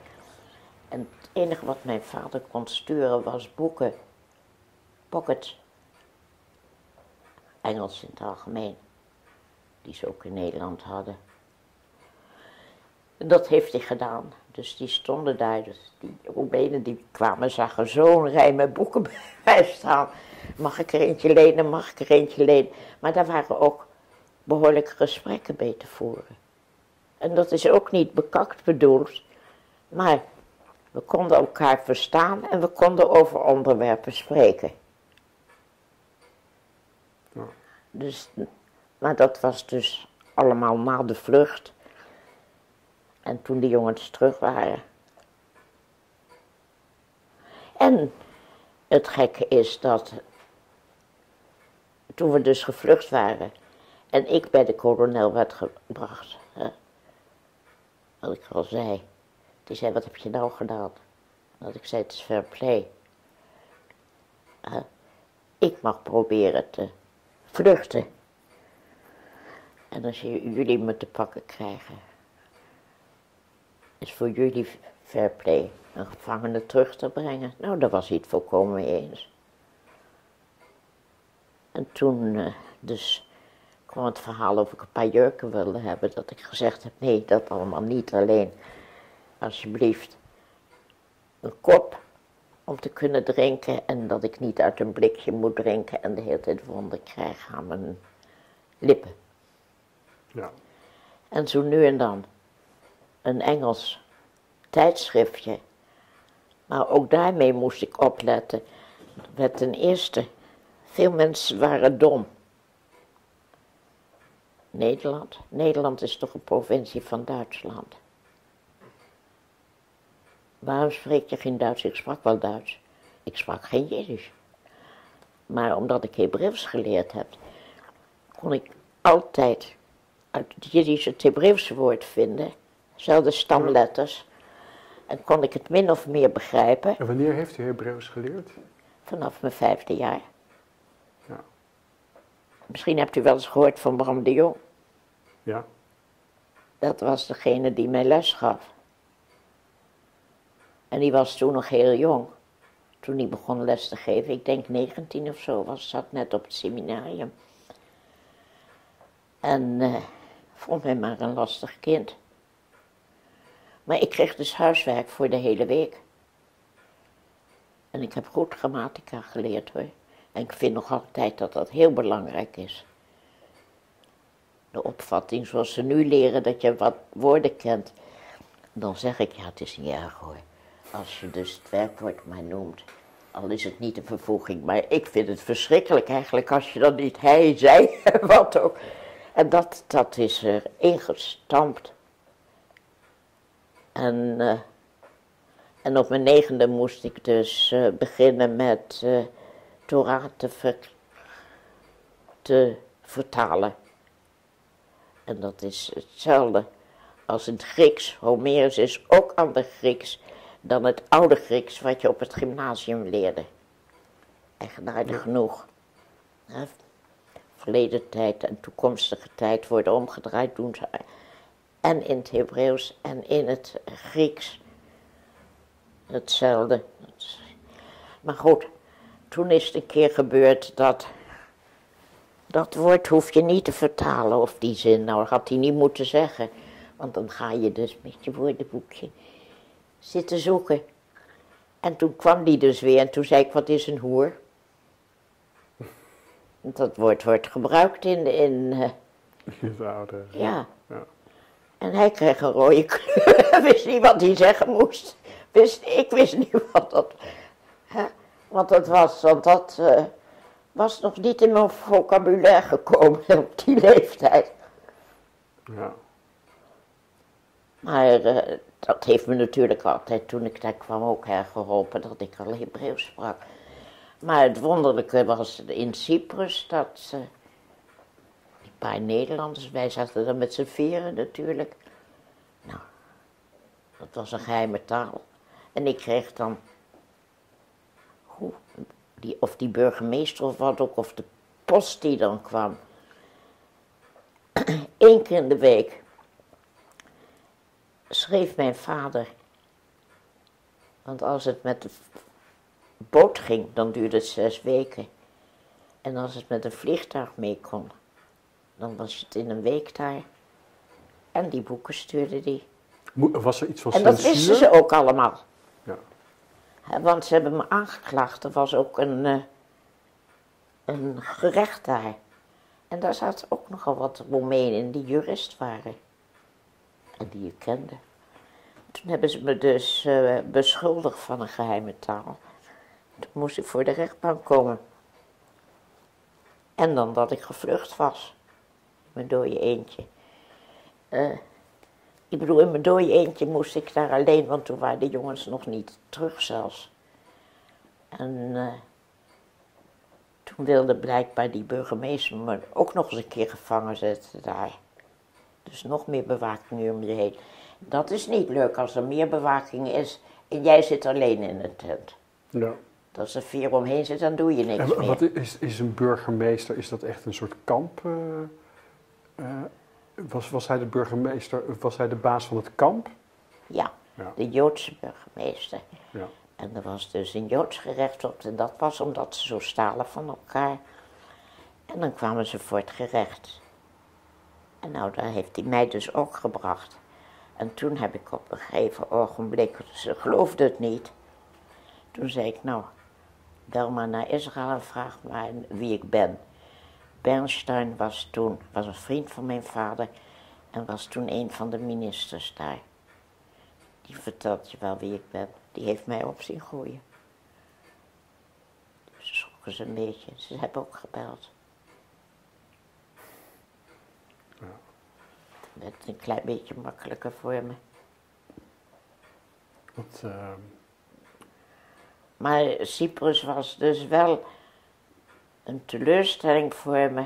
En het enige wat mijn vader kon sturen was boeken, pocket. Engels in het algemeen, die ze ook in Nederland hadden. En dat heeft hij gedaan. Dus die stonden daar, dus die Roemenen die kwamen, zagen zo'n rij met boeken bij mij staan. Mag ik er eentje lenen, mag ik er eentje lenen. Maar daar waren ook behoorlijke gesprekken mee te voeren. En dat is ook niet bekakt bedoeld, maar we konden elkaar verstaan en we konden over onderwerpen spreken. Ja. Dus, maar dat was dus allemaal na de vlucht. En toen de jongens terug waren. En het gekke is dat toen we dus gevlucht waren en ik bij de kolonel werd gebracht, hè, wat ik al zei, die zei, wat heb je nou gedaan? Dat ik zei, het is fair play. Ik mag proberen te vluchten. En als jullie me te pakken krijgen, is voor jullie fair play een gevangene terug te brengen. Nou, daar was hij het volkomen mee eens. En toen dus kwam het verhaal of ik een paar jurken wilde hebben, dat ik gezegd heb, nee, dat allemaal niet, alleen alsjeblieft een kop om te kunnen drinken en dat ik niet uit een blikje moet drinken en de hele tijd wonden krijg aan mijn lippen. Ja. En zo nu en dan een Engels tijdschriftje, maar ook daarmee moest ik opletten. Met ten eerste, veel mensen waren dom. Nederland? Nederland is toch een provincie van Duitsland. Waarom spreek je geen Duits? Ik sprak wel Duits. Ik sprak geen Jiddisch. Maar omdat ik Hebreeuws geleerd heb, kon ik altijd uit het Jiddisch het Hebreeuwse woord vinden, zelfde stamletters, en kon ik het min of meer begrijpen. En wanneer heeft u Hebreeuws geleerd? Vanaf mijn 5e jaar. Ja. Misschien hebt u wel eens gehoord van Bram de Jong. Ja. Dat was degene die mij les gaf. En die was toen nog heel jong, toen hij begon les te geven. Ik denk 19 of zo was, zat net op het seminarium. En vond mij maar een lastig kind. Maar ik kreeg dus huiswerk voor de hele week. En ik heb goed grammatica geleerd hoor. En ik vind nog altijd dat dat heel belangrijk is. De opvatting zoals ze nu leren, dat je wat woorden kent. Dan zeg ik, ja, het is niet erg hoor. Als je dus het werkwoord maar noemt. Al is het niet een vervoeging, maar ik vind het verschrikkelijk eigenlijk als je dan niet hij, zij, wat ook. En dat is er ingestampt. En op mijn 9e moest ik dus beginnen met Torah te vertalen. En dat is hetzelfde als het Grieks. Homerus is ook ander Grieks dan het oude Grieks wat je op het gymnasium leerde. Eigenaardig genoeg. Hè? Verleden tijd en toekomstige tijd worden omgedraaid, doen ze en in het Hebreeuws en in het Grieks. Hetzelfde. Maar goed, toen is het een keer gebeurd dat dat woord hoef je niet te vertalen, of die zin. Nou, had hij niet moeten zeggen. Want dan ga je dus met je woordenboekje zitten zoeken. En toen kwam die dus weer en toen zei ik, wat is een hoer? Dat woord wordt gebruikt in de oude. Ja. Ja. En hij kreeg een rode kleur, wist niet wat hij zeggen moest. Ik wist niet wat dat, hè, wat dat was, want dat was nog niet in mijn vocabulaire gekomen op die leeftijd. Ja. Maar dat heeft me natuurlijk altijd, toen ik daar kwam, ook hergeholpen dat ik al Hebreeuws sprak. Maar het wonderlijke was in Cyprus dat een paar Nederlanders, wij zaten dan met z'n vieren natuurlijk. Nou, dat was een geheime taal. En ik kreeg dan, of die burgemeester of wat ook, of de post die dan kwam, 1 keer in de week schreef mijn vader, want als het met de boot ging, dan duurde het 6 weken. En als het met een vliegtuig mee kon, dan was het in een week daar. En die boeken stuurde die. Was er iets van censuur? En dat wisten ze ook allemaal. Ja. Want ze hebben me aangeklaagd. Er was ook een gerecht daar. En daar zaten ook nogal wat Romeinen in die jurist waren. En die je kende. Toen hebben ze me dus beschuldigd van een geheime taal. Toen moest ik voor de rechtbank komen. En dan dat ik gevlucht was. Mijn dode eendje. Ik bedoel, in mijn dode eendje moest ik daar alleen, want toen waren de jongens nog niet terug zelfs. En toen wilde blijkbaar die burgemeester me ook nog eens een keer gevangen zetten daar. Dus nog meer bewaking om je heen. Dat is niet leuk als er meer bewaking is en jij zit alleen in een tent. Ja. Als er vier omheen zit, dan doe je niks meer. Wat is een burgemeester, is dat echt een soort kamp? Was hij de burgemeester, was hij de baas van het kamp? Ja, ja. De Joodse burgemeester. Ja. En er was dus een Joods gerecht op, en dat was omdat ze zo stalen van elkaar. En dan kwamen ze voor het gerecht. En nou, daar heeft hij mij dus ook gebracht. En toen heb ik op een gegeven ogenblik, ze geloofde het niet. Toen zei ik, nou, bel maar naar Israël en vraag maar wie ik ben. Bernstein was een vriend van mijn vader en was toen een van de ministers daar. Die vertelt je wel wie ik ben. Die heeft mij op zien groeien. Dus schrokken ze een beetje. Ze hebben ook gebeld. Ja. Dat werd een klein beetje makkelijker voor me. Wat... Maar Cyprus was dus wel een teleurstelling voor me.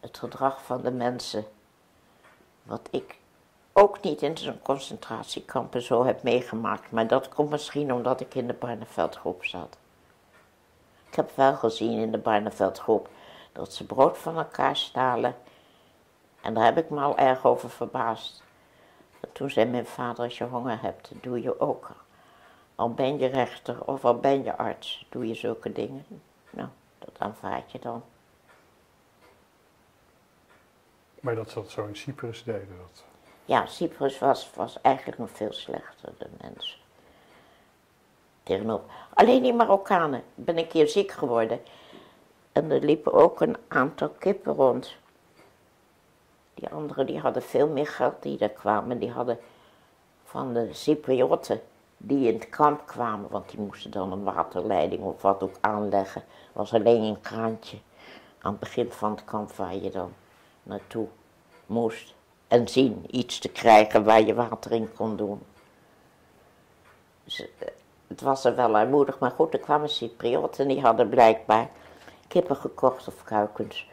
Het gedrag van de mensen, wat ik ook niet in zo'n concentratiekampen zo heb meegemaakt. Maar dat komt misschien omdat ik in de Barneveldgroep zat. Ik heb wel gezien in de Barneveldgroep dat ze brood van elkaar stalen. En daar heb ik me al erg over verbaasd. En toen zei mijn vader, als je honger hebt, doe je ook. Al ben je rechter of al ben je arts, doe je zulke dingen. Nou, dat aanvaard je dan. Maar dat ze dat zo in Cyprus deden? Dat... Ja, Cyprus was eigenlijk nog veel slechter, de mensen. Tegenover. Alleen die Marokkanen. Ik ben een keer ziek geworden. En er liepen ook een aantal kippen rond. Die anderen die hadden veel meer geld die daar kwamen. Die hadden van de Cyprioten. Die in het kamp kwamen, want die moesten dan een waterleiding of wat ook aanleggen. Er was alleen een kraantje aan het begin van het kamp waar je dan naartoe moest. En zien iets te krijgen waar je water in kon doen. Dus, het was er wel armoedig, maar goed, er kwamen Cyprioten en die hadden blijkbaar kippen gekocht of kuikens.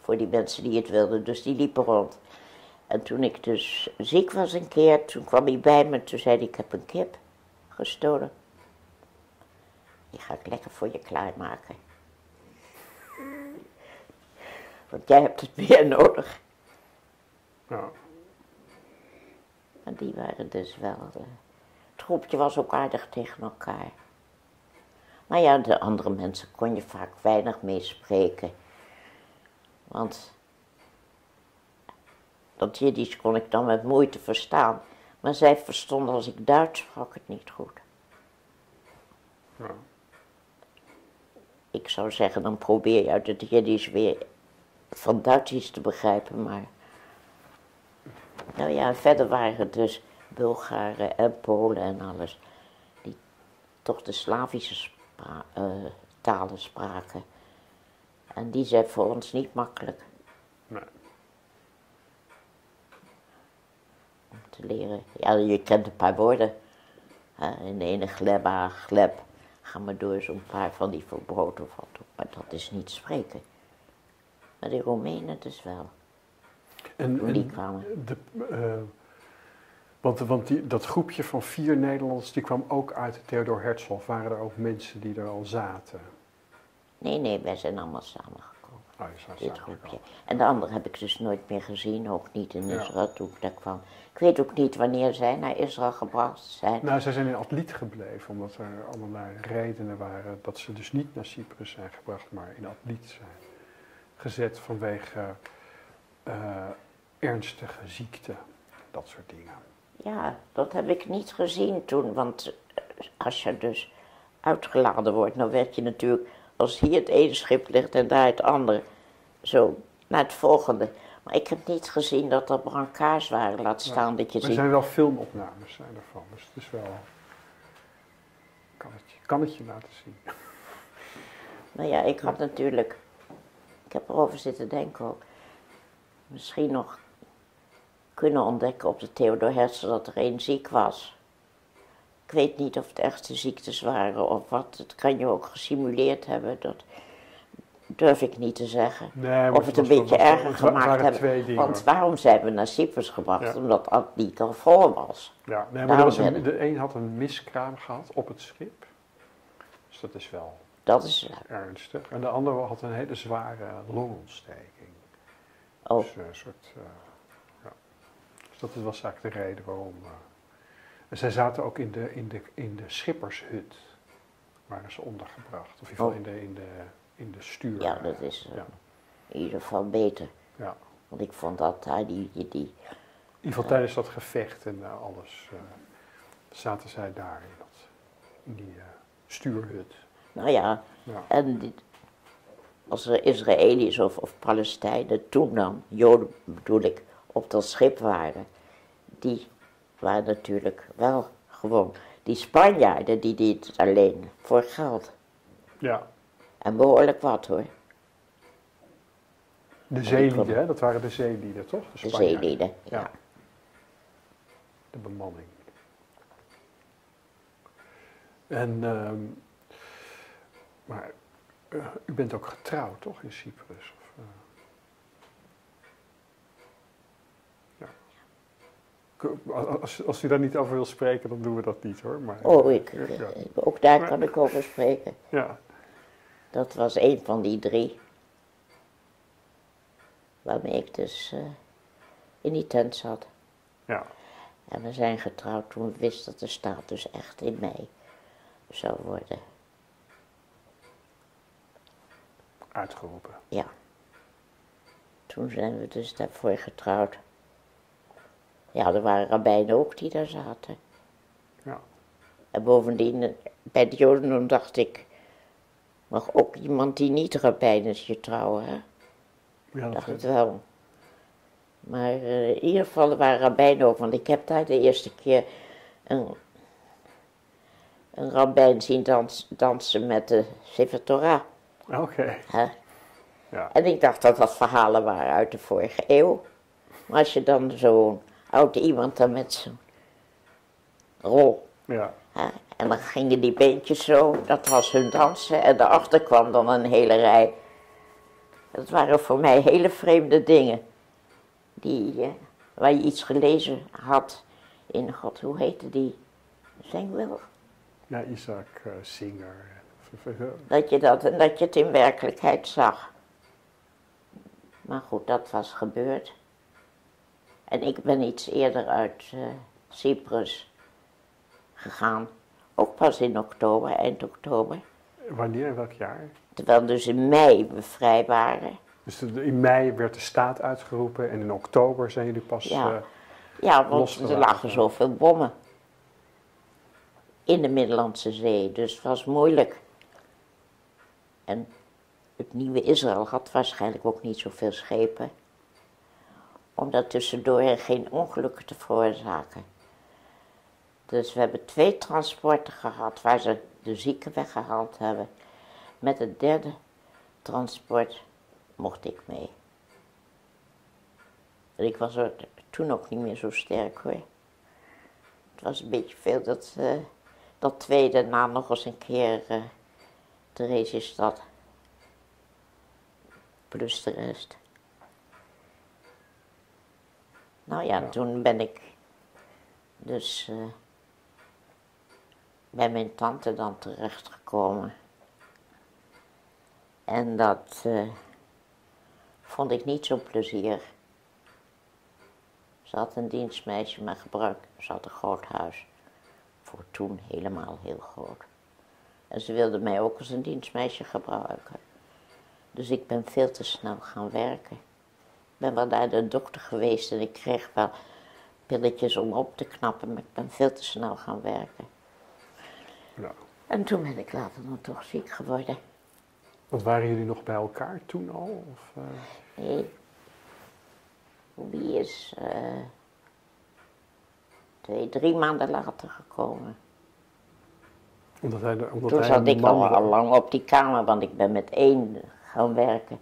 Voor die mensen die het wilden, dus die liepen rond. En toen ik dus ziek was een keer, toen kwam hij bij me en toen zei hij, ik heb een kip gestolen. Die ga ik lekker voor je klaarmaken. Want jij hebt het meer nodig. Ja. Maar die waren dus wel... Het groepje was ook aardig tegen elkaar. Maar ja, de andere mensen kon je vaak weinig mee spreken. Want... Dat Jiddisch kon ik dan met moeite verstaan, maar zij verstonden als ik Duits sprak het niet goed. Ja. Ik zou zeggen, dan probeer je uit het Jiddisch weer van Duits iets te begrijpen, maar... Nou ja, verder waren het dus Bulgaren en Polen en alles, die toch de Slavische talen spraken. En die zijn voor ons niet makkelijk. Nee. Te leren. Ja, je kent een paar woorden. In de ene gleba, gleb, ga maar door zo'n paar van die voor brood of wat ook. Maar dat is niet spreken. Maar die Roemenen dus wel. En die kwamen. Dat groepje van 4 Nederlanders, die kwam ook uit Theodor Herzl. Waren er ook mensen die er al zaten? Nee, wij zijn allemaal samengekomen. dit groepje. En de andere heb ik dus nooit meer gezien, ook niet in Israël toen ik daar kwam. Ik weet ook niet wanneer zij naar Israël gebracht zijn. Nou, zij zijn in Atlit gebleven, omdat er allerlei redenen waren dat ze dus niet naar Cyprus zijn gebracht, maar in Atlit zijn gezet vanwege ernstige ziekte, dat soort dingen. Ja, dat heb ik niet gezien toen, want als je dus uitgeladen wordt, dan werd je natuurlijk, als hier het ene schip ligt en daar het andere, zo naar het volgende. Maar ik heb niet gezien dat er brancards waren, laat staan dat je ziet. Er zijn wel filmopnames ervan, dus het is wel, kan het je laten zien. Nou ja, ik had natuurlijk, ik heb erover zitten denken ook, misschien nog kunnen ontdekken op de Theodor Herzl dat er één ziek was. Ik weet niet of het echte ziektes waren of wat, het kan je ook gesimuleerd hebben, dat durf ik niet te zeggen. Nee, of het een beetje erger gemaakt hebben, want waarom zijn we naar Cyprus gebracht? Ja. Omdat dat niet al vol was. Ja, nee, maar de een had een miskraam gehad op het schip, dus dat is wel ernstig. En de ander had een hele zware longontsteking. Oh. Dus een soort, dus dat was eigenlijk de reden waarom. En zij zaten ook in de schippershut, waren ze ondergebracht. Of in ieder geval in de stuur. Ja, dat is in ieder geval beter. Ja. Want ik vond dat daar in ieder geval tijdens dat gevecht en alles zaten zij daar in die stuurhut. Nou ja, en als er Israëli's of Palestijnen toen dan, Joden bedoel ik, op dat schip waren, die waren natuurlijk wel gewoon die Spanjaarden, die dit alleen voor geld. Ja. En behoorlijk wat hoor. De zeelieden, hè? Dat waren de zeelieden toch? De zeelieden, ja. De bemanning. En, maar u bent ook getrouwd toch in Cyprus? Of, Als u daar niet over wil spreken, dan doen we dat niet hoor. Maar, ook daar kan ik over spreken. Ja. Dat was een van die drie. Waarmee ik dus in die tent zat. Ja. En we zijn getrouwd toen ik wist dat de staat dus echt in mei zou worden. Uitgeroepen. Ja. Toen zijn we dus daarvoor getrouwd. Ja, er waren rabbijnen ook die daar zaten. Ja. En bovendien, bij de Jodendom dacht ik, mag ook iemand die niet rabbijn is je trouwen, hè? Ja, dacht het wel. Maar in ieder geval, er waren rabbijnen ook, want ik heb daar de eerste keer een rabbijn zien dansen met de Sefer Torah. Oké. Ja. En ik dacht dat dat verhalen waren uit de vorige eeuw. Maar als je dan zo'n oud iemand dan met zo'n rol. Ja. En dan gingen die beentjes zo, dat was hun dansen. En daarachter kwam dan een hele rij. Dat waren voor mij hele vreemde dingen. Waar je iets gelezen had in, god, hoe heette die? Zengwil? Ja, Isaac Singer. Dat je het in werkelijkheid zag. Maar goed, dat was gebeurd. En ik ben iets eerder uit Cyprus gegaan, ook pas in oktober, eind oktober. Wanneer, in welk jaar? Terwijl dus in mei we vrij waren. Dus in mei werd de staat uitgeroepen en in oktober zijn jullie pas want er lagen zoveel bommen in de Middellandse Zee, dus het was moeilijk. En het nieuwe Israël had waarschijnlijk ook niet zoveel schepen, om daar tussendoor geen ongelukken te veroorzaken. Dus we hebben 2 transporten gehad waar ze de zieken weggehaald hebben. Met het derde transport mocht ik mee. En ik was er toen ook niet meer zo sterk hoor. Het was een beetje veel dat tweede na nog eens een keer Theresienstadt. Plus de rest. Nou ja, toen ben ik dus bij mijn tante dan terechtgekomen. En dat vond ik niet zo'n plezier. Ze had een dienstmeisje, maar ze had een groot huis. Voor toen helemaal heel groot. En ze wilde mij ook als een dienstmeisje gebruiken. Dus ik ben veel te snel gaan werken. Ik ben wel naar de dokter geweest en ik kreeg wel pilletjes om op te knappen, maar ik ben veel te snel gaan werken. Nou. En toen ben ik later nog toch ziek geworden. Want waren jullie nog bij elkaar toen al? Of, Nee. Wie is 2, 3 maanden later gekomen. Toen zat ik al lang op die kamer, want ik ben met 1 gaan werken.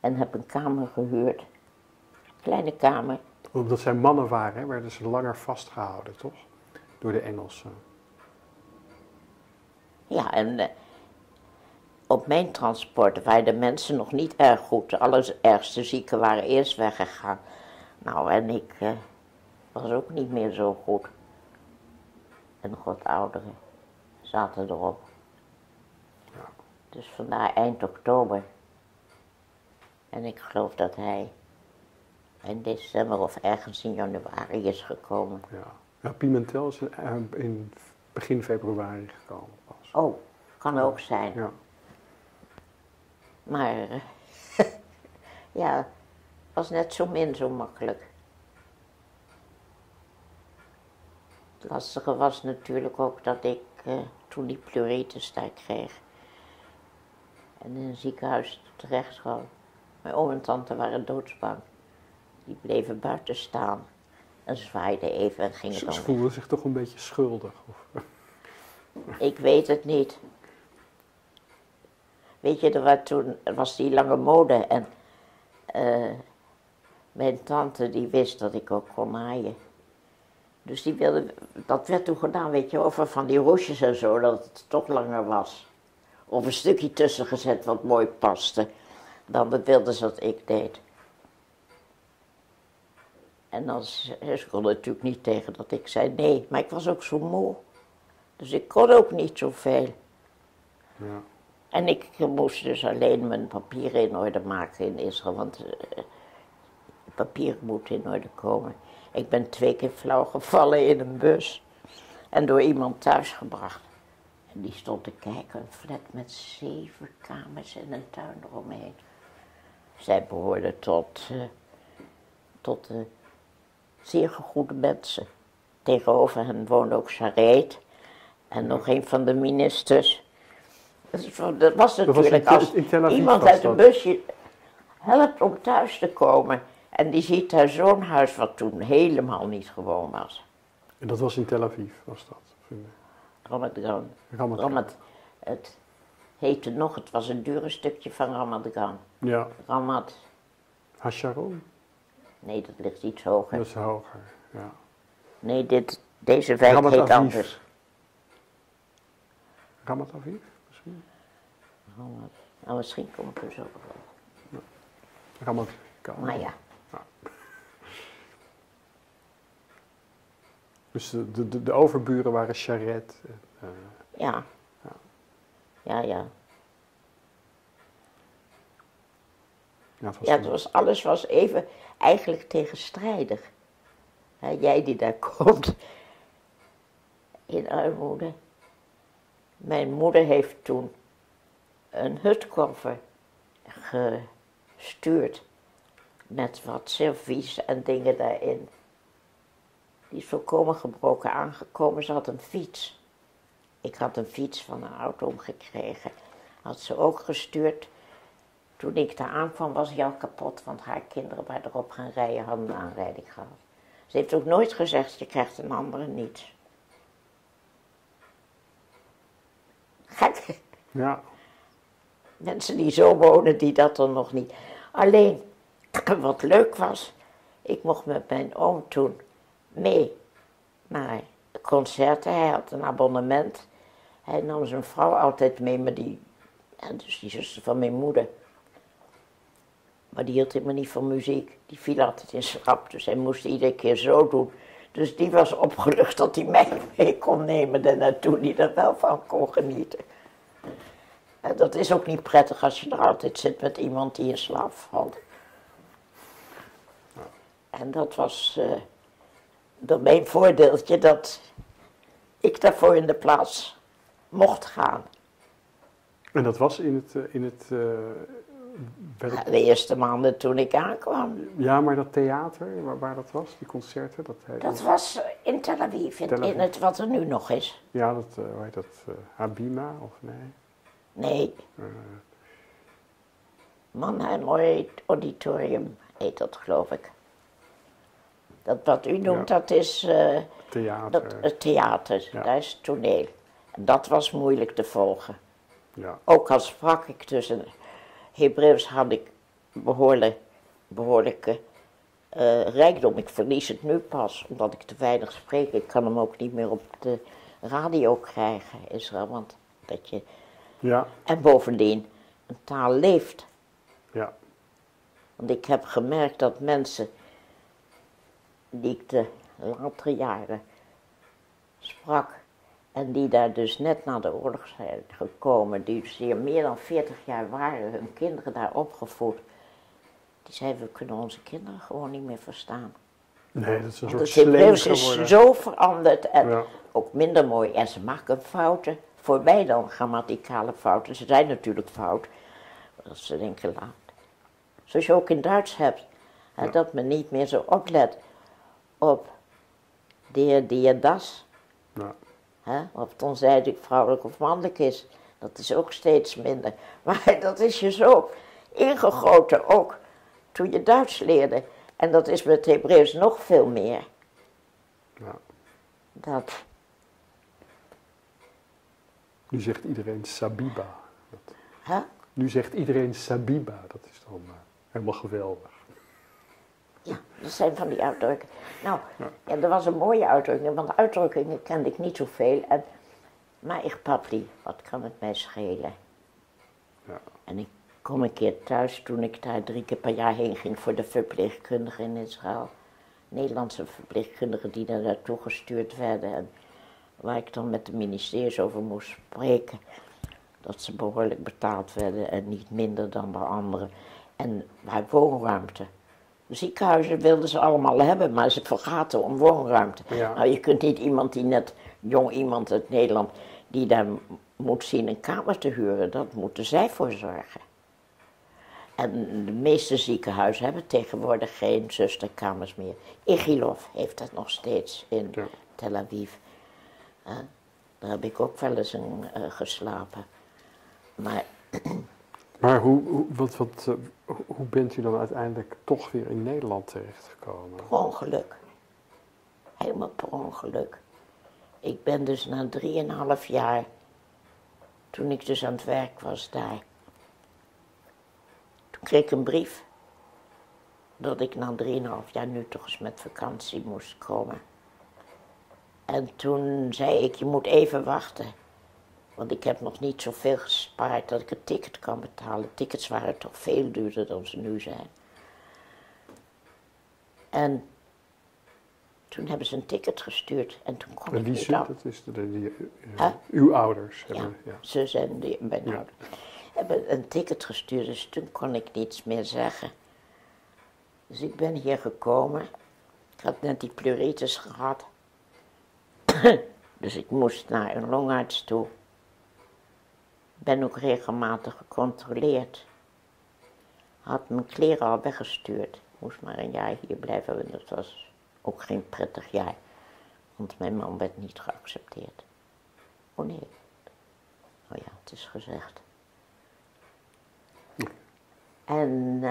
En heb een kamer gehuurd. Kleine kamer. Omdat zij mannen waren, werden ze langer vastgehouden, toch? Door de Engelsen. Ja, en op mijn transport waren de mensen nog niet erg goed. De allerergste zieken waren eerst weggegaan. Nou, en ik was ook niet meer zo goed. En de godouderen zaten erop. Ja. Dus vandaar eind oktober. En ik geloof dat hij in december of ergens in januari is gekomen. Ja, ja, Pimentel is in begin februari gekomen pas. Oh, kan ook zijn. Ja. Maar ja, het was net zo min zo makkelijk. Het lastige was natuurlijk ook dat ik toen die pleuritis daar kreeg. En in een ziekenhuis terecht kwam. Mijn oom en tante waren doodsbang. Die bleven buiten staan en zwaaiden even en gingen dan. Ze voelden zich toch een beetje schuldig? Of? Ik weet het niet. Weet je, toen was die lange mode en mijn tante die wist dat ik ook kon naaien. Dus die wilde, dat werd toen gedaan, weet je, over van die roosjes en zo, dat het toch langer was. Of een stukje tussen gezet wat mooi paste. Dan wilden ze dat ik deed. En dan, ze kon natuurlijk niet tegen dat ik zei nee, maar ik was ook zo moe. Dus ik kon ook niet zoveel. Ja. En ik moest dus alleen mijn papieren in orde maken in Israël, want papieren moet in orde komen. Ik ben 2 keer flauw gevallen in een bus en door iemand thuisgebracht. En die stond te kijken, een flat met 7 kamers en een tuin eromheen. Zij behoorden tot de zeer goede mensen. Tegenover hen woonde ook Shareet en nog een van de ministers. Dat was natuurlijk als iemand uit een busje helpt om thuis te komen. En die ziet daar zo'n huis wat toen helemaal niet gewoon was. En dat was in Tel Aviv, was dat? Ramat Gan. Het heette nog, het was een dure stukje van Ramat Gan. Ja. Ramat Hasharon? Nee, dat ligt iets hoger. Dat is hoger, ja. Nee, deze wijk Ramat heet Aviv. Anders. Ramat Aviv? Nou, misschien kom ik er zo op. Ramat Gan. Maar ja. Dus de overburen waren Sharet. Ja. Ja. Ja, ja. Ja, alles was even eigenlijk tegenstrijdig. Jij die daar komt in armoede. Mijn moeder heeft toen een hutkoffer gestuurd met wat servies en dingen daarin. Die is volkomen gebroken aangekomen, ze had een fiets. Ik had een fiets van een auto gekregen. Had ze ook gestuurd. Toen ik daar aankwam was hij al kapot, want haar kinderen waren erop gaan rijden, hadden een aanrijding gehad. Ze heeft ook nooit gezegd, je krijgt een andere niet. Gek. Ja. Mensen die zo wonen, die dat dan nog niet. Alleen, wat leuk was, ik mocht met mijn oom toen mee naar concerten. Hij had een abonnement. Hij nam zijn vrouw altijd mee, maar dus die zuster van mijn moeder. Maar die hield helemaal niet van muziek. Die viel altijd in schrap, dus hij moest iedere keer zo doen. Dus die was opgelucht dat hij mij mee kon nemen daarnaartoe, die er wel van kon genieten. En dat is ook niet prettig als je er altijd zit met iemand die in slaap valt. En dat was door mijn voordeeltje dat ik daarvoor in de plaats mocht gaan. En dat was de eerste maanden toen ik aankwam. Ja, maar dat theater, waar dat was, die concerten? Dat was in Tel Aviv, in het wat er nu nog is. Ja, hoe heet dat? Habima of nee? Nee. Mannheim Auditorium heet dat, geloof ik. Dat wat u noemt, ja. Dat is theater. Het theater, ja. Dat is toneel. En dat was moeilijk te volgen. Ja. Ook al sprak ik tussen Hebreeuws, had ik behoorlijke rijkdom. Ik verlies het nu pas, omdat ik te weinig spreek. Ik kan hem ook niet meer op de radio krijgen, Israël. Want dat je... ja. En bovendien, een taal leeft. Ja. Want ik heb gemerkt dat mensen die ik de latere jaren sprak, en die daar dus net na de oorlog zijn gekomen, die dus hier meer dan 40 jaar waren, hun kinderen daar opgevoed, die zeiden, we kunnen onze kinderen gewoon niet meer verstaan. Nee, dat is een soort slang geworden. Het Hebreeuws is zo veranderd en ja, ook minder mooi. En ze maken fouten, voor mij dan grammaticale fouten. Ze zijn natuurlijk fout, dat ze denken laat. Zoals je ook in Duits hebt, ja, dat men niet meer zo oplet op der, die, das. Ja. He, of het onzijdig vrouwelijk of mannelijk is, dat is ook steeds minder. Maar dat is je zo ingegoten ook toen je Duits leerde. En dat is met Hebreeuws nog veel meer. Ja. Dat. Nu zegt iedereen Sabiba. Huh? Nu zegt iedereen Sabiba, dat is dan helemaal geweldig. Ja, dat zijn van die uitdrukkingen. Nou, ja, dat was een mooie uitdrukking, want uitdrukkingen kende ik niet zoveel. Maar ik papli, wat kan het mij schelen? Ja. En ik kom een keer thuis toen ik daar 3 keer per jaar heen ging voor de verpleegkundigen in Israël. Nederlandse verpleegkundigen die daar naartoe gestuurd werden. En waar ik dan met de ministeries over moest spreken. Dat ze behoorlijk betaald werden en niet minder dan de anderen. En waar woonruimte. Ziekenhuizen wilden ze allemaal hebben, maar ze vergaten om woonruimte. Ja. Nou, je kunt niet iemand die net, jong iemand uit Nederland, die daar moet zien een kamer te huren, dat moeten zij voor zorgen. En de meeste ziekenhuizen hebben tegenwoordig geen zusterkamers meer. Ichilov heeft dat nog steeds in, ja, Tel Aviv. Daar heb ik ook wel eens in geslapen. Maar hoe bent u dan uiteindelijk toch weer in Nederland terechtgekomen? Per ongeluk. Helemaal per ongeluk. Ik ben dus na 3,5 jaar, toen ik dus aan het werk was daar, toen kreeg ik een brief dat ik na 3,5 jaar nu toch eens met vakantie moest komen. En toen zei ik, je moet even wachten. Want ik heb nog niet zoveel gespaard dat ik een ticket kan betalen. Tickets waren toch veel duurder dan ze nu zijn. En toen hebben ze een ticket gestuurd en toen kon ik niet af. Dat is uw ouders hebben. Ja, ja. Zus en mijn, ja, ouders hebben een ticket gestuurd, dus toen kon ik niets meer zeggen. Dus ik ben hier gekomen. Ik had net die pleuritis gehad. Dus ik moest naar een longarts toe. Ik ben ook regelmatig gecontroleerd. Had mijn kleren al weggestuurd. Moest maar een jaar hier blijven, en dat was ook geen prettig jaar. Want mijn man werd niet geaccepteerd. Oh nee. Nou ja, het is gezegd. Ja. En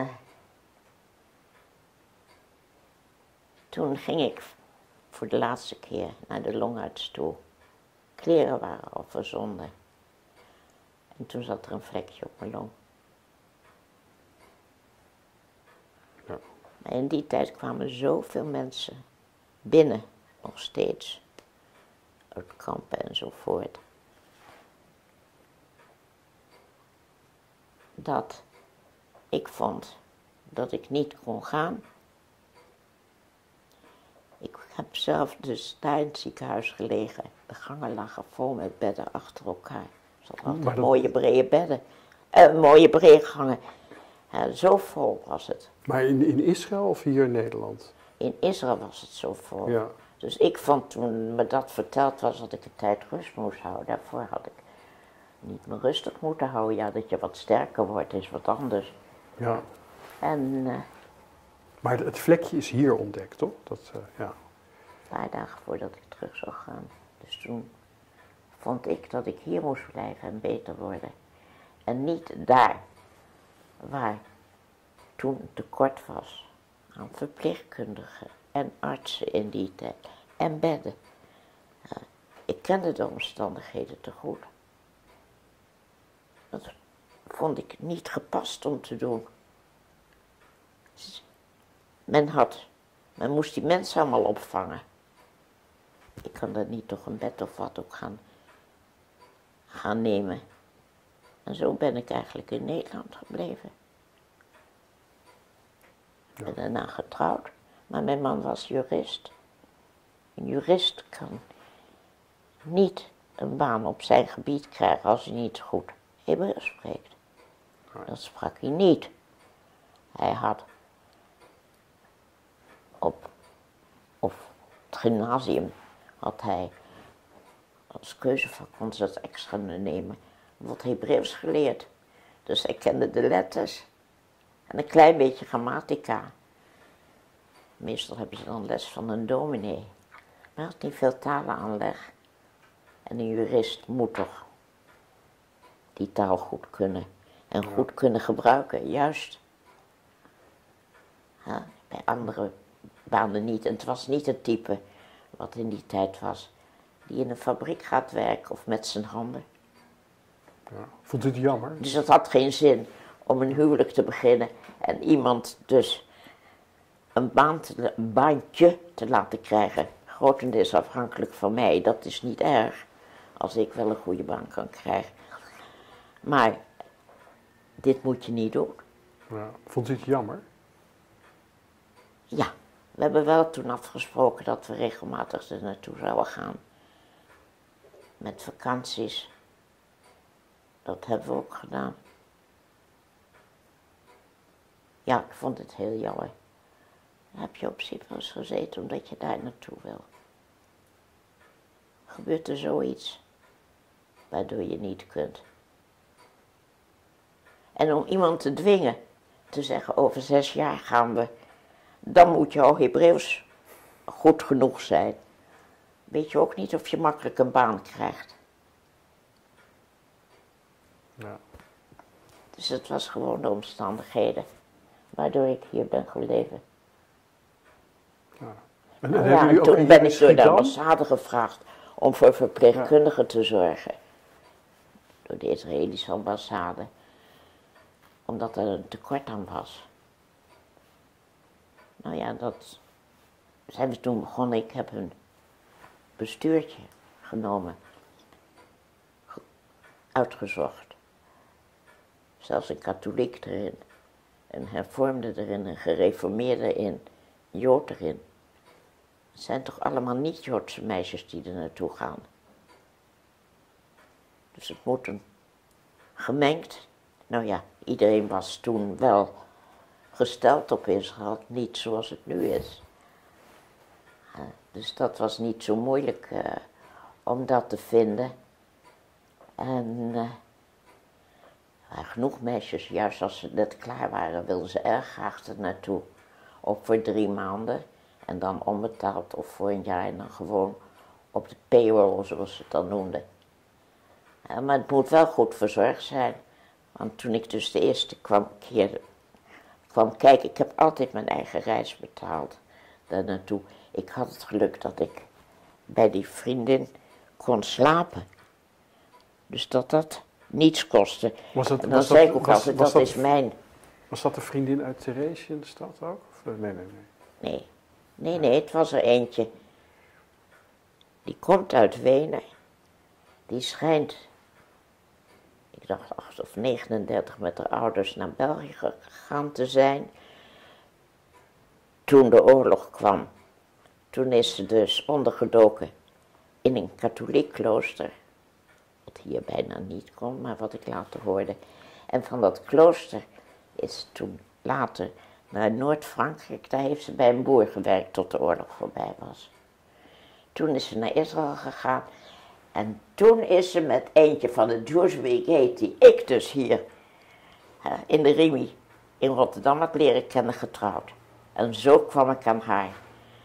toen ging ik voor de laatste keer naar de longarts toe. Kleren waren al verzonden. En toen zat er een vlekje op mijn long. Ja. Maar in die tijd kwamen zoveel mensen binnen, nog steeds, uit kampen enzovoort, dat ik vond dat ik niet kon gaan. Ik heb zelf dus daar in het ziekenhuis gelegen. De gangen lagen vol met bedden achter elkaar. Dat... mooie brede bedden, mooie brede gangen. Zo vol was het. Maar in Israël of hier in Nederland? in Israël was het zo vol. Ja. Dus ik vond toen me dat verteld was dat ik een tijd rust moest houden, daarvoor had ik niet meer rustig moeten houden. Ja, dat je wat sterker wordt is wat anders. Ja. En, maar het vlekje is hier ontdekt, toch? Dat, ja. Een paar dagen voordat ik terug zou gaan. Dus toen vond ik dat ik hier moest blijven en beter worden. En niet daar waar toen een tekort was aan verpleegkundigen en artsen in die tijd en bedden. Ik kende de omstandigheden te goed. Dat vond ik niet gepast om te doen. Men moest die mensen allemaal opvangen. Ik kan er niet toch een bed of wat op gaan nemen. En zo ben ik eigenlijk in Nederland gebleven. Ik ben daarna getrouwd, maar mijn man was jurist. Een jurist kan niet een baan op zijn gebied krijgen als hij niet goed Hebreeuws spreekt. Dat sprak hij niet. Hij had op het gymnasium had hij als keuzevak, kon ze dat extra nemen, wat Hebreeuws geleerd. Dus hij kende de letters en een klein beetje grammatica. Meestal hebben ze dan les van een dominee. Maar hij had niet veel talenaanleg. En een jurist moet toch die taal goed kunnen en goed kunnen gebruiken, juist. Ja, bij andere banen niet. En het was niet het type wat in die tijd was, die in een fabriek gaat werken of met zijn handen. Ja, vond het jammer. Dus het had geen zin om een huwelijk te beginnen en iemand dus een baantje te laten krijgen. Grotendeels afhankelijk van mij, dat is niet erg, als ik wel een goede baan kan krijgen. Maar dit moet je niet doen. Ja, vond u het jammer? Ja, we hebben wel toen afgesproken dat we regelmatig er naartoe zouden gaan. Met vakanties. Dat hebben we ook gedaan. Ja, ik vond het heel jammer. Dan heb je op Cyprus gezeten omdat je daar naartoe wil. Gebeurt er zoiets waardoor je niet kunt. En om iemand te dwingen te zeggen, over 6 jaar gaan we, dan moet jouw Hebreeuws goed genoeg zijn. Weet je ook niet of je makkelijk een baan krijgt. Ja. Dus het was gewoon de omstandigheden waardoor ik hier ben gebleven. Ja. En toen ben ik door de ambassade gevraagd om voor verpleegkundigen te zorgen. Door de Israëlische ambassade. Omdat er een tekort aan was. Nou ja, dat zijn we toen begonnen. Ik heb een bestuurtje genomen, uitgezocht. Zelfs een katholiek erin, een hervormde erin, een gereformeerde erin, een jood erin. Het zijn toch allemaal niet-Joodse meisjes die er naartoe gaan. Dus het moet een gemengd. Nou ja, iedereen was toen wel gesteld op Israël, niet zoals het nu is. Dus dat was niet zo moeilijk om dat te vinden. En genoeg meisjes, juist als ze net klaar waren, wilden ze erg graag er naartoe. Ook voor 3 maanden en dan onbetaald of voor een jaar en dan gewoon op de payroll, zoals ze het dan noemden. Maar het moet wel goed verzorgd zijn. Want toen ik dus de eerste keer kwam kijken, ik heb altijd mijn eigen reis betaald daar naartoe. Ik had het geluk dat ik bij die vriendin kon slapen. Dus dat niets kostte. En dan zei ik ook altijd, dat is mijn. Was dat de vriendin uit Theresië in de stad ook? Of, nee. Nee, het was er eentje. Die komt uit Wenen. Die schijnt, ik dacht 8 of 39 met haar ouders naar België gegaan te zijn. Toen de oorlog kwam, toen is ze dus ondergedoken in een katholiek klooster. Wat hier bijna niet kon, maar wat ik later hoorde. En van dat klooster is toen later Maar in Noord-Frankrijk, daar heeft ze bij een boer gewerkt tot de oorlog voorbij was. Toen is ze naar Israël gegaan en toen is ze met eentje van de Jewish Brigade, die ik dus hier in de Rimi in Rotterdam had leren kennen, getrouwd. En zo kwam ik aan haar.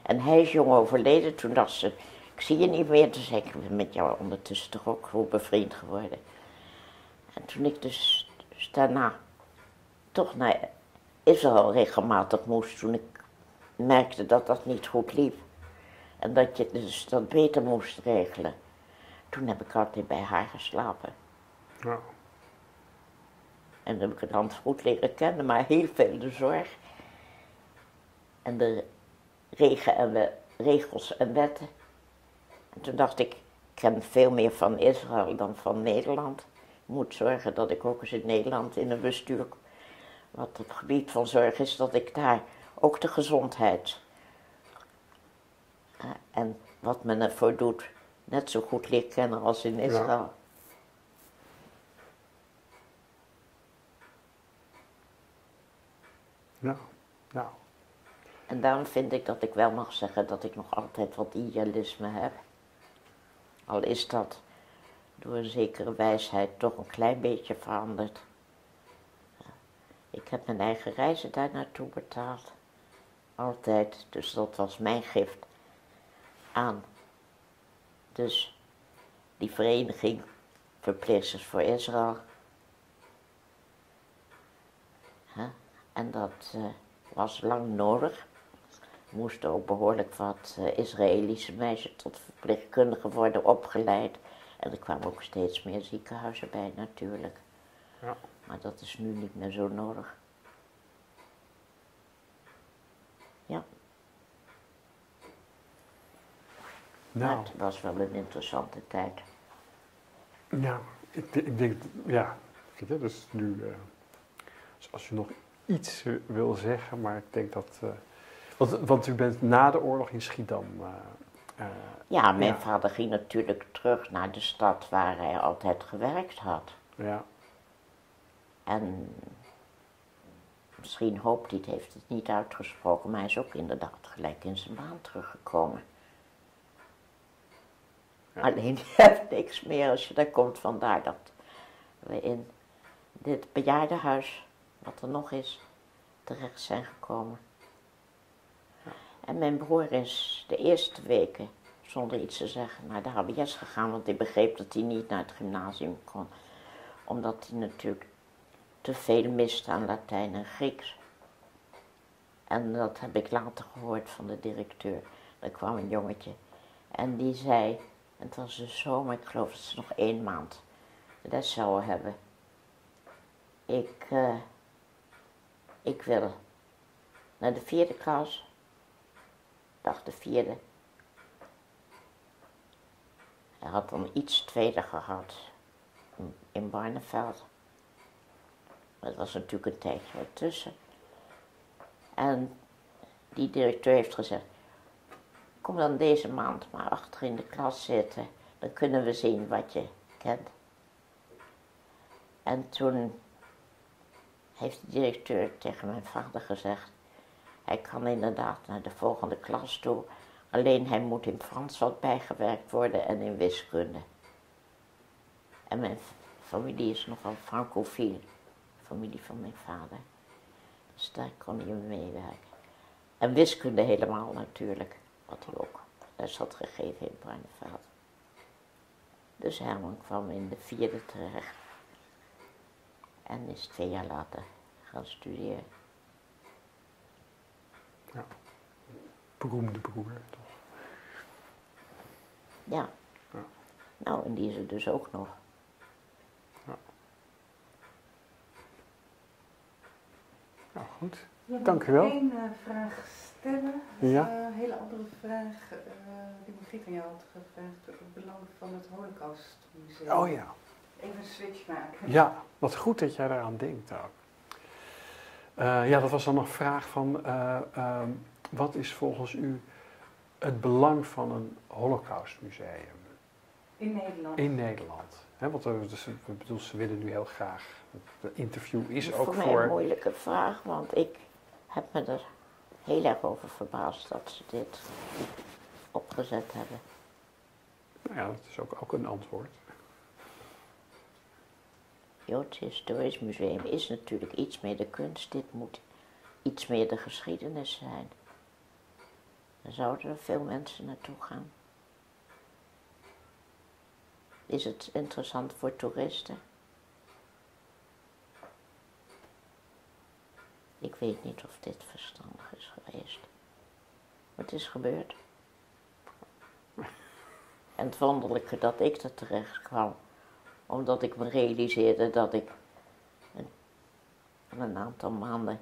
En hij is jong overleden, toen dacht ze, ik zie je niet meer, dus ik ben met jou ondertussen toch ook goed bevriend geworden. En toen ik dus daarna toch naar Israël regelmatig moest, toen ik merkte dat dat niet goed liep. En dat je dus dat beter moest regelen. Toen heb ik altijd bij haar geslapen. Ja. En dan heb ik het Hans goed leren kennen, maar heel veel de zorg. En de regels en wetten. En toen dacht ik, ik ken veel meer van Israël dan van Nederland. Ik moet zorgen dat ik ook eens in Nederland in een bestuur, wat het gebied van zorg is, dat ik daar ook de gezondheid en wat men ervoor doet, net zo goed leer kennen als in Israël. Ja. Ja, ja. En daarom vind ik dat ik wel mag zeggen dat ik nog altijd wat idealisme heb. Al is dat door een zekere wijsheid toch een klein beetje veranderd. Ik heb mijn eigen reizen daar naartoe betaald. Altijd, dus dat was mijn gift aan. Dus die vereniging Verpleegsters voor Israël. En dat was lang nodig. Er moesten ook behoorlijk wat Israëlische meisjes tot verpleegkundigen worden opgeleid. En er kwamen ook steeds meer ziekenhuizen bij natuurlijk. Ja. Maar dat is nu niet meer zo nodig. Ja. Nou. Maar het was wel een interessante tijd. Ja, ik denk, ja, dus nu, dus als je nog iets wil zeggen, maar ik denk dat, want u bent na de oorlog in Schiedam. Ja, mijn vader ging natuurlijk terug naar de stad waar hij altijd gewerkt had. Ja. En misschien hoopt hij, het heeft het niet uitgesproken, maar hij is ook inderdaad gelijk in zijn baan teruggekomen. Ja. Alleen je hebt niks meer als je daar komt, vandaar dat we in dit bejaardenhuis, wat er nog is, terecht zijn gekomen. En mijn broer is de eerste weken, zonder iets te zeggen, naar de HBS gegaan, want hij begreep dat hij niet naar het gymnasium kon. Omdat hij natuurlijk te veel mist aan Latijn en Grieks. En dat heb ik later gehoord van de directeur. Daar kwam een jongetje en die zei, het was de zomer, ik geloof dat ze nog 1 maand les zouden hebben. Ik wil naar de 4e klas. Dag de 4e. Hij had dan iets tweede gehad in Barneveld. Maar het was natuurlijk een tijdje ertussen. En die directeur heeft gezegd, kom dan deze maand maar achter in de klas zitten. Dan kunnen we zien wat je kent. En toen heeft de directeur tegen mijn vader gezegd, hij kan inderdaad naar de volgende klas toe, alleen hij moet in Frans wat bijgewerkt worden en in wiskunde. En mijn familie is nogal francofiel, familie van mijn vader. Dus daar kon hij meewerken. En wiskunde helemaal natuurlijk, wat hij ook les had gegeven in Barneveld. Dus Herman kwam in de 4e terecht en is 2 jaar later gaan studeren. Ja, beroemde broer toch? Ja. Ja. Nou, en die is er dus ook nog. Ja. Nou goed, ja, dank u wel. Ik wil één vraag stellen. Ja? Een hele andere vraag die Margriet aan jou had gevraagd over het belang van het Holocaustmuseum. Oh ja. Even een switch maken. Ja, wat goed dat jij daaraan denkt ook. Ja, dat was dan nog een vraag van, wat is volgens u het belang van een Holocaustmuseum? In Nederland. In Nederland. He, want dus, ik bedoel, ze willen nu heel graag, het interview is ook voor... Dat is voor mij een moeilijke vraag, want ik heb me er heel erg over verbaasd dat ze dit opgezet hebben. Nou ja, dat is ook een antwoord. Joods Historisch Museum is natuurlijk iets meer de kunst, dit moet iets meer de geschiedenis zijn. Dan zouden er veel mensen naartoe gaan. Is het interessant voor toeristen? Ik weet niet of dit verstandig is geweest. Maar het is gebeurd. En het wonderlijke dat ik er terecht kwam, omdat ik me realiseerde dat ik een aantal maanden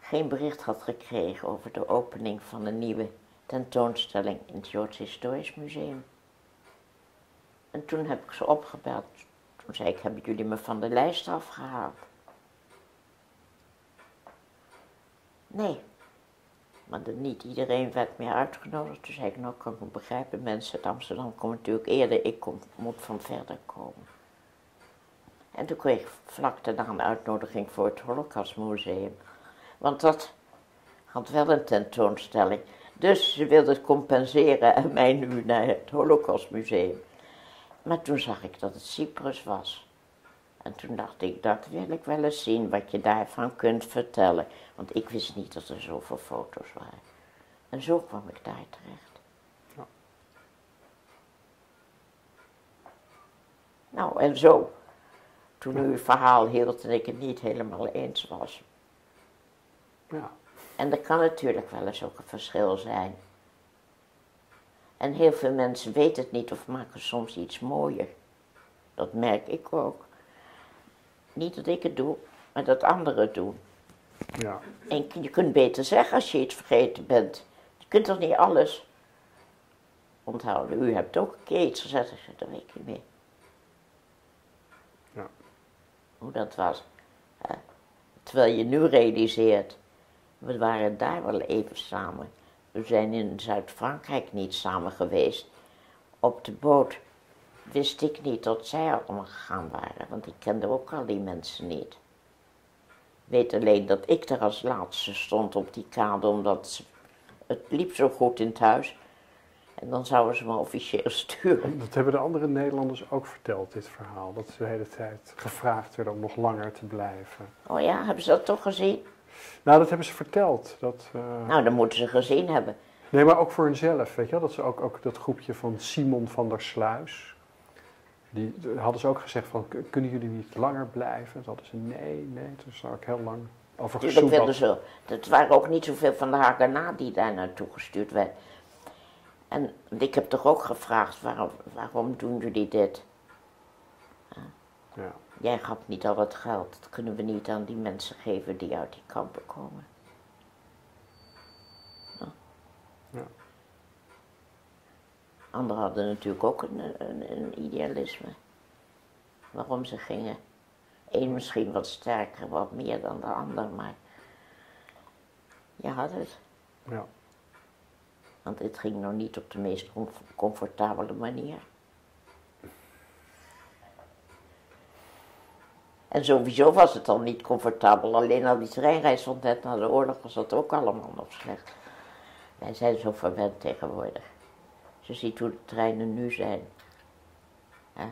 geen bericht had gekregen over de opening van een nieuwe tentoonstelling in het Joods Historisch Museum. En toen heb ik ze opgebeld. Toen zei ik, hebben jullie me van de lijst afgehaald? Nee, maar niet iedereen werd meer uitgenodigd. Toen zei ik, nou kan ik me begrijpen, mensen uit Amsterdam komen natuurlijk eerder, moet van verder komen. En toen kreeg ik vlak daarna een uitnodiging voor het Holocaustmuseum. Want dat had wel een tentoonstelling. Dus ze wilden het compenseren en mij nu naar het Holocaustmuseum. Maar toen zag ik dat het Cyprus was. En toen dacht ik, dat wil ik wel eens zien, wat je daarvan kunt vertellen. Want ik wist niet dat er zoveel foto's waren. En zo kwam ik daar terecht. Ja. Nou, en zo. Toen u het verhaal hield en ik het niet helemaal eens was. Ja. En er kan natuurlijk wel eens ook een verschil zijn. En heel veel mensen weten het niet of maken soms iets mooier. Dat merk ik ook. Niet dat ik het doe, maar dat anderen het doen. Ja. En je kunt beter zeggen als je iets vergeten bent. Je kunt toch niet alles onthouden. U hebt ook een keer iets gezegd, dat weet ik niet meer. Ja. Hoe dat was. Terwijl je nu realiseert, we waren daar wel even samen. We zijn in Zuid-Frankrijk niet samen geweest. Op de boot wist ik niet dat zij allemaal gegaan waren, want ik kende ook al die mensen niet. Ik weet alleen dat ik er als laatste stond op die kade, omdat het liep zo goed in het huis. En dan zouden ze me officieel sturen. Dat hebben de andere Nederlanders ook verteld, dit verhaal. Dat ze de hele tijd gevraagd werden om nog langer te blijven. Oh ja, hebben ze dat toch gezien? Nou, dat hebben ze verteld. Nou, dat moeten ze gezien hebben. Nee, maar ook voor hunzelf, weet je wel. Dat ze ook dat groepje van Simon van der Sluis. Die hadden ze ook gezegd van, kunnen jullie niet langer blijven? Dat hadden ze, nee, toen zou ik heel lang over gezoeken. Het waren ook niet zoveel van de Haganah die daar naartoe gestuurd werd. En ik heb toch ook gevraagd, waarom doen jullie dit? Ja. Jij gaat niet al het geld, dat kunnen we niet aan die mensen geven die uit die kampen komen. Ja. Ja. Anderen hadden natuurlijk ook een idealisme. Waarom ze gingen. Eén misschien wat sterker, wat meer dan de ander, maar je had het. Ja. Want dit ging nog niet op de meest comfortabele manier. En sowieso was het al niet comfortabel, alleen al die treinreis van net na de oorlog was dat ook allemaal nog slecht. Wij zijn zo verwend tegenwoordig. Je ziet hoe de treinen nu zijn. Ja?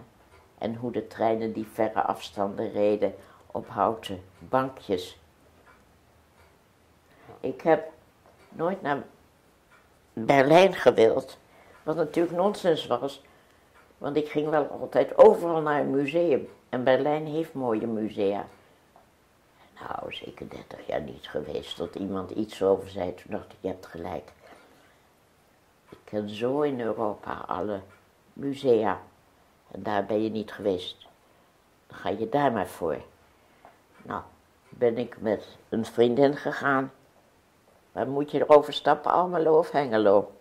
En hoe de treinen die verre afstanden reden op houten bankjes. Ik heb nooit naar Berlijn gewild, wat natuurlijk nonsens was, want ik ging wel altijd overal naar een museum. En Berlijn heeft mooie musea. Nou, zeker 30 jaar niet geweest dat iemand iets over zei. Toen dacht ik, je hebt gelijk. Ik ken zo in Europa alle musea. En daar ben je niet geweest. Dan ga je daar maar voor. Nou, ben ik met een vriendin gegaan. Waar moet je erover stappen? Almelo of Hengelo?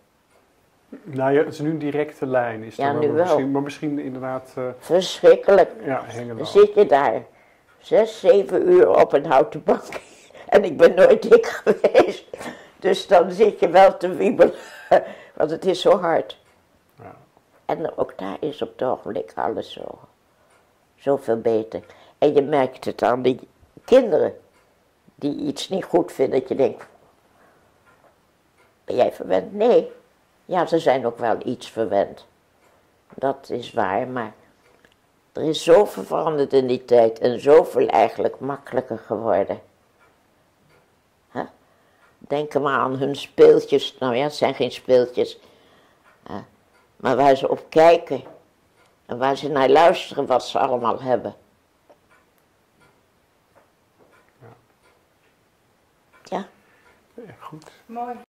Nou ja, het is nu een directe lijn. Is ja, nu wel. Maar misschien inderdaad... Verschrikkelijk. Ja, Hengelo. Dan zit je daar 6, 7 uur op een houten bank. En ik ben nooit dik geweest. Dus dan zit je wel te wiebelen. Want het is zo hard. Ja. En ook daar is op het ogenblik alles zoveel beter. En je merkt het aan die kinderen. die iets niet goed vindt, dat je denkt, ben jij verwend? Nee. Ja, ze zijn ook wel iets verwend. Dat is waar, maar er is zoveel veranderd in die tijd en zoveel eigenlijk makkelijker geworden. Huh? Denk maar aan hun speeltjes, nou ja, het zijn geen speeltjes, maar waar ze op kijken en waar ze naar luisteren wat ze allemaal hebben. Ja. Ja. Ja, goed. Mooi.